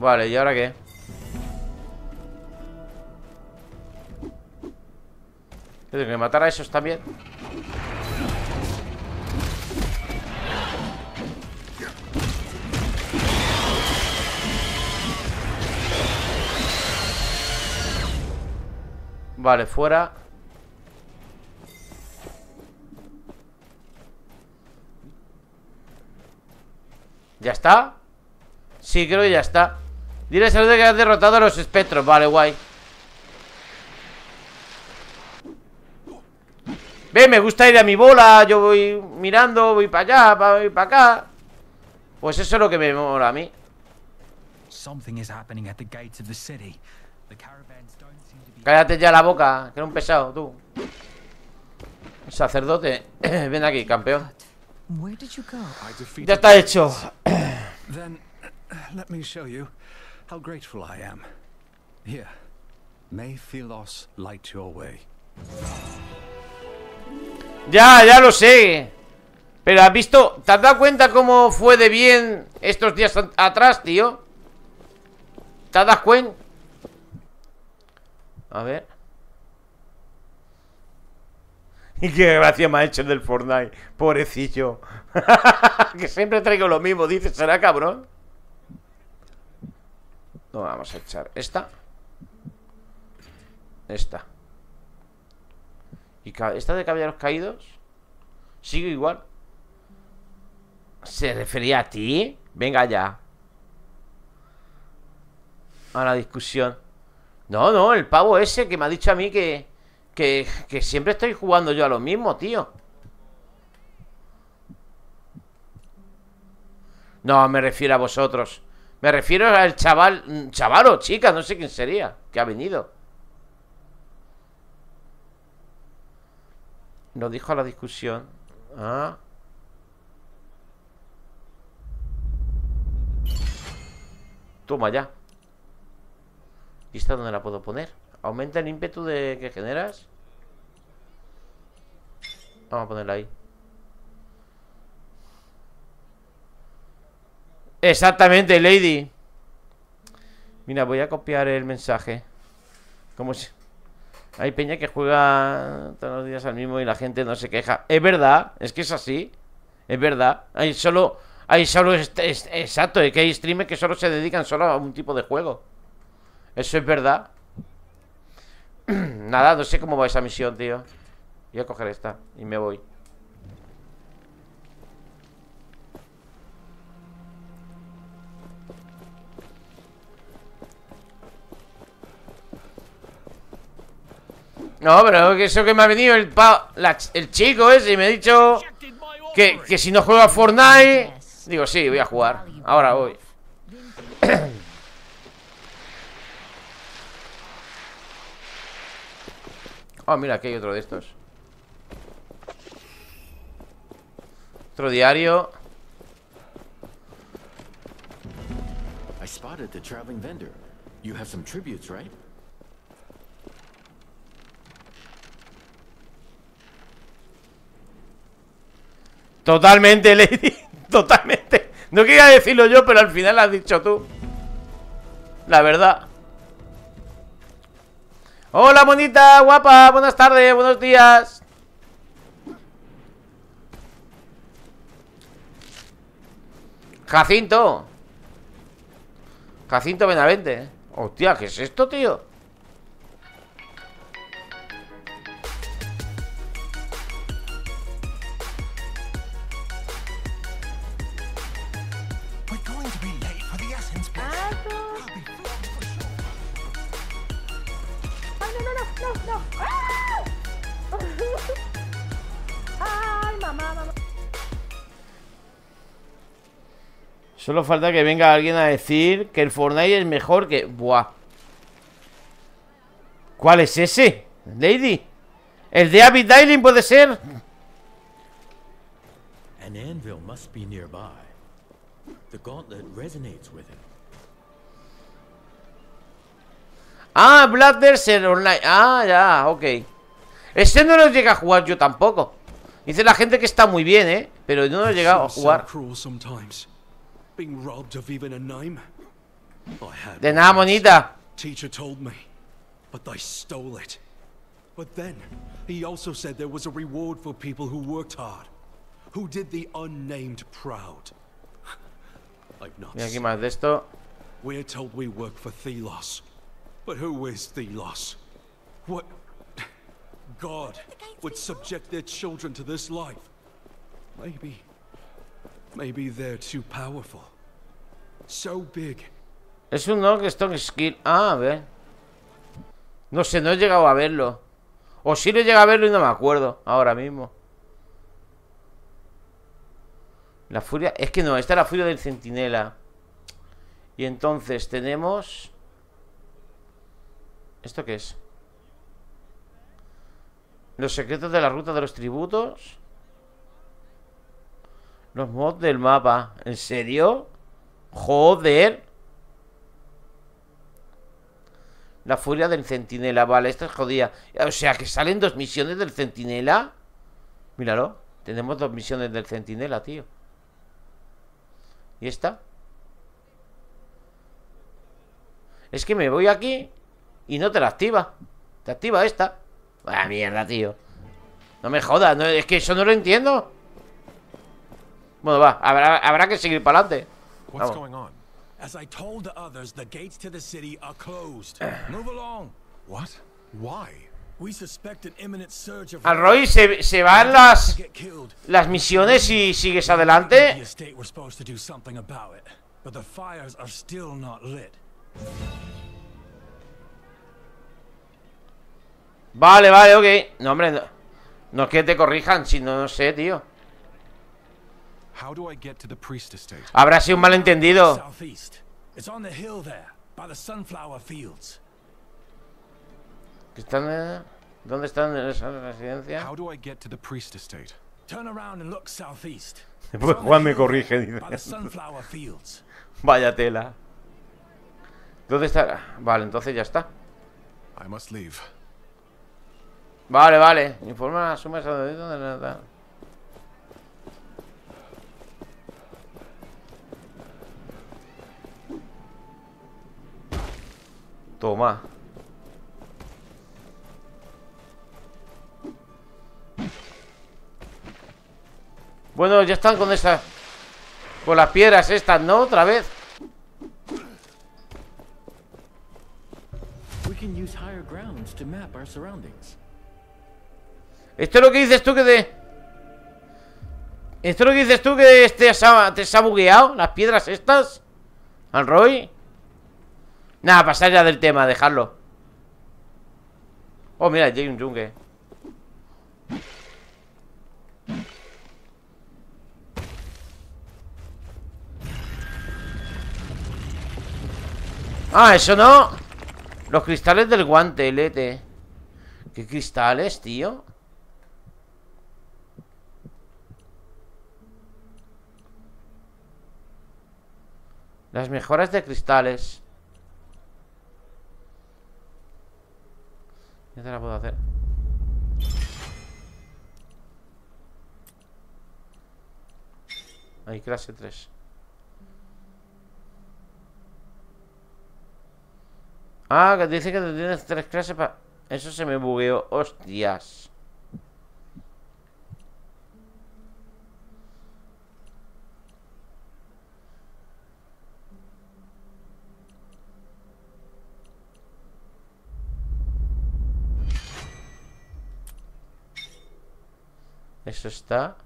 Vale, ¿y ahora qué? Tengo que matar a esos también. Vale, fuera. ¿Ya está? Sí, creo que ya está. Dile salud de que has derrotado a los espectros. Vale, guay. Ve, me gusta ir a mi bola. Yo voy mirando, voy para allá, voy para acá. Pues eso es lo que me mola a mí. Cállate ya la boca, que eres un pesado, tú. Sacerdote, ven aquí, campeón. Ya está hecho. Ya, ya lo sé. Pero has visto, ¿te has dado cuenta cómo fue de bien estos días atrás, tío? ¿Te has dado cuenta? A ver. Y qué gracia me ha hecho el del Fortnite, pobrecillo. Que siempre traigo lo mismo, dice, será cabrón. No, vamos a echar esta. Esta. ¿Y esta de caballeros caídos? Sigue igual. ¿Se refería a ti? Venga ya. A la discusión. No, no, el pavo ese que me ha dicho a mí que... Que, que siempre estoy jugando yo a lo mismo, tío. No, me refiero a vosotros. Me refiero al chaval. Chaval o chica, no sé quién sería, que ha venido. Nos dijo a la discusión. Ah. Toma ya. ¿Y esta dónde la puedo poner? ¿Aumenta el ímpetu de que generas? Vamos a ponerla ahí. Exactamente, Lady. Mira, voy a copiar el mensaje. Como si... Hay peña que juega todos los días al mismo y la gente no se queja. Es verdad, es que es así. Es verdad. Hay solo... Hay solo... Es, es, exacto, es que hay streamers que solo se dedican solo a un tipo de juego. Eso es verdad. Nada, no sé cómo va esa misión, tío. Voy a coger esta y me voy. No, pero eso que me ha venido el, pa la, el chico ese y me ha dicho que, que si no juega Fortnite. Digo, sí, voy a jugar. Ahora voy. Oh, mira, aquí hay otro de estos. Otro diario. I spotted the traveling vendor. You have some tributes, right? Totalmente, Lady. Totalmente. No quería decirlo yo, pero al final lo has dicho tú. La verdad. Hola, bonita, guapa, buenas tardes, buenos días. Jacinto. Jacinto Benavente. Hostia, ¿qué es esto, tío? Solo falta que venga alguien a decir que el Fortnite es mejor que... Buah. ¿Cuál es ese? Lady. ¿El de Abby Dyling puede ser? An anvil must be nearby. The gauntlet resonates with it. Ah, Blackberry Online. Ah, ya, ok. Este no lo llega a jugar yo tampoco. Dice la gente que está muy bien, ¿eh? Pero no lo he llegado a jugar. De nada, monita. Teacher told me, but they stole it. But then he also said there was a reward for people who worked hard, who did the unnamed proud. I've not. Mira, aquí más de esto. We're told we work for Thelos, but who is Thelos? What God would subject their children to this life? Maybe, maybe they're too powerful, so big. Es un no que stock skill. Ah, a ver. No sé, no he llegado a verlo. O sí lo he llegado a verlo y no me acuerdo ahora mismo. La furia... Es que no, esta es la furia del centinela. Y entonces tenemos... ¿Esto qué es? Los secretos de la ruta de los tributos. Los mods del mapa. ¿En serio? Joder. La furia del centinela, vale, esta es jodida. O sea, que salen dos misiones del centinela. Míralo. Tenemos dos misiones del centinela, tío. ¿Y esta? Es que me voy aquí y no te la activa. Te activa esta. Ah, mierda, tío. No me jodas, no, es que eso no lo entiendo. Bueno, va, habrá, habrá que seguir para adelante. Vamos. As I told the others, the gates to the city are closed. Move along. What? Why? We suspect an imminent surge of... Alroy, se, se van las las misiones y sigues adelante. The state we're supposed to do something about it, but the fires are still not lit. Vale, vale, okay. No, hombre, no, no es que te corrijan, si no, no sé, tío. Habrá sido un malentendido. ¿Están, ¿Dónde están esa residencia? Pues Juan me corrige, dice. Vaya tela. ¿Dónde está? Vale, entonces ya está. Vale, vale. Informa, suma esa de nada. Toma. Bueno, ya están con esas... Con las piedras estas, ¿no? Otra vez. Esto es lo que dices tú que te... Esto es lo que dices tú que te, te has bugueado. Las piedras estas. Al Roy. Nada, pasar ya del tema, dejarlo. Oh, mira, ya hay un yunque. Ah, eso no. Los cristales del guante, lete. ¿Qué cristales, tío? Las mejoras de cristales. Ya te la puedo hacer. Ahí, clase tres. Ah, que dice que tienes tres clases para... Eso se me bugueó, hostias. Eso está.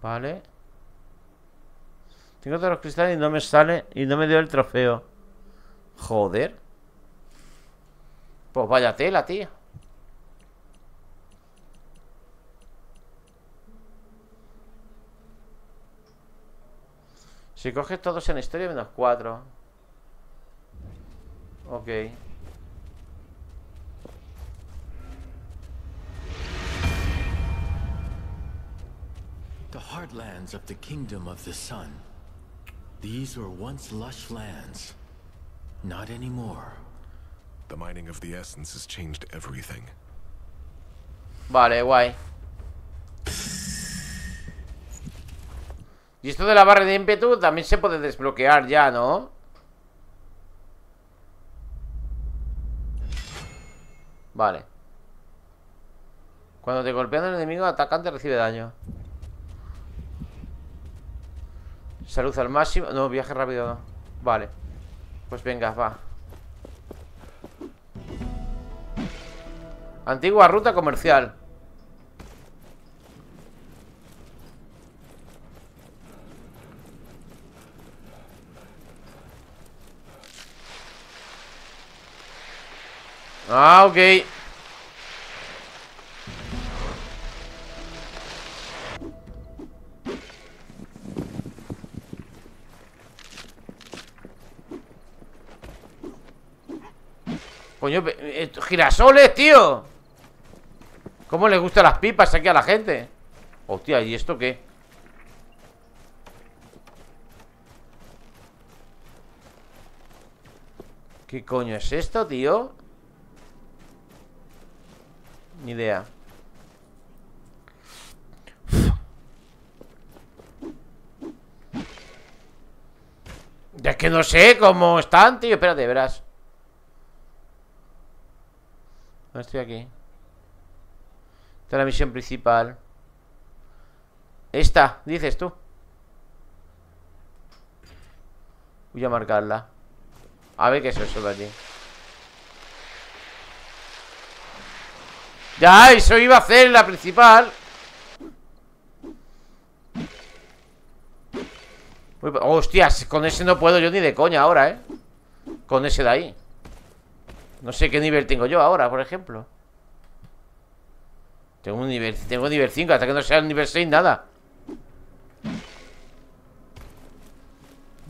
Vale. Tengo todos los cristales y no me sale. Y no me dio el trofeo. Joder. Pues vaya tela, tío. Si coges todos en historia menos cuatro. Ok. The heartlands of the kingdom of the sun. These were once lush lands. Not anymore. The mining of the essence has changed everything. Vale, guay. Y esto de la barra de ímpetu también se puede desbloquear ya, ¿no? Vale. Cuando te golpean el enemigo, atacante recibe daño. Salud al máximo. No, viaje rápido no. Vale. Pues venga, va. Antigua ruta comercial. Ah, ok. Coño, girasoles, tío. ¿Cómo les gustan las pipas aquí a la gente? Hostia, ¿y esto qué? ¿Qué coño es esto, tío? Ni idea. Es que no sé cómo están, tío. Espérate, verás. No estoy aquí. Esta es la misión principal. Esta, dices tú. Voy a marcarla. A ver qué es eso de allí. Ya, eso iba a hacer la principal. Uy, hostias, con ese no puedo yo ni de coña ahora, eh. Con ese de ahí. No sé qué nivel tengo yo ahora, por ejemplo. Tengo un nivel, tengo un nivel cinco, hasta que no sea el nivel seis, nada.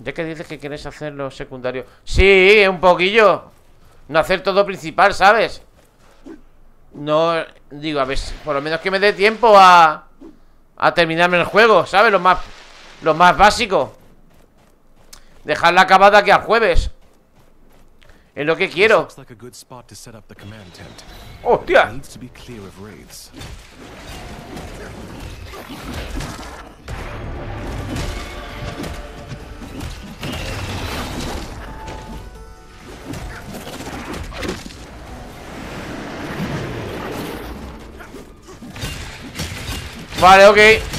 Ya que dices que quieres hacer lo secundario. Sí, un poquillo. No hacer todo principal, ¿sabes? No, digo, a ver, por lo menos que me dé tiempo a A terminarme el juego, ¿sabes? Lo más, lo más básico. Dejarla acabada aquí al jueves. Es lo que quiero. ¡Hostia! Vale, ok.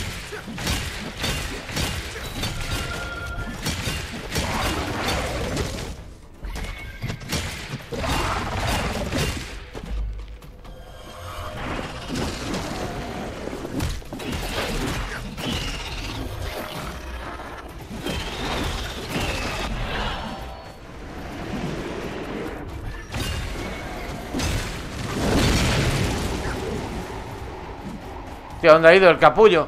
¿Dónde ha ido el capullo?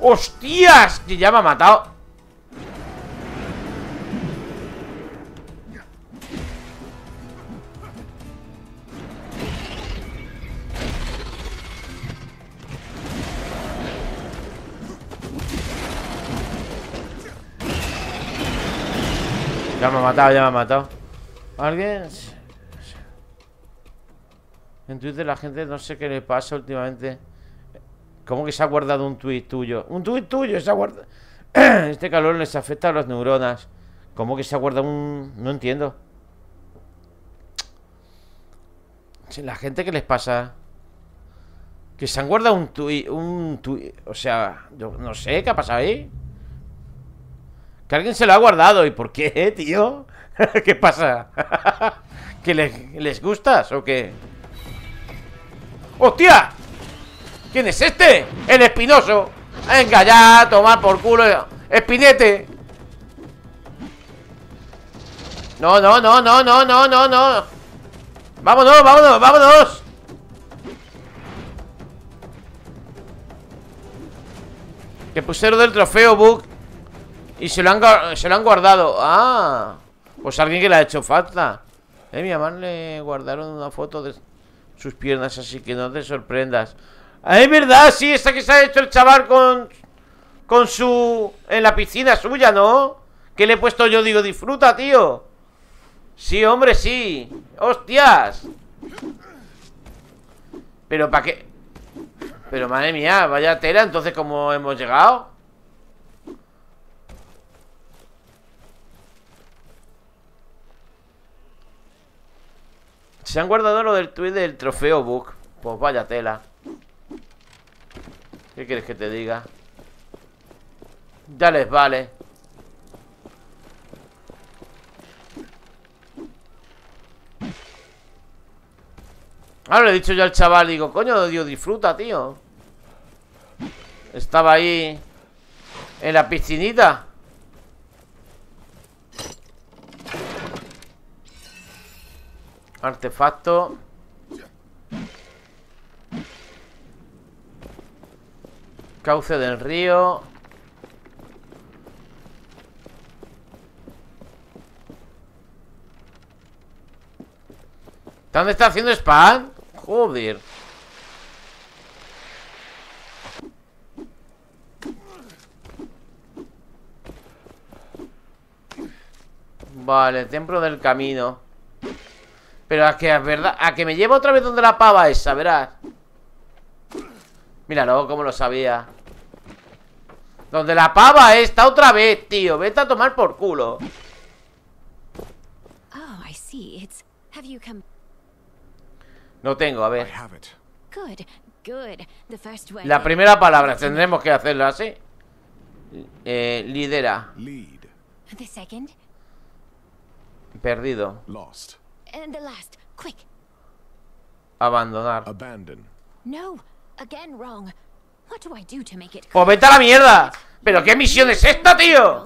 ¡Hostias! Que ya me ha matado. Ya me ha matado, ya me ha matado. ¿Alguien? En Twitter la gente no sé qué le pasa últimamente. ¿Cómo que se ha guardado un tuit tuyo? Un tuit tuyo se ha guardado. Este calor les afecta a las neuronas. ¿Cómo que se ha guardado un...? No entiendo. La gente que les pasa. Que se han guardado un tuit. Un tuit. O sea, yo no sé qué ha pasado ahí. Que alguien se lo ha guardado. ¿Y por qué, tío? ¿Qué pasa? ¿Que les, les gustas o qué? ¡Hostia! ¿Quién es este? ¡El espinoso! ¡Venga ya! ¡Toma por culo! ¡Espinete! No, no, no, no, no, no, no, no. ¡Vámonos, vámonos, vámonos! Que pusieron del trofeo, Bug. Y se lo han, se lo han guardado. Ah, pues alguien que le ha hecho falta. A mi mamá le guardaron una foto de sus piernas, así que no te sorprendas. Ah, es verdad, sí, esta que se ha hecho el chaval con... Con su... En la piscina suya, ¿no? Que le he puesto yo, digo, disfruta, tío. Sí, hombre, sí. ¡Hostias! Pero ¿para qué? Pero madre mía, vaya tela. Entonces, ¿cómo hemos llegado? Se han guardado lo del tweet del trofeo bug. Pues vaya tela. ¿Qué quieres que te diga? Ya les vale. Ahora le he dicho yo al chaval, digo, coño, Dios, disfruta, tío. Estaba ahí en la piscinita. Artefacto. Cauce del río. ¿Dónde está haciendo spam? Joder. Vale, templo del camino. Pero a que es verdad, a que me lleva otra vez donde la pava esa, verás. Míralo, como lo sabía. Donde la pava está otra vez, tío. Vete a tomar por culo. Oh, I see. It's... Have you come... No tengo, a ver. La primera palabra tendremos que hacerla así. Eh, lidera. Perdido. Abandonar. ¡Pues vete a la mierda! ¿Pero qué misión es esta, tío?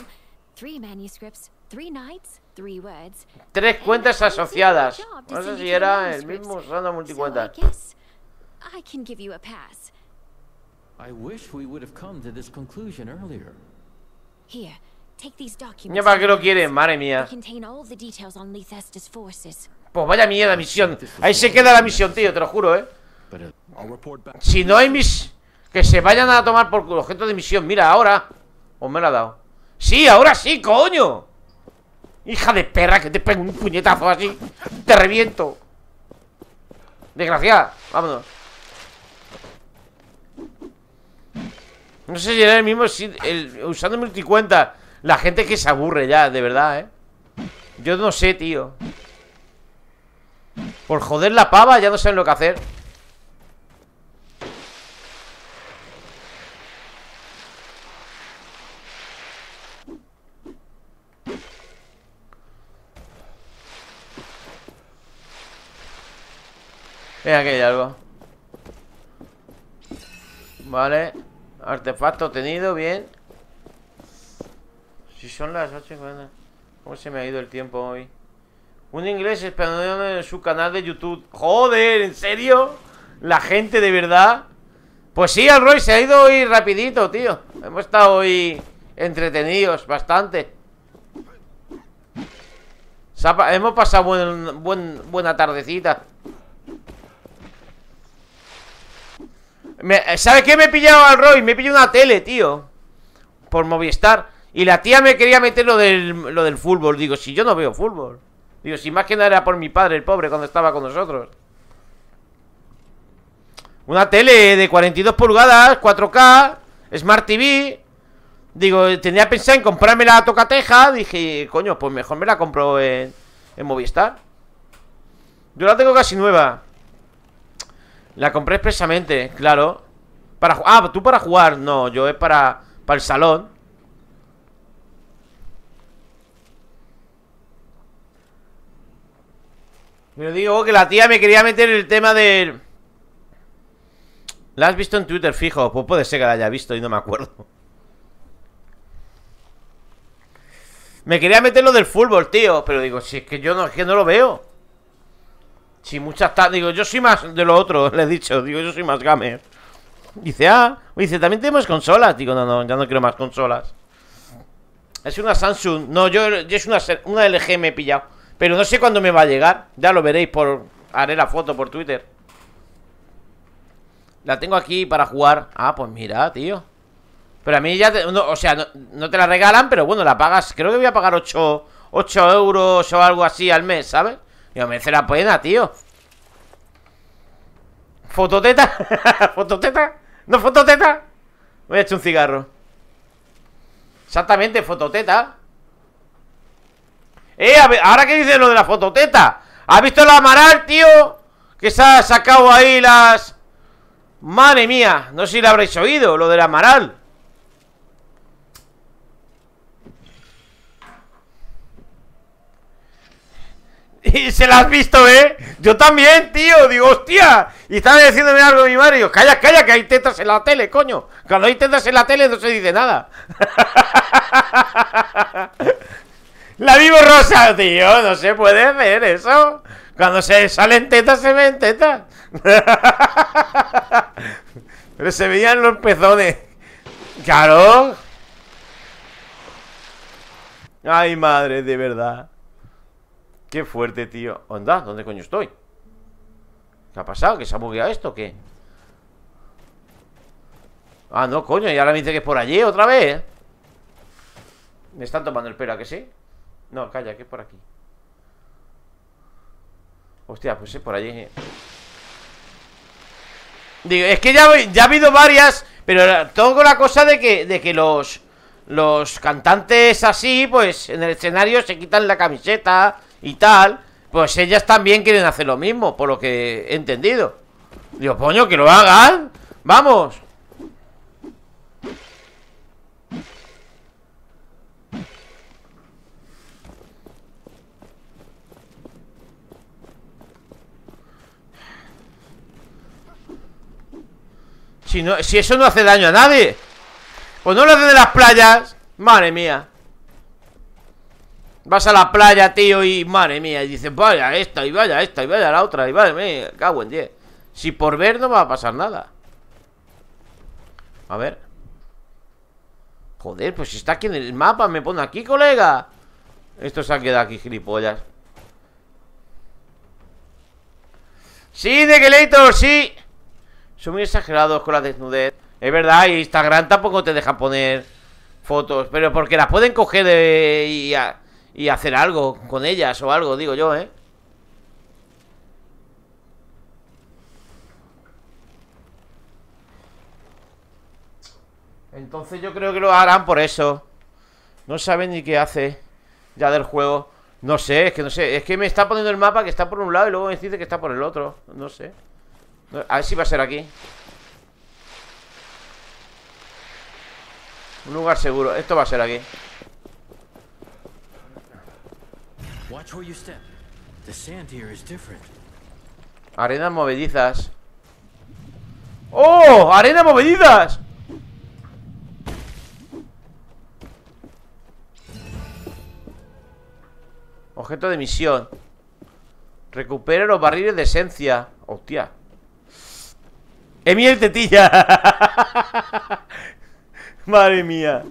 Tres cuentas asociadas. No sé si era el mismo usando multicuentas. Ya para qué lo quieren, madre mía. Pues vaya mierda misión. Ahí se queda la misión, tío, te lo juro, eh. Si no hay mis... Que se vayan a tomar por culo. Objeto de misión, mira, ahora. Os me la ha dado. Sí, ahora sí, coño. Hija de perra, que te pego un puñetazo así. Te reviento. Desgraciada, vámonos. No sé si era el mismo el, usando multicuentas. La gente que se aburre ya, de verdad, eh. Yo no sé, tío. Por joder la pava, ya no saben lo que hacer. Mira, aquí hay algo. Vale. Artefacto obtenido, bien. Si son las ocho y cuarenta. ¿Cómo se me ha ido el tiempo hoy? Un inglés esperando en su canal de YouTube. ¡Joder! ¿En serio? La gente de verdad. Pues sí, al Roy se ha ido hoy rapidito, tío. Hemos estado hoy entretenidos bastante. Pa Hemos pasado buen, buen, buena tardecita. ¿Sabes qué? Me he pillado al Roy, me he pillado una tele, tío. Por Movistar. Y la tía me quería meter lo del, lo del fútbol. Digo, si yo no veo fútbol. Digo, si más que nada era por mi padre, el pobre, cuando estaba con nosotros. Una tele de cuarenta y dos pulgadas, cuatro K, Smart T V. Digo, tenía pensado en comprarme la tocateja. Dije, coño, pues mejor me la compro en, en Movistar. Yo la tengo casi nueva. La compré expresamente, claro. Para ah, tú para jugar. No, yo es para, para el salón. Pero digo que la tía me quería meter el tema del... ¿La has visto en Twitter, fijo? Pues puede ser que la haya visto y no me acuerdo. Me quería meter lo del fútbol, tío. Pero digo, si es que yo no, es que no lo veo. Si muchas tardes, digo, yo soy más de lo otro, le he dicho, digo, yo soy más gamer. Dice, ah, dice, también tenemos consolas. Digo, no, no, ya no quiero más consolas. Es una Samsung, no, yo, yo es una, una L G me he pillado. Pero no sé cuándo me va a llegar. Ya lo veréis por... Haré la foto por Twitter. La tengo aquí para jugar. Ah, pues mira, tío. Pero a mí ya... Te, no, o sea, no, no te la regalan, pero bueno, la pagas. Creo que voy a pagar ocho, ocho euros o algo así al mes, ¿sabes? Y me merece la pena, tío. Fototeta. Fototeta. No, fototeta. Voy a echar un cigarro. Exactamente, fototeta. Eh, a ver, ahora que dices lo de la fototeta. ¿Has visto la Amaral, tío? Que se ha sacado ahí las... Madre mía, no sé si la habréis oído, lo de la Amaral. Y se la has visto, ¿eh? Yo también, tío, digo, hostia. Y estaba diciéndome algo mi madre y yo, calla, calla, que hay tetas en la tele, coño. Cuando hay tetas en la tele no se dice nada. La vivo rosa, tío, no se puede hacer eso. Cuando se salen tetas, se ven tetas. Pero se veían los pezones. Claro. Ay, madre, de verdad. Qué fuerte, tío. Onda, ¿dónde coño estoy? ¿Qué ha pasado? ¿Que se ha bugueado esto o qué? Ah, no, coño, y ahora me dice que es por allí otra vez. Me están tomando el pelo, ¿a que sí? No, calla, que es por aquí. Hostia, pues es por allí. Digo, es que ya, ya ha habido varias. Pero tengo la cosa de que, de que los, los cantantes así, pues en el escenario se quitan la camiseta y tal. Pues ellas también quieren hacer lo mismo, por lo que he entendido. Digo, coño, que lo hagan. Vamos. Si, no, si eso no hace daño a nadie. Pues no lo hacen de las playas. Madre mía. Vas a la playa, tío, y madre mía. Y dices, vaya esta, y vaya esta, y vaya la otra. Y vaya, me cago en diez. Si por ver no va a pasar nada. A ver. Joder, pues si está aquí en el mapa. Me pone aquí, colega. Esto se ha quedado aquí, gilipollas. Sí, de Gelator, sí. Son muy exagerados con la desnudez. Es verdad, y Instagram tampoco te deja poner fotos. Pero porque las pueden coger de, y, a, y hacer algo con ellas o algo, digo yo, ¿eh? Entonces yo creo que lo harán por eso. No saben ni qué hace ya del juego. No sé, es que no sé. Es que me está poniendo el mapa que está por un lado y luego me dice que está por el otro. No sé. A ver si va a ser aquí. Un lugar seguro. Esto va a ser aquí. Arenas movedizas. ¡Oh! ¡Arenas movedizas! Objeto de misión. Recupera los barriles de esencia. Hostia. ¡Es miel tetilla! ¡Madre mía!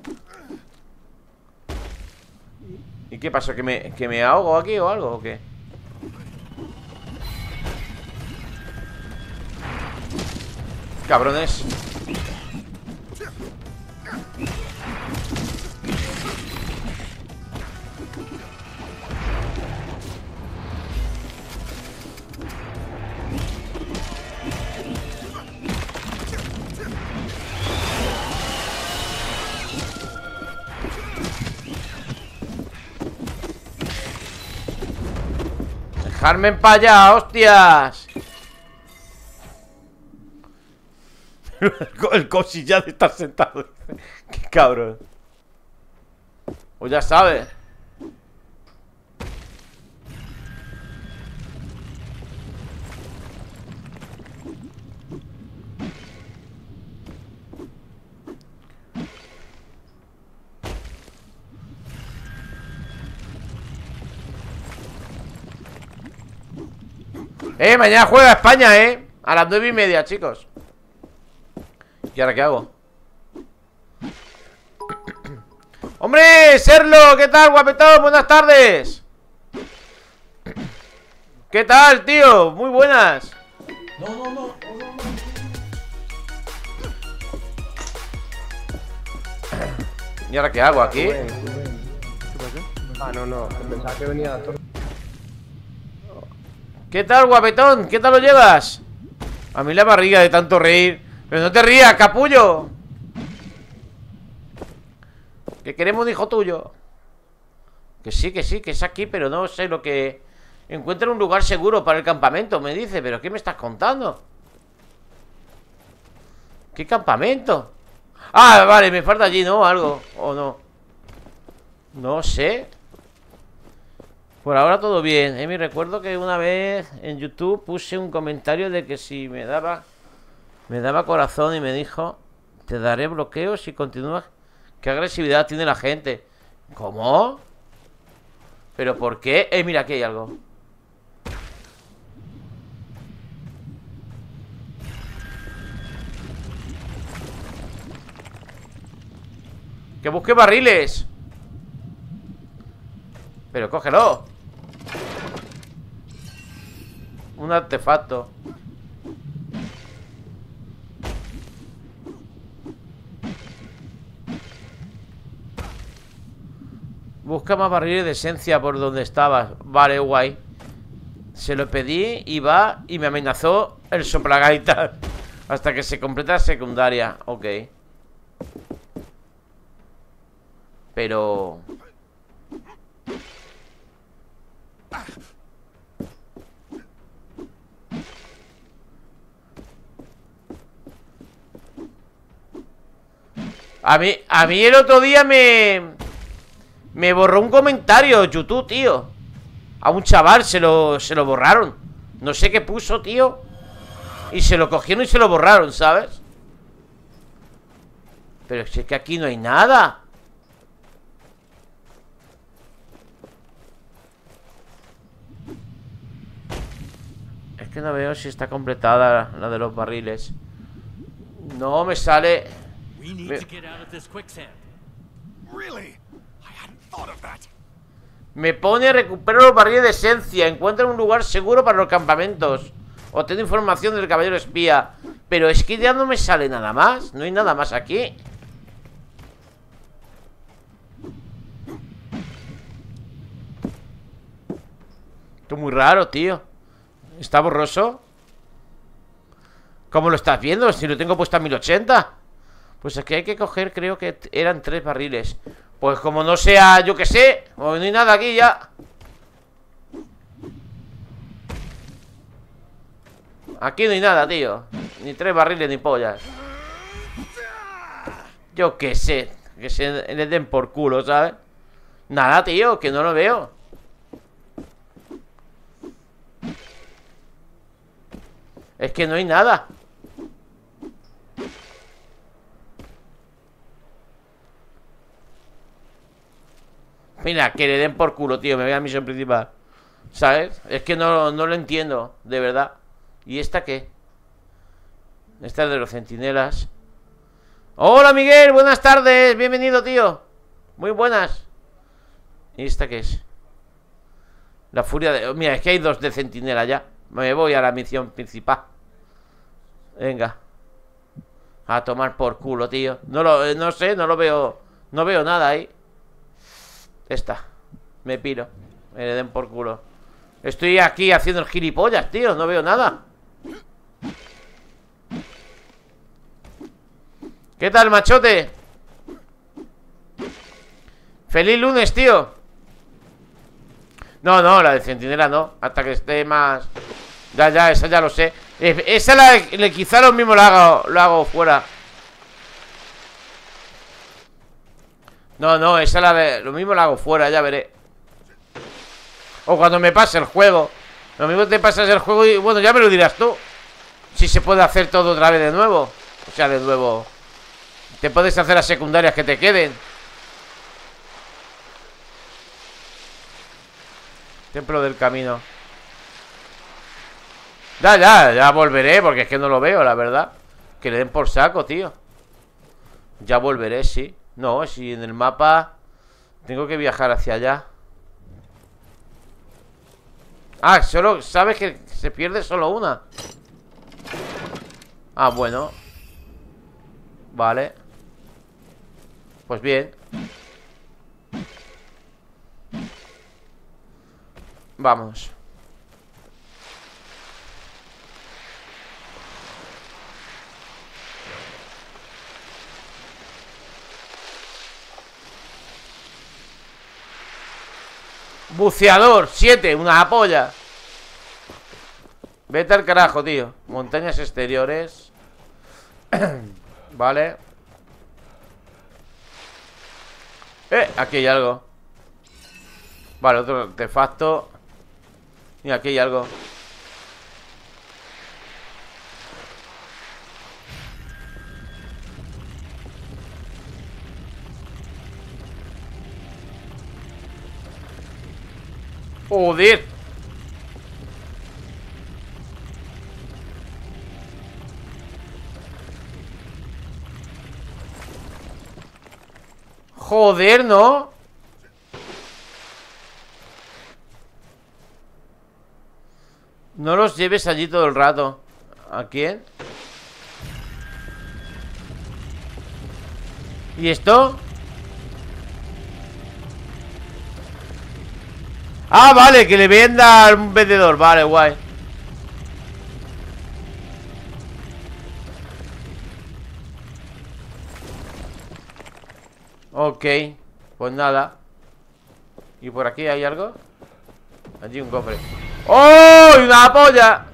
¿Y qué pasó? ¿Que me, que me ahogo aquí o algo o qué? ¡Cabrones! ¡Dejadme en pa' allá, hostias! El cosi ya de estar sentado. ¡Qué cabrón! Pues ya sabes. Eh, mañana juega España, eh. A las nueve y media, chicos. ¿Y ahora qué hago? ¡Hombre! ¡Serlo! ¿Qué tal, guapetón? Buenas tardes. ¿Qué tal, tío? Muy buenas. No, no, no, no, no, no. ¿Y ahora qué hago aquí? ¿Qué pasa? Ah, no, no, pensaba que venía a torre. ¿Qué tal, guapetón? ¿Qué tal lo llevas? A mí la barriga de tanto reír. Pero no te rías, capullo. Que queremos un hijo tuyo. Que sí, que sí, que es aquí, pero no sé lo que... Encuentra un lugar seguro para el campamento, me dice. ¿Pero qué me estás contando? ¿Qué campamento? Ah, vale, me falta allí, ¿no? Algo, o no. No sé. Por ahora todo bien, ¿eh? Me recuerdo que una vez en YouTube puse un comentario de que si me daba... Me daba corazón y me dijo: te daré bloqueo si continúas. ¿Qué agresividad tiene la gente? ¿Cómo? ¿Pero por qué? Eh, mira, aquí hay algo. ¡Que busque barriles! ¡Pero cógelo! Un artefacto. Busca más barriles de esencia por donde estabas. Vale, guay. Se lo pedí y va. Y me amenazó el soplagaita hasta que se completa la secundaria. Ok. Pero... A mí, a mí el otro día me... Me borró un comentario YouTube, tío. A un chaval se lo, se lo borraron. No sé qué puso, tío. Y se lo cogieron y se lo borraron, ¿sabes? Pero si es que aquí no hay nada. Es que no veo si está completada la de los barriles. No, me sale... Me... Me pone: recupero los barriles de esencia. Encuentra un lugar seguro para los campamentos. Obtengo información del caballero espía. Pero es que ya no me sale nada más. No hay nada más aquí. Esto es muy raro, tío. ¿Está borroso? ¿Cómo lo estás viendo? Si lo tengo puesto a mil ochenta. Pues es que hay que coger, creo que eran tres barriles. Pues como no sea, yo que sé, como no hay nada aquí ya. Aquí no hay nada, tío. Ni tres barriles ni pollas. Yo que sé. Que se les den por culo, ¿sabes? Nada, tío, que no lo veo. Es que no hay nada. Mira, que le den por culo, tío. Me voy a misión principal, ¿sabes? Es que no, no lo entiendo, de verdad. ¿Y esta qué? Esta es de los centinelas. ¡Hola, Miguel! Buenas tardes. Bienvenido, tío. Muy buenas. ¿Y esta qué es? La furia de... Mira, es que hay dos de centinela ya. Me voy a la misión principal. Venga. A tomar por culo, tío. No lo... No sé, no lo veo. No veo nada ahí. Esta, me piro. Me le den por culo. Estoy aquí haciendo el gilipollas, tío. No veo nada. ¿Qué tal, machote? ¡Feliz lunes, tío! No, no, la de centinela no. Hasta que esté más... Ya, ya, esa ya lo sé. Esa la, la, quizá lo mismo lo hago, lo hago fuera. No, no, esa la de... Lo mismo la hago fuera, ya veré. O cuando me pase el juego. Lo mismo te pasas el juego y... Bueno, ya me lo dirás tú. Si se puede hacer todo otra vez de nuevo. O sea, de nuevo. Te puedes hacer las secundarias que te queden. Templo del camino. Ya, ya, ya volveré. Porque es que no lo veo, la verdad. Que le den por saco, tío. Ya volveré, sí. No, si en el mapa tengo que viajar hacia allá. Ah, solo... Sabes que se pierde solo una. Ah, bueno. Vale. Pues bien. Vamos. Buceador, siete, una polla. Vete al carajo, tío. Montañas exteriores. Vale. Eh, aquí hay algo. Vale, otro artefacto. Y aquí hay algo. Joder. Joder, ¿no? No los lleves allí todo el rato. ¿A quién? ¿Y esto? Ah, vale, que le venda a un vendedor. Vale, guay. Ok, pues nada. ¿Y por aquí hay algo? Allí un cofre. ¡Oh! ¡Una polla!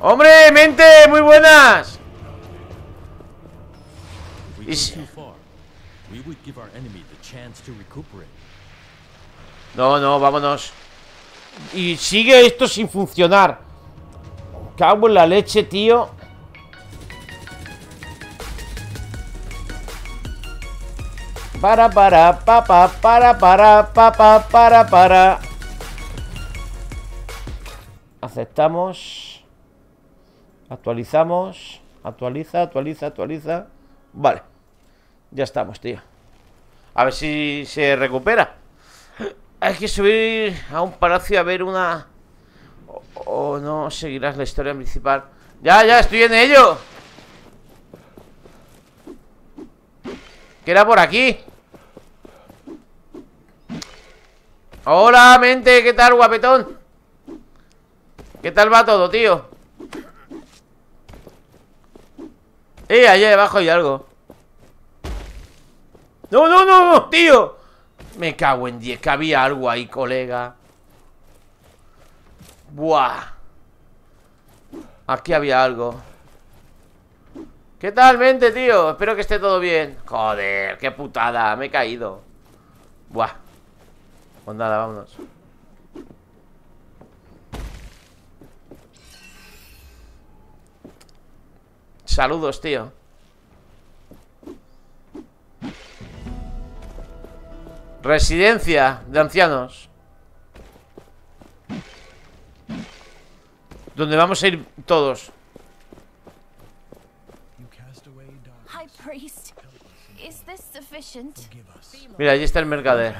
¡Hombre, mente! ¡Muy buenas! No, no, vámonos. Y sigue esto sin funcionar. Cago en la leche, tío. Para, para, pa, pa, para, para, pa, pa, para, para. Aceptamos. Actualizamos. Actualiza, actualiza, actualiza. Vale. Ya estamos, tío. A ver si se recupera. Hay que subir a un palacio a ver una... O, o no seguirás la historia principal. Ya, ya, estoy en ello. Que era por aquí. Hola, mente, ¿qué tal, guapetón? ¿Qué tal va todo, tío? Eh, allá debajo hay algo. No, no, no, no, tío. Me cago en diez, que había algo ahí, colega. Buah. Aquí había algo. ¿Qué tal, mente, tío? Espero que esté todo bien. Joder, qué putada, me he caído. Buah. Pues nada, vámonos. Saludos, tío. Residencia de ancianos. Donde vamos a ir todos. Mira, allí está el mercader.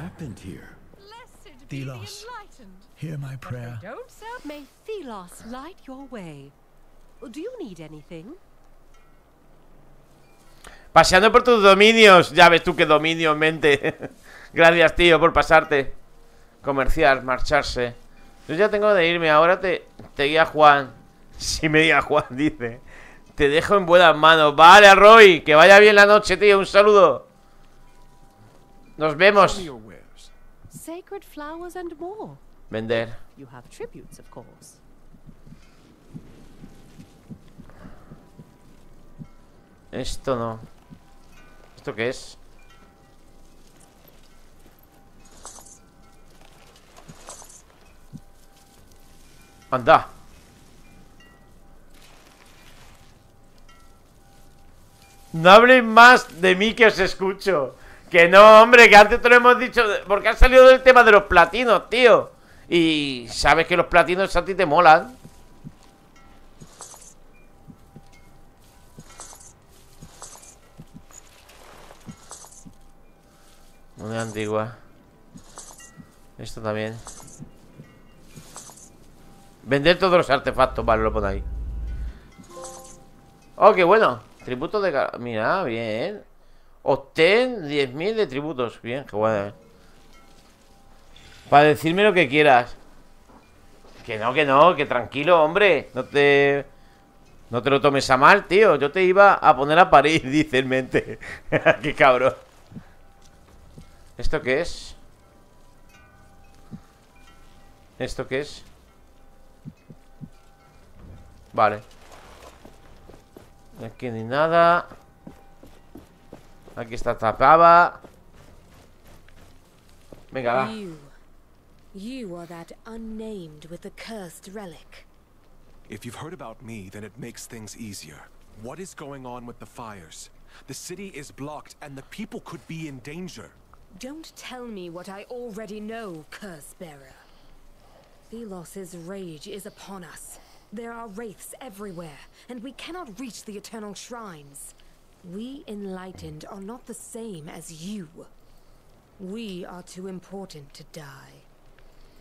Paseando por tus dominios. Ya ves tú qué dominio, mente. Gracias, tío, por pasarte. Comerciar, marcharse. Yo ya tengo de irme, ahora te, te guía Juan. Si me guía Juan, dice. Te dejo en buenas manos. Vale, Arroy, que vaya bien la noche, tío. Un saludo. Nos vemos. Vender. Esto no. ¿Esto qué es? Anda. No hablen más de mí que os escucho. Que no, hombre, que antes te lo hemos dicho. Porque ha salido del tema de los platinos, tío. Y sabes que los platinos a ti te molan. Una antigua. Esto también. Vender todos los artefactos. Vale, lo ponéis. Oh, qué bueno. Tributos de... Mira, bien. Obtén diez mil de tributos. Bien, qué bueno. Para decirme lo que quieras. Que no, que no, que tranquilo, hombre. No te... No te lo tomes a mal, tío. Yo te iba a poner a parir, dice el mente. Qué cabrón. ¿Esto qué es? ¿Esto qué es? Vale. Aquí ni nada. Aquí está tapada. Venga, va. You are that unnamed with the cursed relic. If you've heard about me, then it makes things easier. What is going on with the fires? The city is blocked and the people could be in danger. Don't tell me what I already know, Cursebearer. Velos's rage is upon us. There are wraiths everywhere, and we cannot reach the eternal shrines. We enlightened are not the same as you. We are too important to die.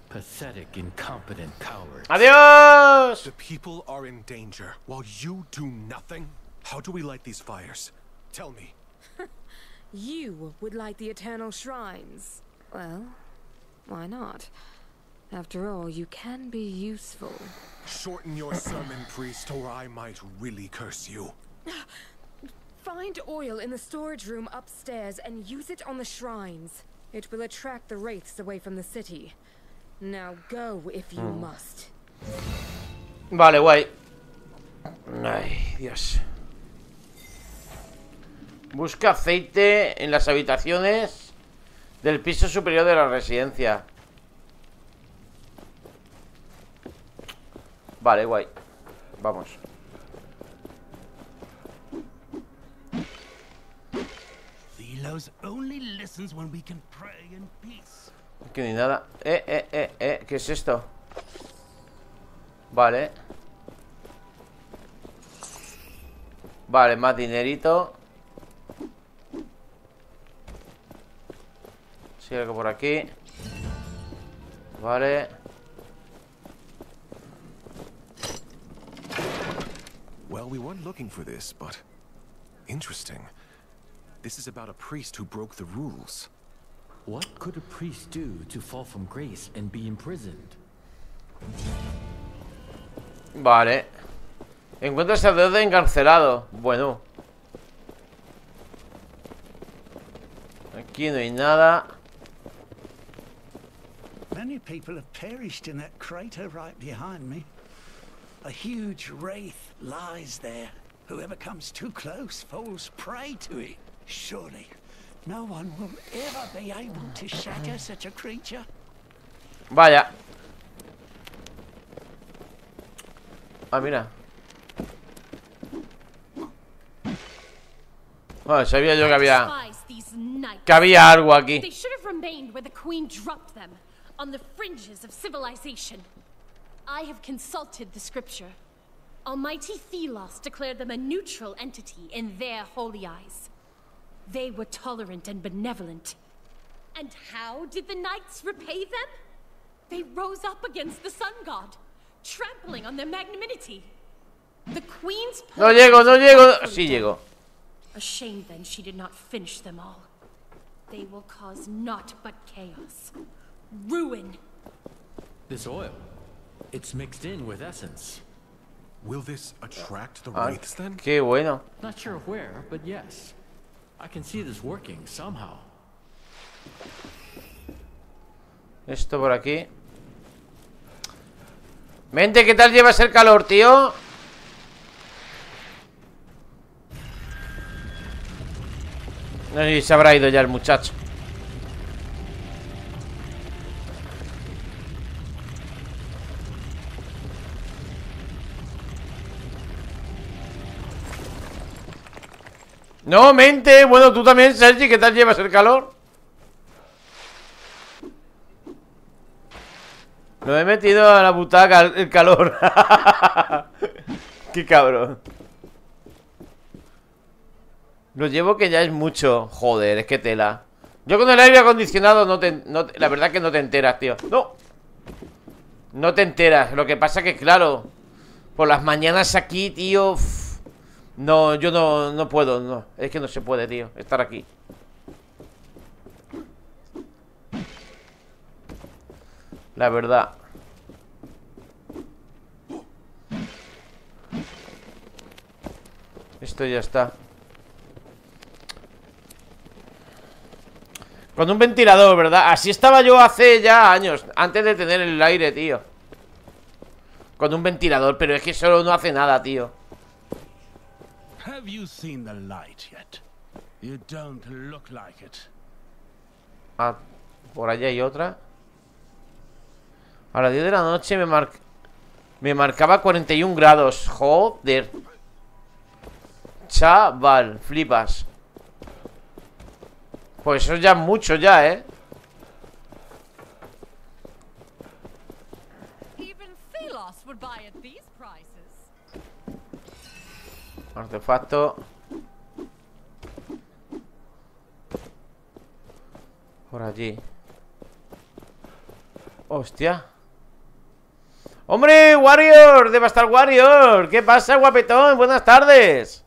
Pathetic, incompetent cowards. Adiós. The people are in danger while you do nothing. How do we light these fires? Tell me. You would light the eternal shrines. Well, why not? After all, you can be useful. Shorten your sermon, priest, or I might really curse you. Find oil in the storage room upstairs and use it on the shrines. It will attract the wraiths away from the city. Now go if you must. Vale, guay. Ay, Dios. Busca aceite en las habitaciones del piso superior de la residencia. Vale, guay. Vamos. Aquí ni nada. Eh, eh, eh, eh. ¿Qué es esto? Vale. Vale, más dinerito. Si hay algo por aquí. Vale. Well, we weren't looking for this, but interesting. This is about a priest who broke the rules. What could a priest do to fall from grace and be imprisoned? Vale. Encuentra sacerdote encarcelado. Bueno. Aquí no hay nada. Many people have perished in that crater right behind me. A huge wraith lies there. Whoever comes too close falls prey to it. Surely. No one will ever be able to shatter such a creature. Vaya. Ah, mira. Bueno, sabía yo que había que había algo aquí. They should have remained where the queen dropped them, on the fringes of civilization. I have consulted the scripture. Almighty Thelos declared them a neutral entity in their holy eyes. They were tolerant and benevolent. And how did the knights repay them? They rose up against the sun god, trampling on their magnanimity. The queen's... No llego, no llego. Sí llego. A shame then she did not finish them all. They will cause naught but chaos. Ruin. This oil, it's mixed in with essence. Will this attract the wraiths then? Qué bueno. Not sure where, but yes. I can see this working somehow. Esto por aquí. Mente, ¿qué tal llevas el calor, tío? No sé si se habrá ido ya el muchacho. No, mente. Bueno, tú también, Sergi. ¿Qué tal llevas el calor? Lo he metido a la butaca el calor. Qué cabrón. Lo llevo que ya es mucho. Joder, es que tela. Yo con el aire acondicionado no te... No, la verdad es que no te enteras, tío. No. No te enteras. Lo que pasa que, claro, por las mañanas aquí, tío. No, yo no, no puedo, no. Es que no se puede, tío, estar aquí. La verdad. Esto ya está. Con un ventilador, ¿verdad? Así estaba yo hace ya años, antes de tener el aire, tío. Con un ventilador, pero es que solo no hace nada, tío. Ah, por allá hay otra. A las diez de la noche me mar... me marcaba cuarenta y un grados. Joder. Chaval, flipas. Pues eso ya es mucho ya, ¿eh? Artefacto. Por allí. Hostia. ¡Hombre, Warrior! ¡Devastar Warrior! ¿Qué pasa, guapetón? Buenas tardes.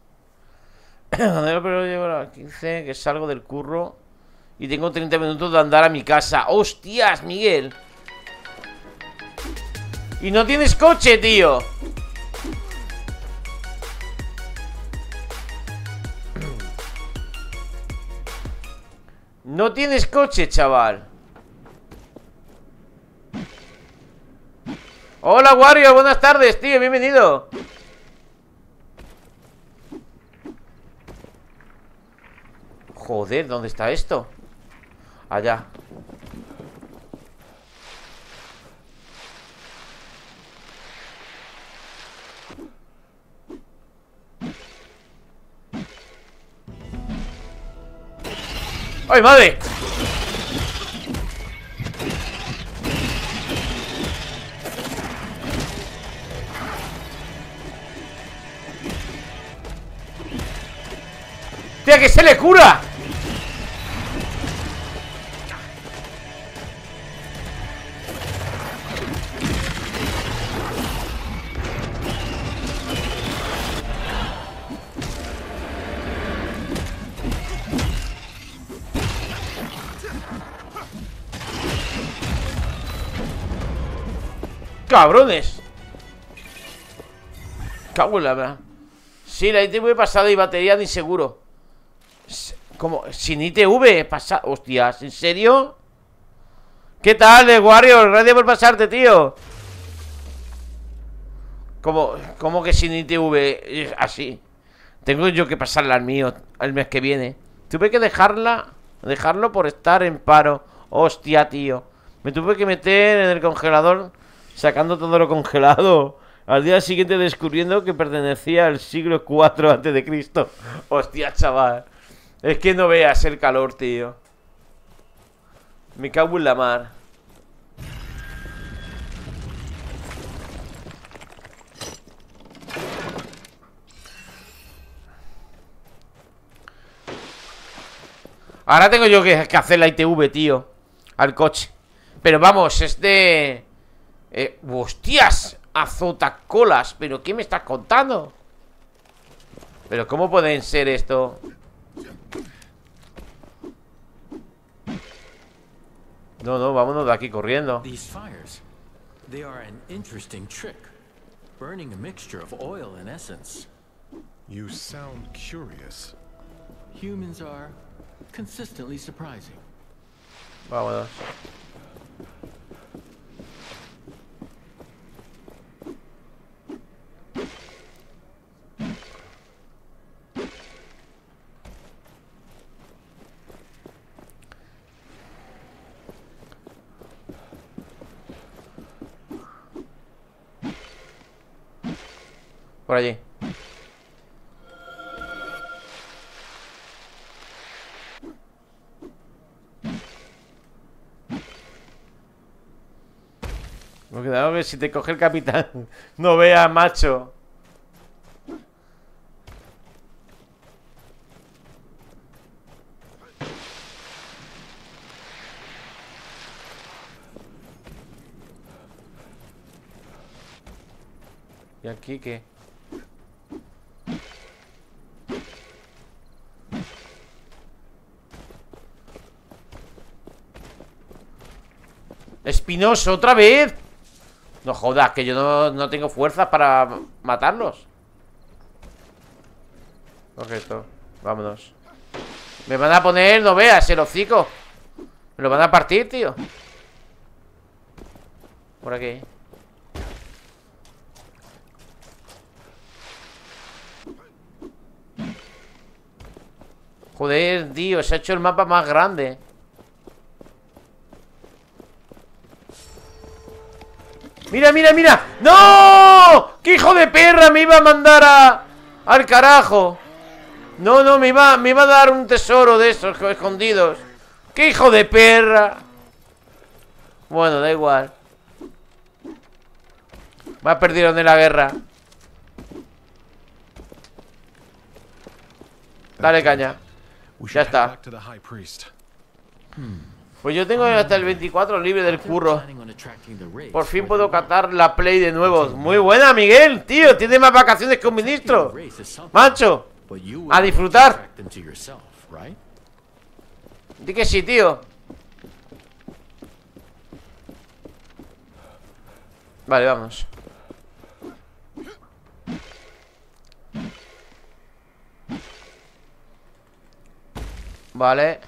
Pero llevo a las quince, que salgo del curro y tengo treinta minutos de andar a mi casa. ¡Hostias, Miguel! ¡Y no tienes coche, tío! No tienes coche, chaval. Hola, Wario, buenas tardes, tío, bienvenido. Joder, ¿dónde está esto? Allá. ¡Ay, madre! ¡Tía, que se le cura! Cabrones. Cago en la verdad. Sí, la I T V pasada y batería de inseguro. ¿Cómo? Sin I T V pasada. Hostias, ¿en serio? ¿Qué tal, eh, Wario? Gracias por pasarte, tío. ¿Cómo, ¿Cómo que sin I T V? Así. Tengo yo que pasarla al mío el mes que viene. Tuve que dejarla. Dejarlo por estar en paro. Hostia, tío. Me tuve que meter en el congelador, sacando todo lo congelado. Al día siguiente descubriendo que pertenecía al siglo cuatro antes de Cristo. Hostia, chaval. Es que no veas el calor, tío. Me cago en la mar. Ahora tengo yo que hacer la I T V, tío, al coche. Pero vamos, este... Eh, ¡hostias! Azotacolas. ¿Pero qué me estás contando? ¿Pero cómo pueden ser esto? No, no, vámonos de aquí corriendo. You sound curious. Humans are consistently surprising. Vámonos. Por allí. Me he quedado que si te coge el capitán. No veas, macho. ¿Y aquí qué? ¡Espinoso, otra vez! No jodas, que yo no, no tengo fuerzas para matarlos. Correcto, vámonos. Me van a poner, no veas, el hocico. Me lo van a partir, tío. Por aquí. Joder, tío, se ha hecho el mapa más grande. ¡Mira, mira, mira! ¡No! ¡Qué hijo de perra! Me iba a mandar a... al carajo. No, no, me iba, me iba a dar un tesoro de esos escondidos. ¡Qué hijo de perra! Bueno, da igual. Más perdieron en la guerra. Dale caña. Ya está. Pues yo tengo hasta el veinticuatro libre del curro. Por fin puedo catar la Play de nuevo. Muy buena, Miguel, tío. Tiene más vacaciones que un ministro. Macho, a disfrutar. Di que sí, tío. Vale, vamos. Vale.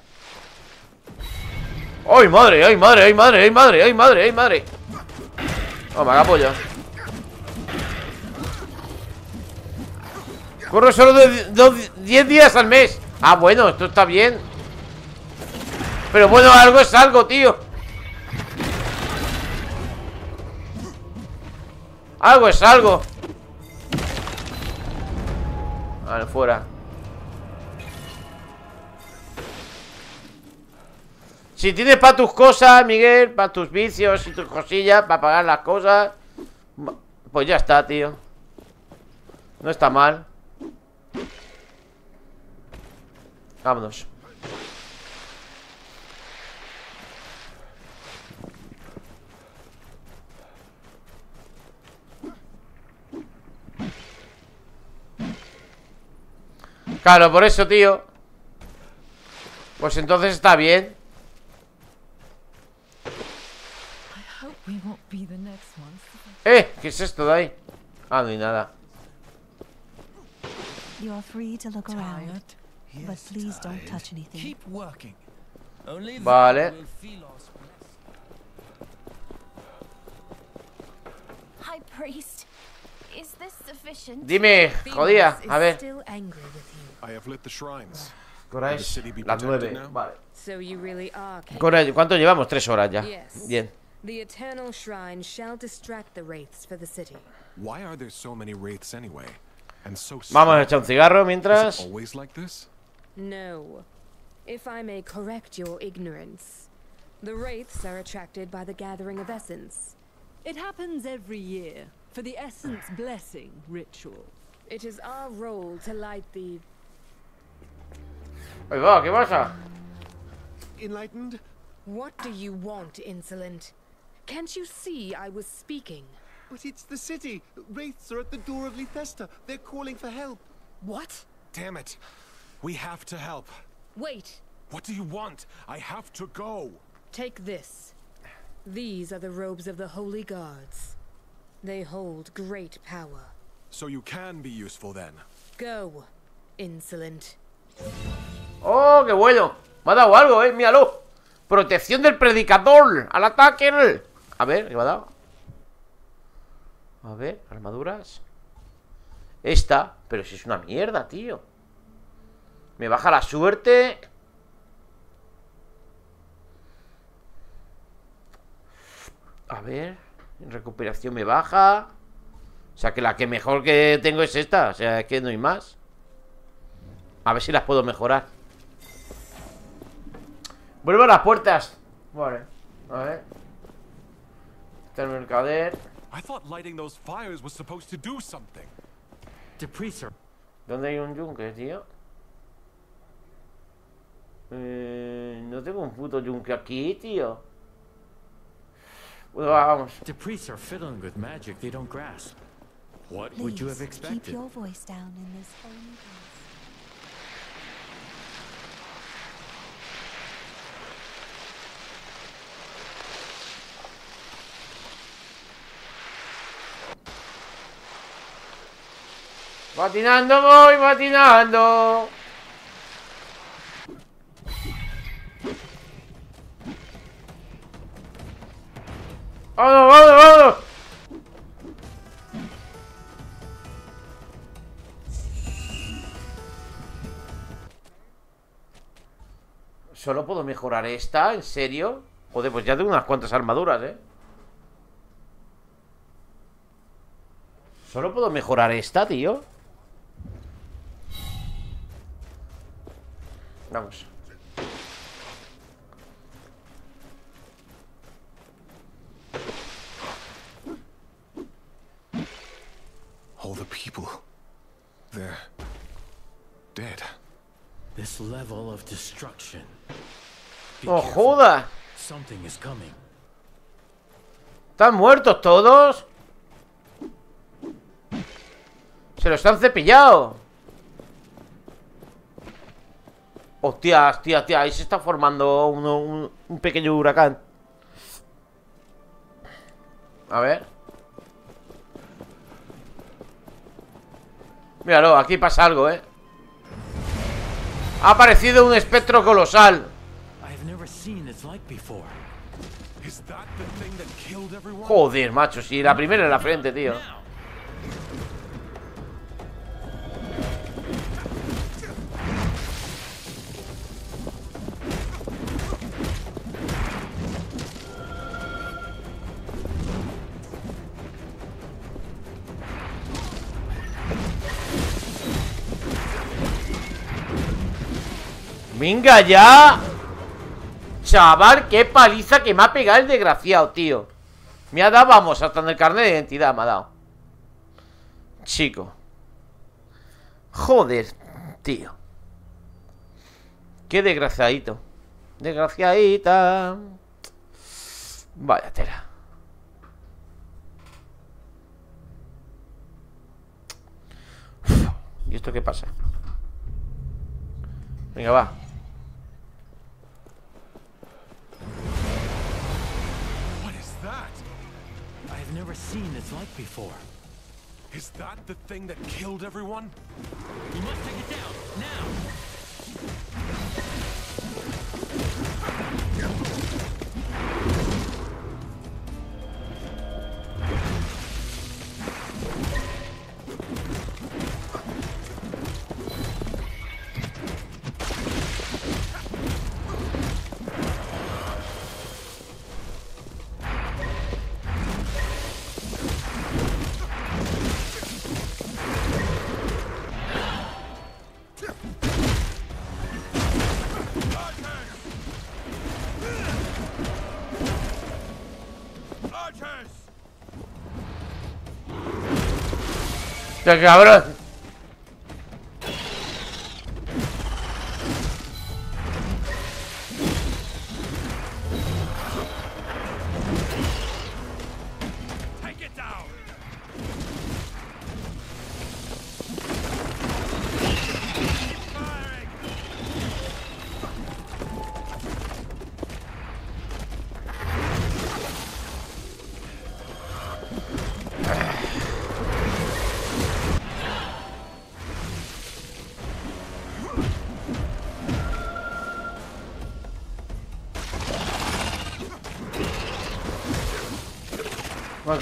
¡Ay, madre! ¡Ay, madre! ¡Ay, madre! ¡Ay, madre! ¡Ay, madre! ¡Ay, madre! ¡Oh, me haga pollo! Corro solo diez días al mes. Ah, bueno, esto está bien. Pero bueno, algo es algo, tío. Algo es algo. Vale, fuera. Si tienes para tus cosas, Miguel, para tus vicios y tus cosillas, para pagar las cosas, pues ya está, tío. No está mal. Vámonos. Claro, por eso, tío. Pues entonces está bien. Eh, ¿qué es esto de ahí? Ah, no hay nada. Vale. Dime, jodida, a ver. Coraje, las nueve, vale. Coraje, ¿cuánto llevamos? Tres horas ya. Bien. The eternal shrine shall distract the wraiths for the city. Why are there so many wraiths anyway? And so vamos a echar un cigarro mientras. Is it always like this? No. If I may correct your ignorance, the wraiths are attracted by the gathering of essence. It happens every year for the essence blessing ritual. It is our role to light the. Ahí va, ¿qué pasa? Enlightened. What do you want, insolent? Can't you see I was speaking? But it's the city. Wraiths are at the door of Lethesta. They're calling for help. What? Damn it. We have to help. Wait. What do you want? I have to go. Take this. These are the robes of the Holy Guards. They hold great power. So you can be useful then. Go, insolent. Oh, qué bueno. Me ha dado algo, eh. Míralo. Protección del predicador. Al ataque. A ver, ¿qué me ha dado? A ver, armaduras. Esta, pero si es una mierda, tío. Me baja la suerte. A ver, en recuperación me baja. O sea que la que mejor que tengo es esta. O sea que no hay más. A ver si las puedo mejorar. Vuelvo a las puertas. Vale, a ver. Está el mercader. ¿Dónde hay un yunque, tío? Eh, no tengo un puto yunque aquí, tío. Bueno, vamos. What would you have expected? Keep your voice down in this whole house. Patinando voy, patinando. ¡Vámonos, vámonos, vámonos! ¿Solo puedo mejorar esta? ¿En serio? Joder, pues ya tengo unas cuantas armaduras, ¿eh? ¿Solo puedo mejorar esta, tío? Vamos. All the people, they're dead. This level of destruction. ¡Oh, joda! Something is coming. ¿Están muertos todos? ¡Se los han cepillado! Hostia, hostia, hostia. Ahí se está formando uno, un, un pequeño huracán. A ver. Míralo, aquí pasa algo, ¿eh? Ha aparecido un espectro colosal. Joder, macho. Si la primera en la frente, tío. Venga ya. Chaval, qué paliza que me ha pegado el desgraciado, tío. Me ha dado, vamos, hasta en el carnet de identidad me ha dado. Chico. Joder, tío. Qué desgraciadito. Desgraciadita. Vaya tela. Uf. ¿Y esto qué pasa? Venga, va. ¡Qué cabrón!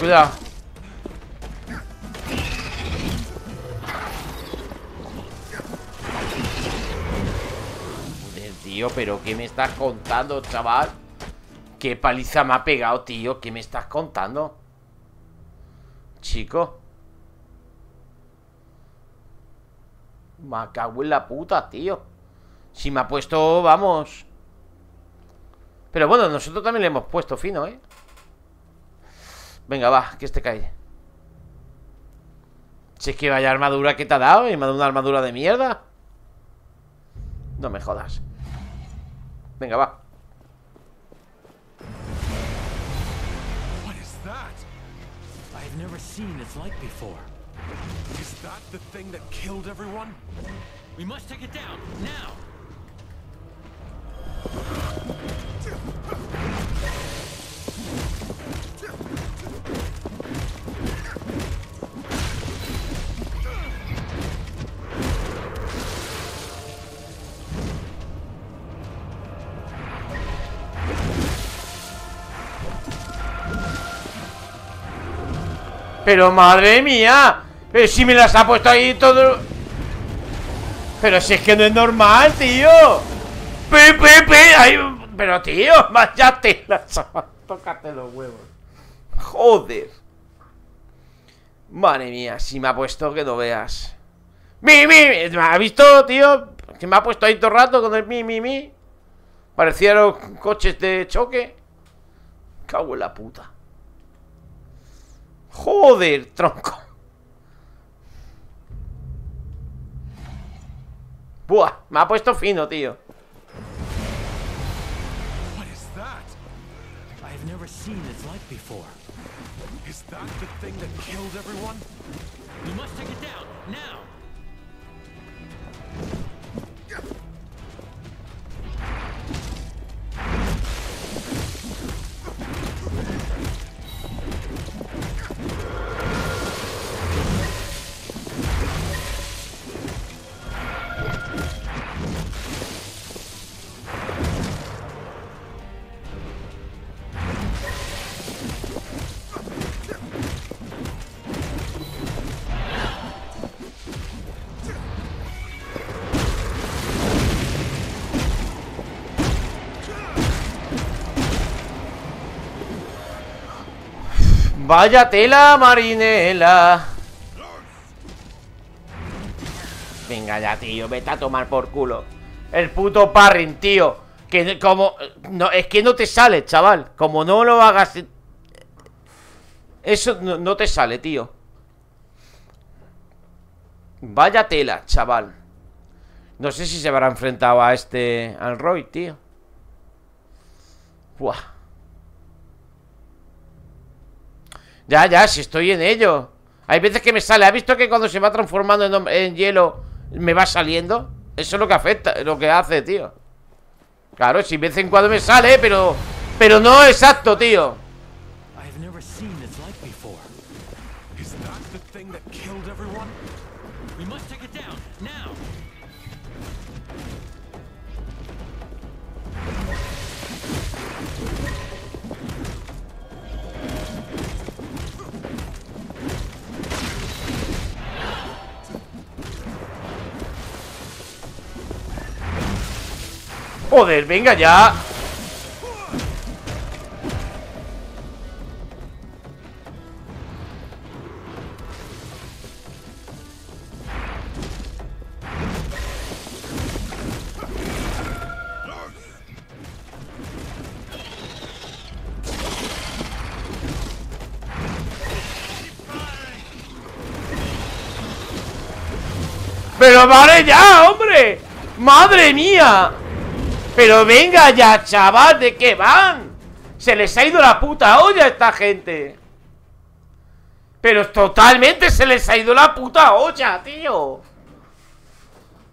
Cuidado. Joder, tío, pero ¿qué me estás contando, chaval? ¿Qué paliza me ha pegado, tío? ¿Qué me estás contando? Chico. Me cago en la puta, tío. Si me ha puesto, vamos. Pero bueno, nosotros también le hemos puesto fino, ¿eh? Venga, va, que este cae. Si es que vaya armadura que te ha dado. Y me ha dado una armadura de mierda. No me jodas. Venga, va. Is that the thing that killed everyone? We must take it down now. Pero madre mía, pero si me las ha puesto ahí todo. Pero si es que no es normal, tío. Pe, pe, pe. Ay, pero tío, vaya tela, chaval. Tócate los huevos. Joder. Madre mía, si me ha puesto que no veas. Mi, mi, mi. ¿Me has visto, tío? Que me ha puesto ahí todo el rato con el mi, mi, mi. Parecían los coches de choque. Cago en la puta. Joder, tronco. Buah, me ha puesto fino, tío. What is that? I have never seen its like before. Is that the thing that killed everyone? We must take it down now. Vaya tela, marinela. Venga ya, tío, vete a tomar por culo. El puto parring, tío. Que como... No, es que no te sale, chaval. Como no lo hagas... Eso no, no te sale, tío. Vaya tela, chaval. No sé si se habrá enfrentado a este... Al Roy, tío. Buah. Ya, ya, si estoy en ello. Hay veces que me sale. ¿Has visto que cuando se va transformando en, en hielo me va saliendo? Eso es lo que afecta, lo que hace, tío. Claro, si de vez en cuando me sale, pero... Pero no exacto, tío. Joder, venga ya. Pero vale ya, hombre. Madre mía. Pero venga ya, chaval, ¿de qué van? Se les ha ido la puta olla a esta gente. Pero totalmente se les ha ido la puta olla, tío.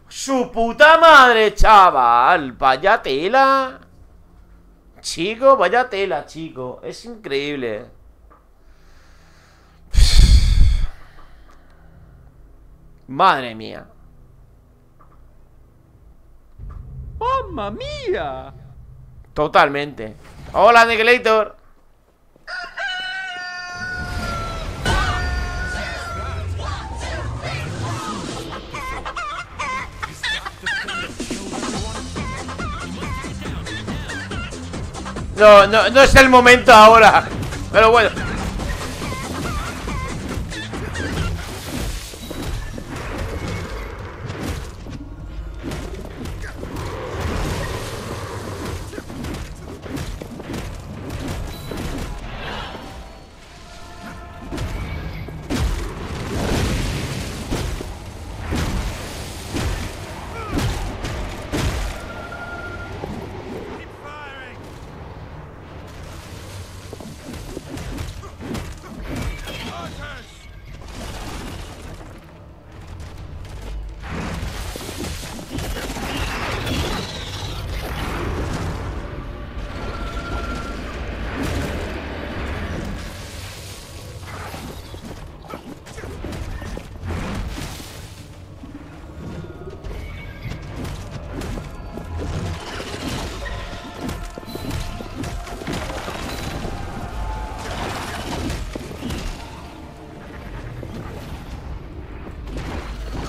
Su puta madre, chaval. Vaya tela. Chico, vaya tela, chico. Es increíble. Madre mía. ¡Mamma mía! Totalmente. ¡Hola, Neglator! No, no, no es el momento ahora. Pero bueno.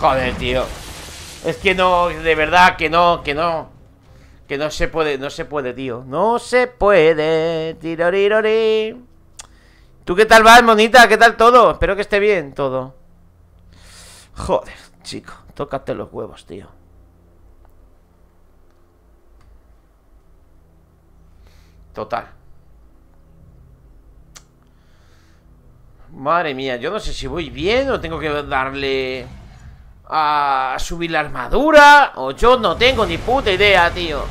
Joder, tío. Es que no, de verdad, que no, que no. Que no se puede, no se puede, tío. No se puede. Tirorirori. ¿Tú qué tal vas, monita? ¿Qué tal todo? Espero que esté bien todo. Joder, chico. Tócate los huevos, tío. Total. Madre mía, yo no sé si voy bien o tengo que darle a subir la armadura o yo no tengo ni puta idea, tío.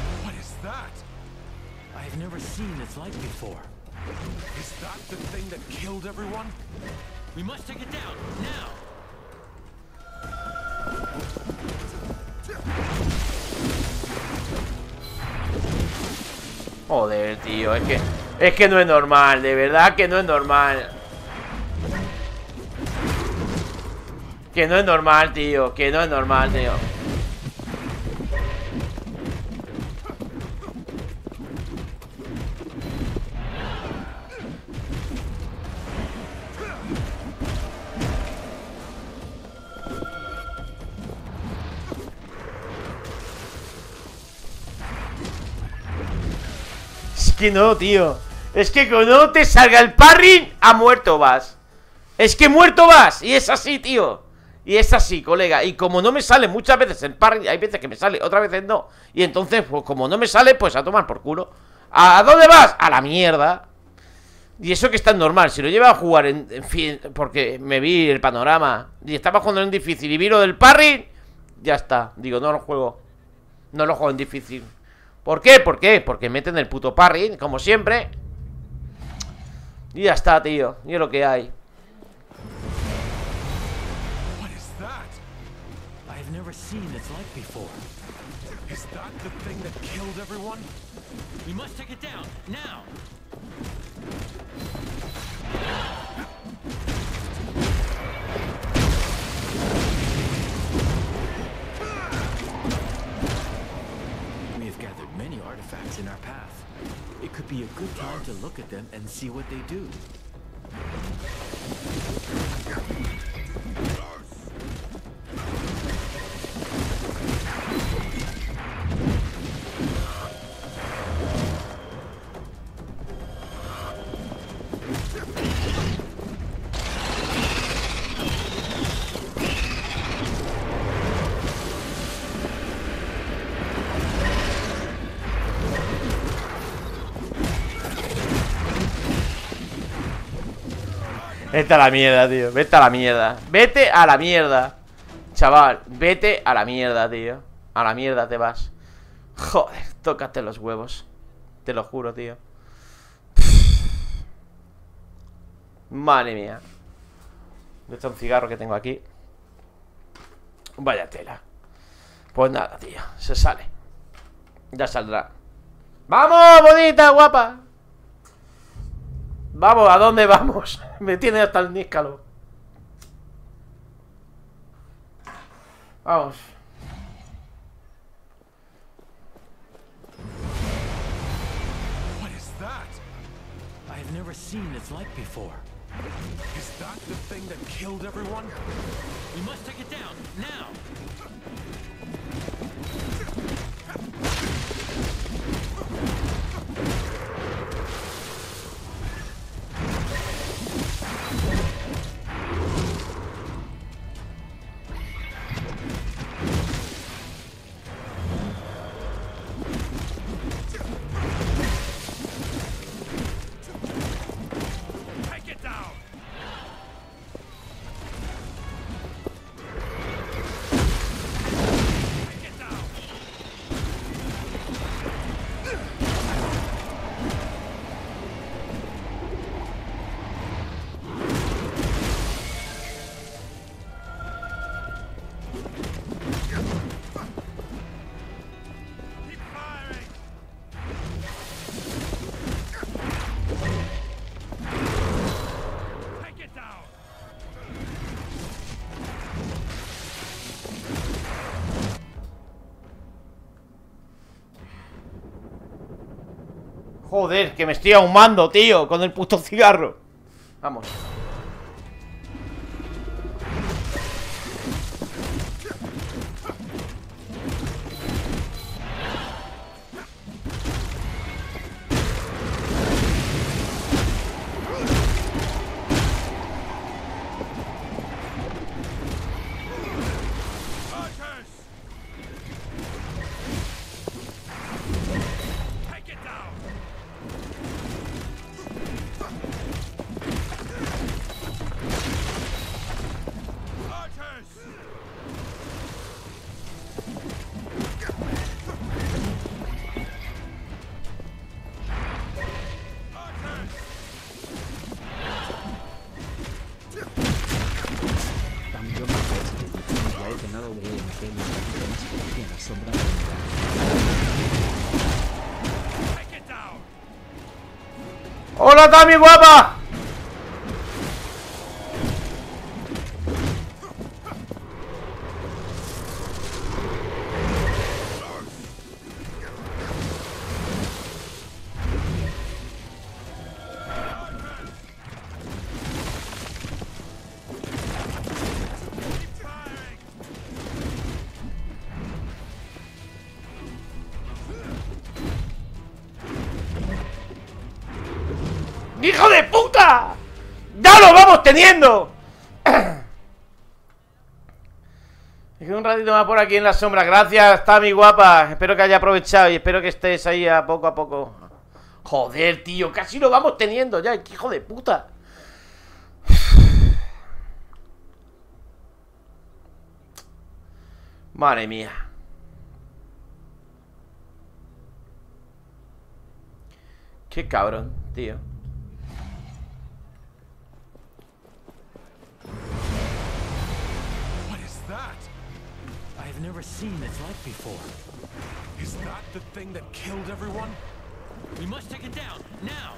Joder, tío, es que es que no es normal, de verdad que no es normal. Que no es normal, tío. Que no es normal, tío. Es que no, tío. Es que cuando te salga el parry, a muerto vas. Es que muerto vas. Y es así, tío. Y es así, colega. Y como no me sale muchas veces el parry, hay veces que me sale, otras veces no. Y entonces, pues como no me sale, pues a tomar por culo. ¿A dónde vas? A la mierda. Y eso que es tan normal. Si lo lleva a jugar en, en fin, porque me vi el panorama y estaba jugando en difícil y vi lo del parry, ya está. Digo, no lo juego. No lo juego en difícil. ¿Por qué? ¿Por qué? Porque meten el puto parry, como siempre. Y ya está, tío. Y es lo que hay. Vete a la mierda, tío. Vete a la mierda. Vete a la mierda. Chaval, vete a la mierda, tío. A la mierda te vas. Joder, tócate los huevos. Te lo juro, tío. Madre mía. Este es un cigarro que tengo aquí. Vaya tela. Pues nada, tío. Se sale. Ya saldrá. ¡Vamos, bonita, guapa! Vamos, ¿a dónde vamos? Me tiene hasta el níscalo. Vamos. What is that? I have never seen its like before. Is that the thing that killed everyone? We must take it down now. Joder, que me estoy ahumando, tío, con el puto cigarro. Vamos. sombra. ¡Hola, Tami, guapa! ¡Hijo de puta! ¡Ya lo vamos teniendo! Me quedo un ratito más por aquí en la sombra. Gracias, Tami, guapa. Espero que haya aprovechado y espero que estés ahí a poco a poco. Joder, tío, casi lo vamos teniendo ya. ¡Qué hijo de puta! Madre mía. Qué cabrón, tío. Never seen its like before. Is that the thing that killed everyone? We must take it down now.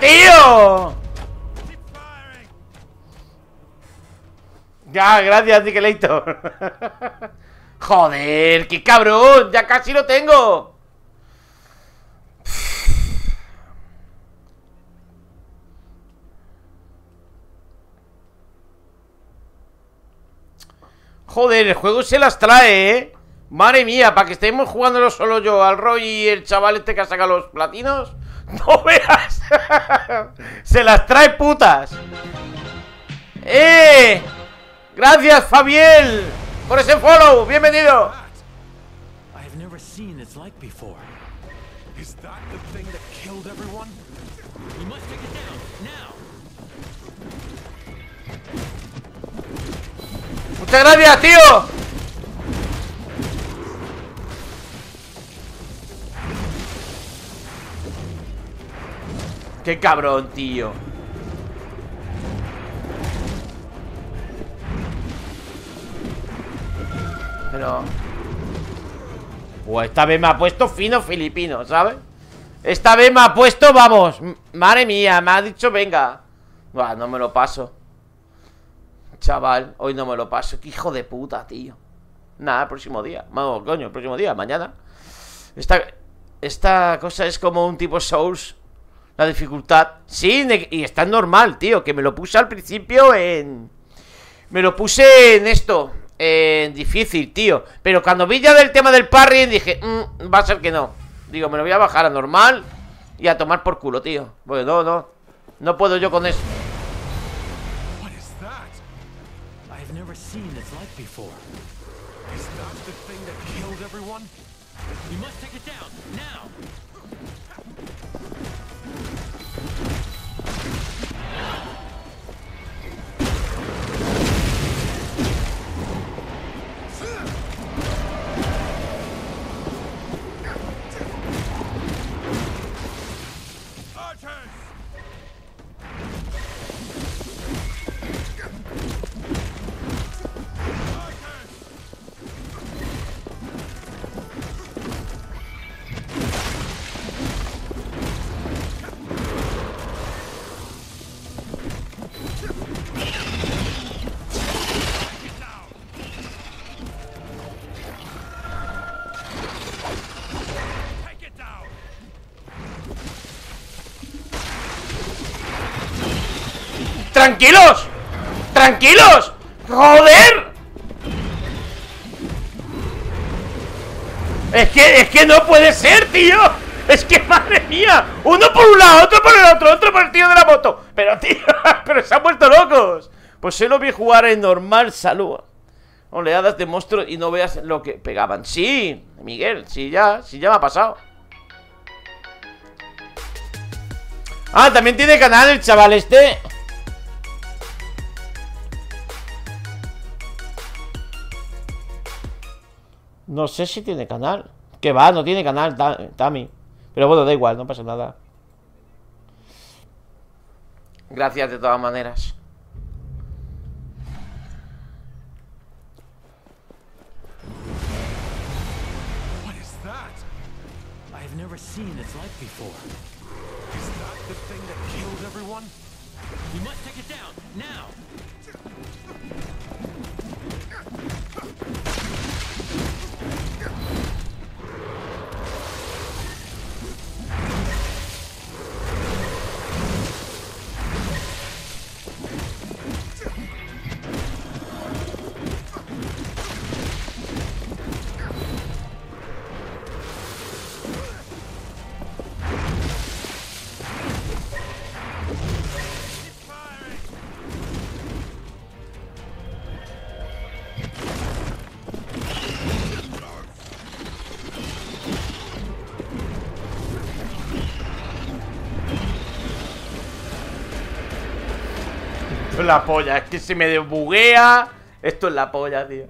¡Tío! Ya, gracias, Dickelator. Joder, qué cabrón. Ya casi lo tengo. Joder, el juego se las trae, ¿eh? Madre mía, para que estemos jugándolo solo yo, al Roy y el chaval este que ha sacado los platinos. ¡No veas! ¡Se las trae, putas! ¡Eh! ¡Gracias, Fabiel! ¡Por ese follow! ¡Bienvenido! ¡Muchas gracias, tío! ¡Qué cabrón, tío! Pero... Buah, esta vez me ha puesto fino filipino, ¿sabes? Esta vez me ha puesto, vamos. Madre mía, me ha dicho, venga. Buah, no me lo paso. Chaval, hoy no me lo paso. ¡Qué hijo de puta, tío! Nada, el próximo día. Vamos, coño, el próximo día, mañana. Esta, esta cosa es como un tipo Souls. La dificultad. Sí, y está normal, tío. Que me lo puse al principio en... Me lo puse en esto. En difícil, tío. Pero cuando vi ya del tema del parry dije, mm, va a ser que no. Digo, me lo voy a bajar a normal y a tomar por culo, tío. Bueno, no, no. No puedo yo con eso. ¡Tranquilos! ¡Tranquilos! ¡Joder! Es que, es que no puede ser, tío. Es que, madre mía. Uno por un lado, otro por el otro, otro por el tío de la moto. Pero, tío, pero se han vuelto locos. Pues yo lo vi jugar en normal salud. Oleadas de monstruos y no veas lo que pegaban. Sí, Miguel, sí ya, sí ya me ha pasado. Ah, también tiene canal el chaval este. No sé si tiene canal. Que va, no tiene canal, Tami. Pero bueno, da igual, no pasa nada. Gracias de todas maneras. ¿Qué es eso? No he visto nada como esto. ¿Es eso el que mató a todo el mundo? Tenemos que tirarlo ahora. La polla, es que se me desbuguea. Esto es la polla, tío.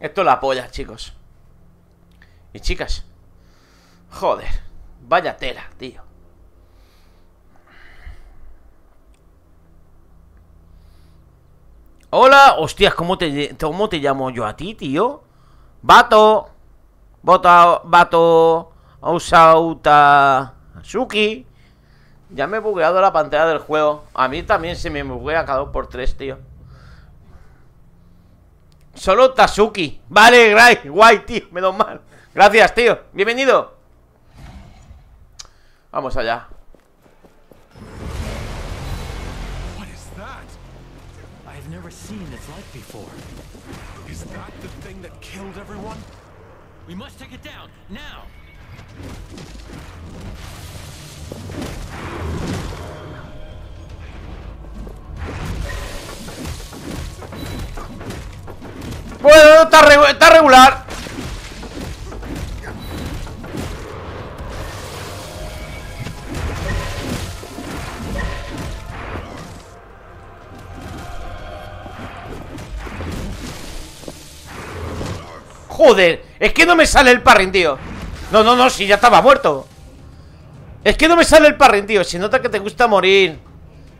Esto es la polla, chicos. Y chicas. Joder, vaya tela, tío. Hola, hostias, ¿cómo te, cómo te llamo yo a ti, tío? Vato. Bota, vato. Ausauta. Suki. Ya me he bugueado la pantalla del juego. A mí también se me buguea cada dos por tres, tío. Solo Tasuki. Vale, guay, guay, tío, menos mal. Gracias, tío, bienvenido. Vamos allá. ¿Qué es eso? No he visto nada como esto. ¿Es eso el que mató a todo el mundo? Tenemos que tirarlo ahora. Bueno, está, re- está regular. Joder, es que no me sale el parring, tío. No, no, no, si ya estaba muerto. Es que no me sale el parring, tío. Se nota que te gusta morir.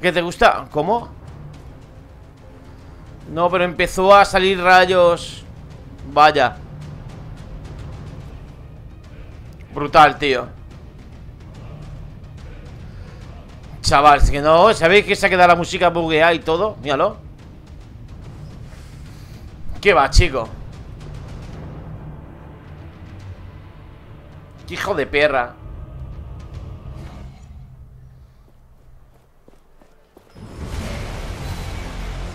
Que te gusta... ¿Cómo? No, pero empezó a salir rayos. Vaya. Brutal, tío. Chaval, es que no. ¿Sabéis que se ha quedado la música bugueada y todo? Míralo. ¿Qué va, chico? ¡Qué hijo de perra!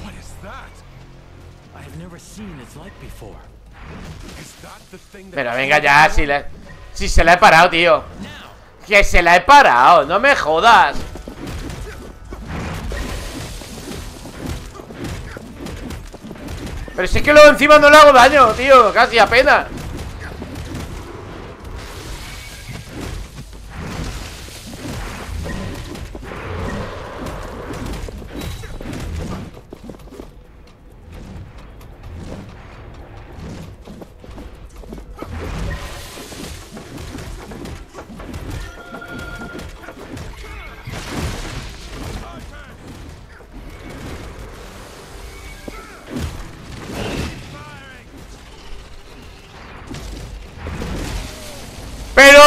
What is that? I have never seen its like before. Is that the thing that... Pero venga ya, si la... si se la he parado, tío. Que se la he parado, no me jodas. Pero si es que luego encima no le hago daño, tío, casi apenas.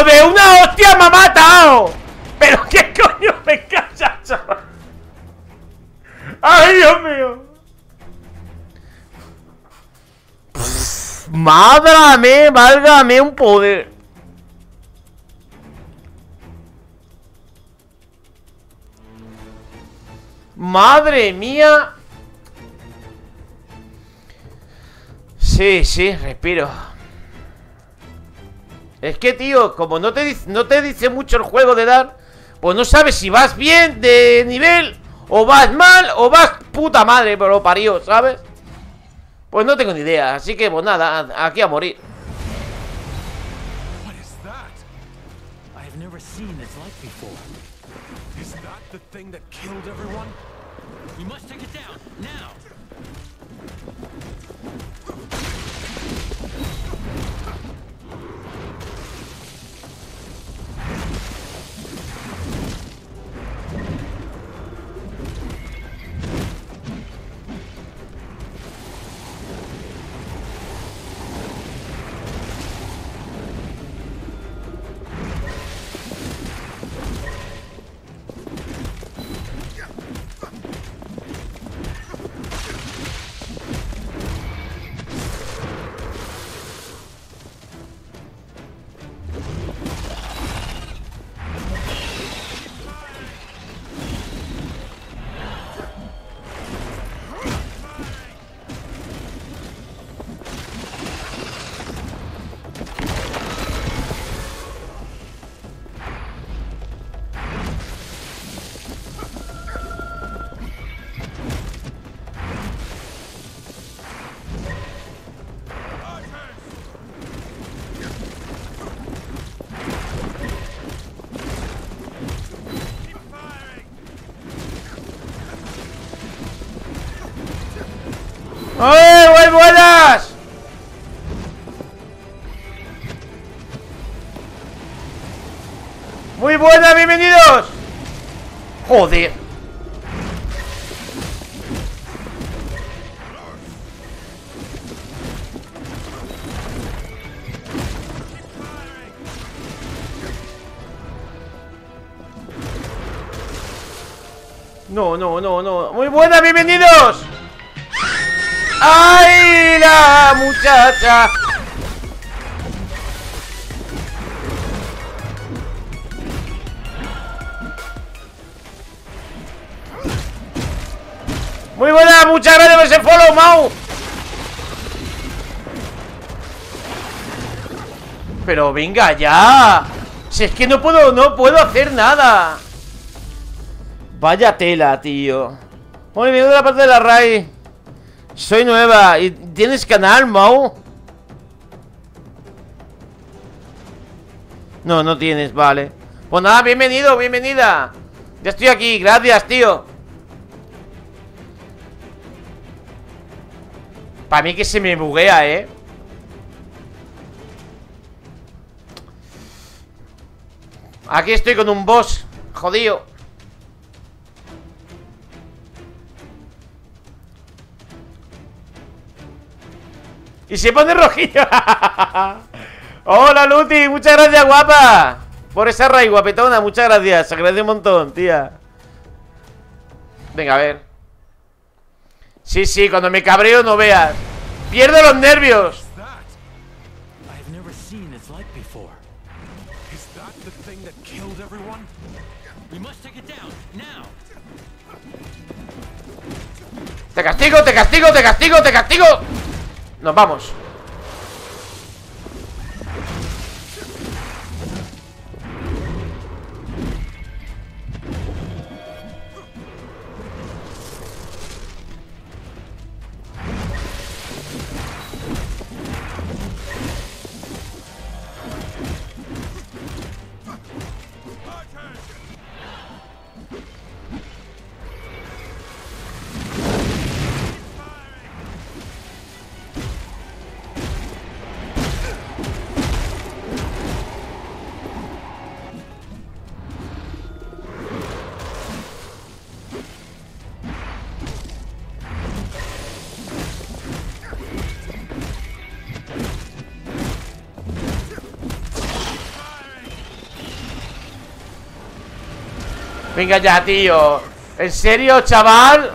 ¡De una hostia me ha matado! ¿Pero qué coño me calla, chaval? ¡Ay, Dios mío! Pff, ¡mádrame! ¡Válgame un poder! ¡Madre mía! Sí, sí, respiro. Es que, tío, como no te, no te dice mucho el juego de dar, pues no sabes si vas bien de nivel, o vas mal, o vas puta madre, pero parió, ¿sabes? Pues no tengo ni idea, así que, pues nada, aquí a morir. ¡Eh, muy buenas! ¡Muy buenas, bienvenidos! ¡Joder! No, no, no, no. ¡Muy buenas, bienvenidos! ¡Ay, la muchacha! Muy buena, muchas gracias por ese follow, Mau. Pero venga ya. Si es que no puedo, no puedo hacer nada. Vaya tela, tío. Bueno, bienvenido a la parte de la raíz. Soy nueva. ¿Y tienes canal, Mau? No, no tienes, vale. Pues nada, bienvenido, bienvenida. Ya estoy aquí, gracias, tío. Para mí que se me buguea, eh. Aquí estoy con un boss jodido. Y se pone rojillo. Hola, Luti, muchas gracias, guapa. Por esa raíz, guapetona, muchas gracias. Se agradece un montón, tía. Venga, a ver. Sí, sí, cuando me cabreo no veas. Pierdo los nervios. Te castigo, te castigo, te castigo, te castigo. Nos vamos. Venga ya, tío. ¿En serio, chaval?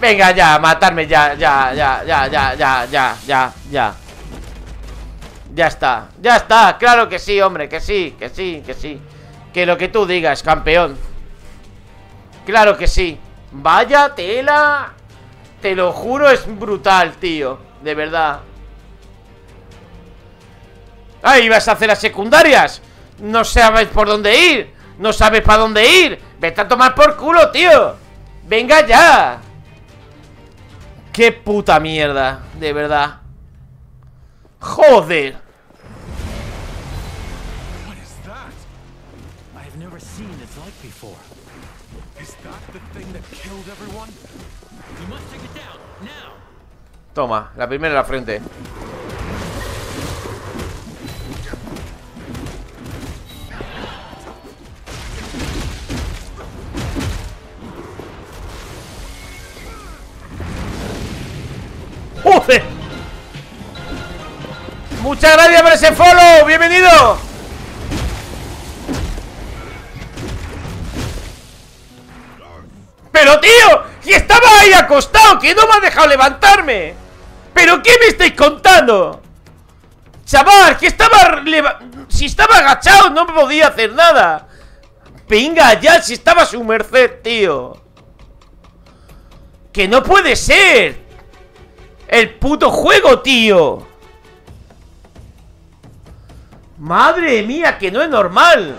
Venga ya, matarme ya, ya, ya, ya, ya, ya, ya, ya, ya. Ya está, ya está. Claro que sí, hombre, que sí, que sí, que sí. Que lo que tú digas, campeón. Claro que sí. Vaya tela. Te lo juro, es brutal, tío. De verdad. Ah, ibas a hacer las secundarias. No sabes por dónde ir. No sabes para dónde ir. Vete a tomar por culo, tío. Venga ya. Qué puta mierda. De verdad. Joder. Toma, la primera en la frente. ¡Joder! Muchas gracias por ese follow, bienvenido. Pero tío, y estaba ahí acostado, que no me ha dejado levantarme. ¿Pero qué me estáis contando? Chaval, que estaba... Si estaba agachado no podía hacer nada. Venga ya, si estaba a su merced, tío. Que no puede ser. El puto juego, tío. Madre mía, que no es normal.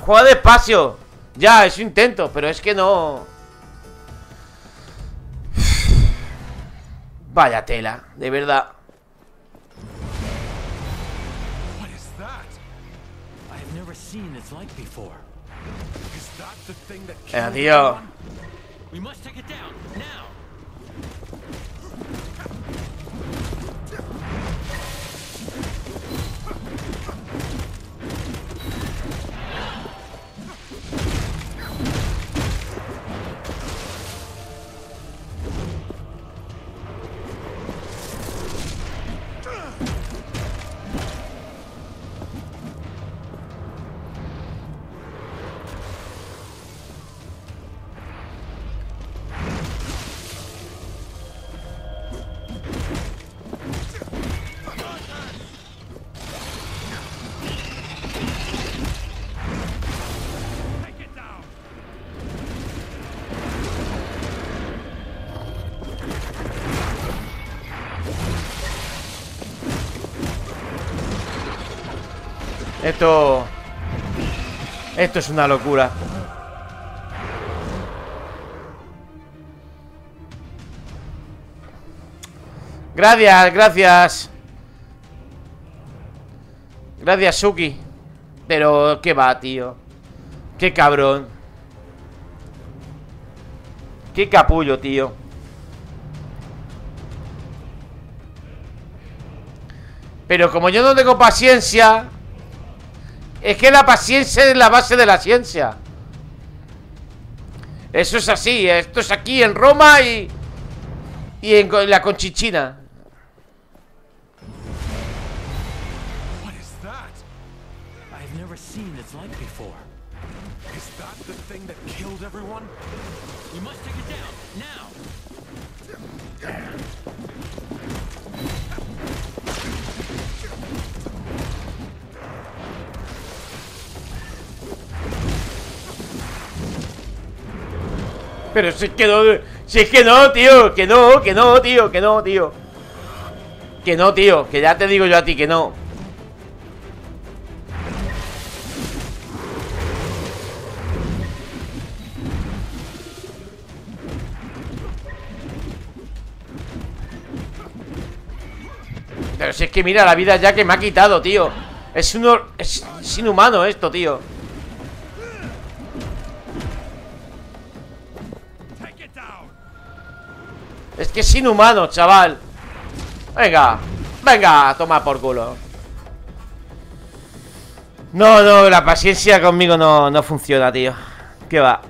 Juega despacio. Ya, es un intento, pero es que no... Vaya tela, de verdad. Eh, tío. Esto... Esto es una locura. Gracias, gracias. Gracias, Suki. Pero qué va, tío. Qué cabrón. Qué capullo, tío. Pero como yo no tengo paciencia... Es que la paciencia es la base de la ciencia. Eso es así. Esto es aquí en Roma y... Y en la Conchichina. Pero si es que no, si es que no, tío, que no, que no, tío, que no, tío. Que no, tío, que ya te digo yo a ti que no. Pero si es que mira la vida ya que me ha quitado, tío. Es un es, es inhumano esto, tío. Es que es inhumano, chaval. Venga, venga, toma por culo. No, no, la paciencia conmigo no, no funciona, tío. ¿Qué va?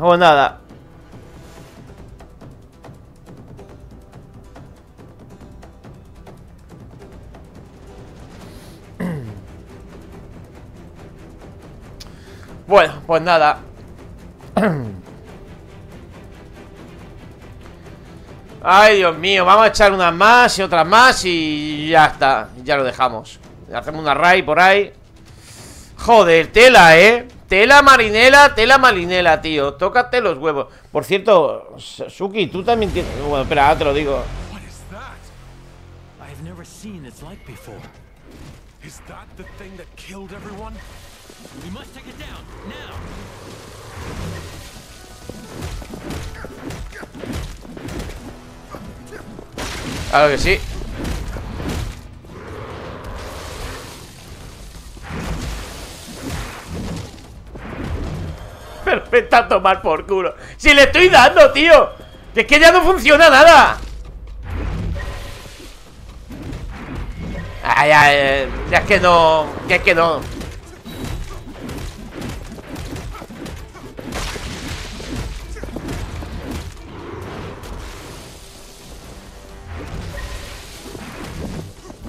O nada. Bueno, pues nada. Ay, Dios mío, vamos a echar unas más y otras más y ya está. Ya lo dejamos. Hacemos una raid por ahí. Joder, tela, eh. Tela marinela, tela marinela, tío. Tócate los huevos. Por cierto, Suki, tú también tienes... Bueno, espera, te lo digo. Claro que sí. Perfecto, a tomar por culo. Si le estoy dando, tío. Es que ya no funciona nada. Ay, ay, ya es que no. Ya es que no.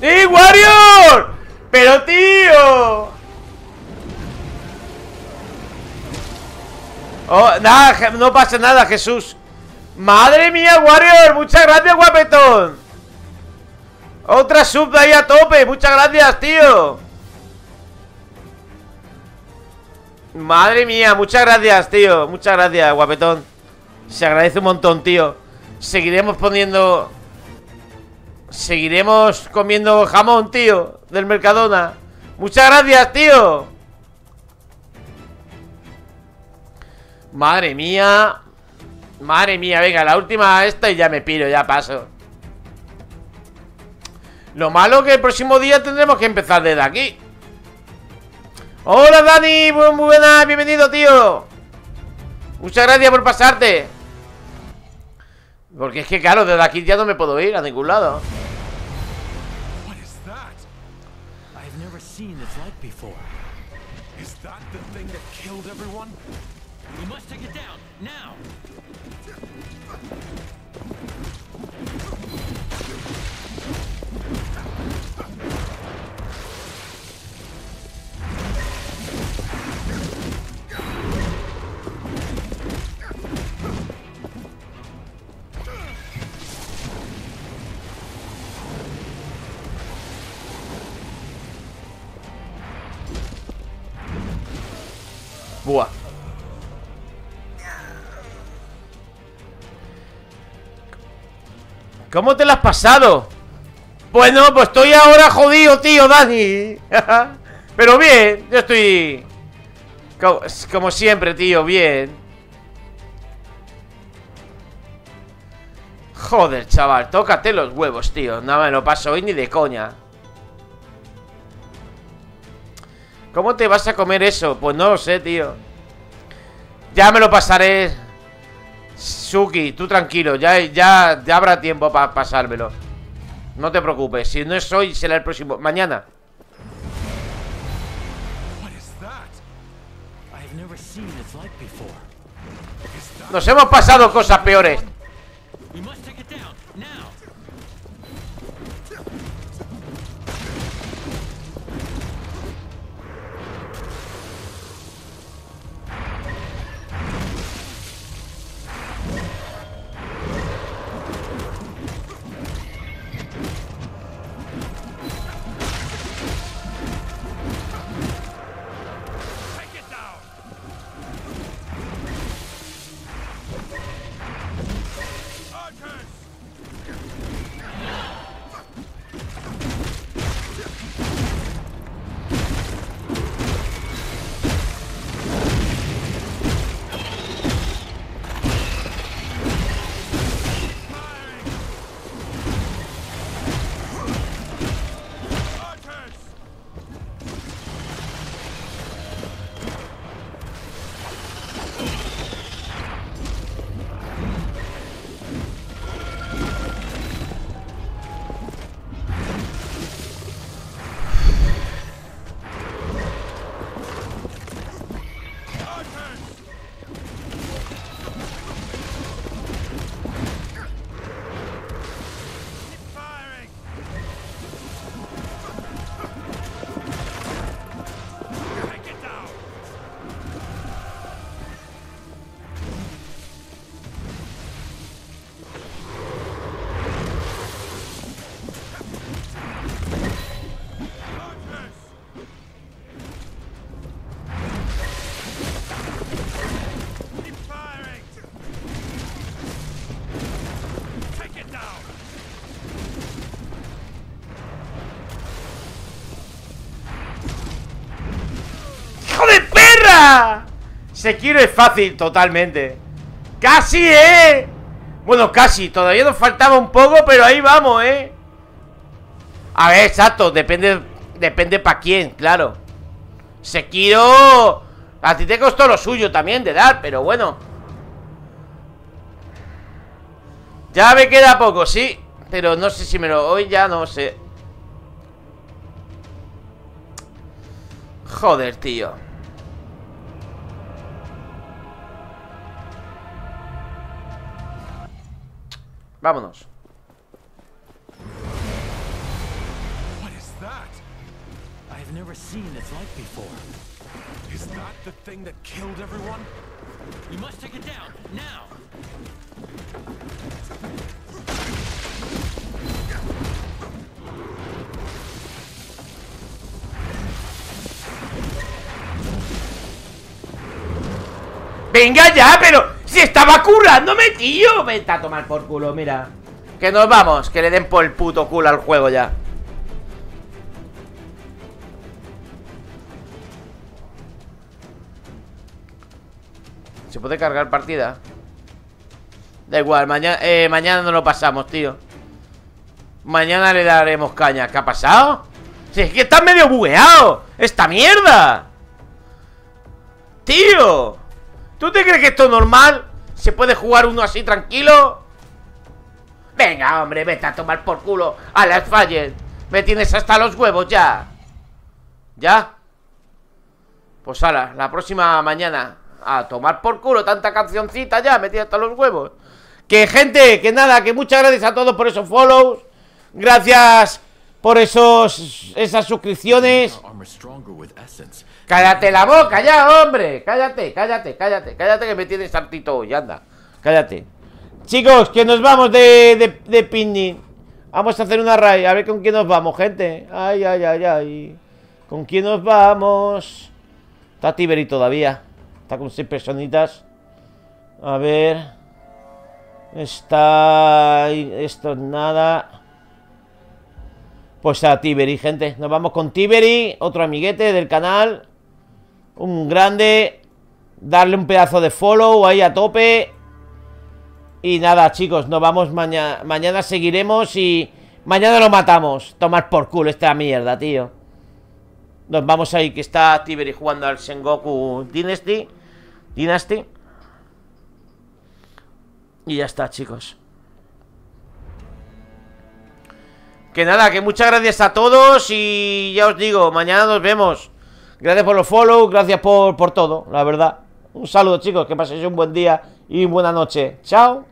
¡Eh, Warrior! ¡Pero, tío! Oh, nada, no pasa nada, Jesús. ¡Madre mía, Warrior! ¡Muchas gracias, guapetón! Otra sub de ahí a tope. ¡Muchas gracias, tío! Madre mía, muchas gracias, tío. Muchas gracias, guapetón. Se agradece un montón, tío. Seguiremos poniendo... Seguiremos comiendo jamón, tío, del Mercadona. Muchas gracias, tío. Madre mía. Madre mía, venga, la última esta y ya me piro, ya paso. Lo malo que el próximo día tendremos que empezar desde aquí. Hola, Dani, muy buenas, bienvenido, tío. Muchas gracias por pasarte. Porque es que, claro, desde aquí ya no me puedo ir a ningún lado. Buah. ¿Cómo te la has pasado? Bueno, pues estoy ahora jodido, tío, Dani. Pero bien, yo estoy... Como, como siempre, tío, bien. Joder, chaval, tócate los huevos, tío. No me lo paso hoy ni de coña. ¿Cómo te vas a comer eso? Pues no lo sé, tío. Ya me lo pasaré. Suki, tú tranquilo. Ya, ya, ya habrá tiempo para pasármelo. No te preocupes. Si no es hoy, será el próximo. Mañana. Nos hemos pasado cosas peores. Sekiro es fácil, totalmente. ¡Casi, eh! Bueno, casi, todavía nos faltaba un poco, pero ahí vamos, eh. A ver, exacto, depende. Depende para quién, claro. Sekiro, a ti te costó lo suyo también de dar, pero bueno. Ya me queda poco, sí. Pero no sé si me lo... Hoy ya no sé. Joder, tío. Vámonos. What is that? I've never seen its like before. Is that the thing that killed everyone? You must take it down now. Venga ya, pero si estaba currándome, tío. Vete a tomar por culo, mira. Que nos vamos, que le den por el puto culo al juego ya. ¿Se puede cargar partida? Da igual, mañana, eh, mañana no lo pasamos, tío. Mañana le daremos caña. ¿Qué ha pasado? Si es que está medio bugueado esta mierda. Tío, ¿tú te crees que esto es normal? ¿Se puede jugar uno así tranquilo? Venga, hombre, vete a tomar por culo a las fallas. Me tienes hasta los huevos ya. ¿Ya? Pues ala, la próxima mañana a tomar por culo tanta cancioncita ya. Me tienes hasta los huevos. Que gente, que nada, que muchas gracias a todos por esos follows. Gracias por esos esas suscripciones. Cállate la boca ya, hombre. Cállate, cállate, cállate. Cállate que me tienes hartito hoy, anda. Cállate. Chicos, que nos vamos de, de, de picnic. Vamos a hacer una raid. A ver con quién nos vamos, gente. Ay, ay, ay, ay. ¿Con quién nos vamos? Está Tiberi todavía. Está con seis personitas. A ver... Está... Esto es nada. Pues a Tiberi, gente. Nos vamos con Tiberi, otro amiguete del canal. Un grande. Darle un pedazo de follow ahí a tope. Y nada, chicos, nos vamos mañana. Mañana seguiremos y... Mañana lo matamos. Tomar por culo esta mierda, tío. Nos vamos ahí, que está Tiberi jugando al Sengoku Dynasty. Dynasty. Y ya está, chicos. Que nada, que muchas gracias a todos. Y ya os digo, mañana nos vemos. Gracias por los follow, gracias por, por todo, la verdad. Un saludo, chicos, que paséis un buen día y buena noche. Chao.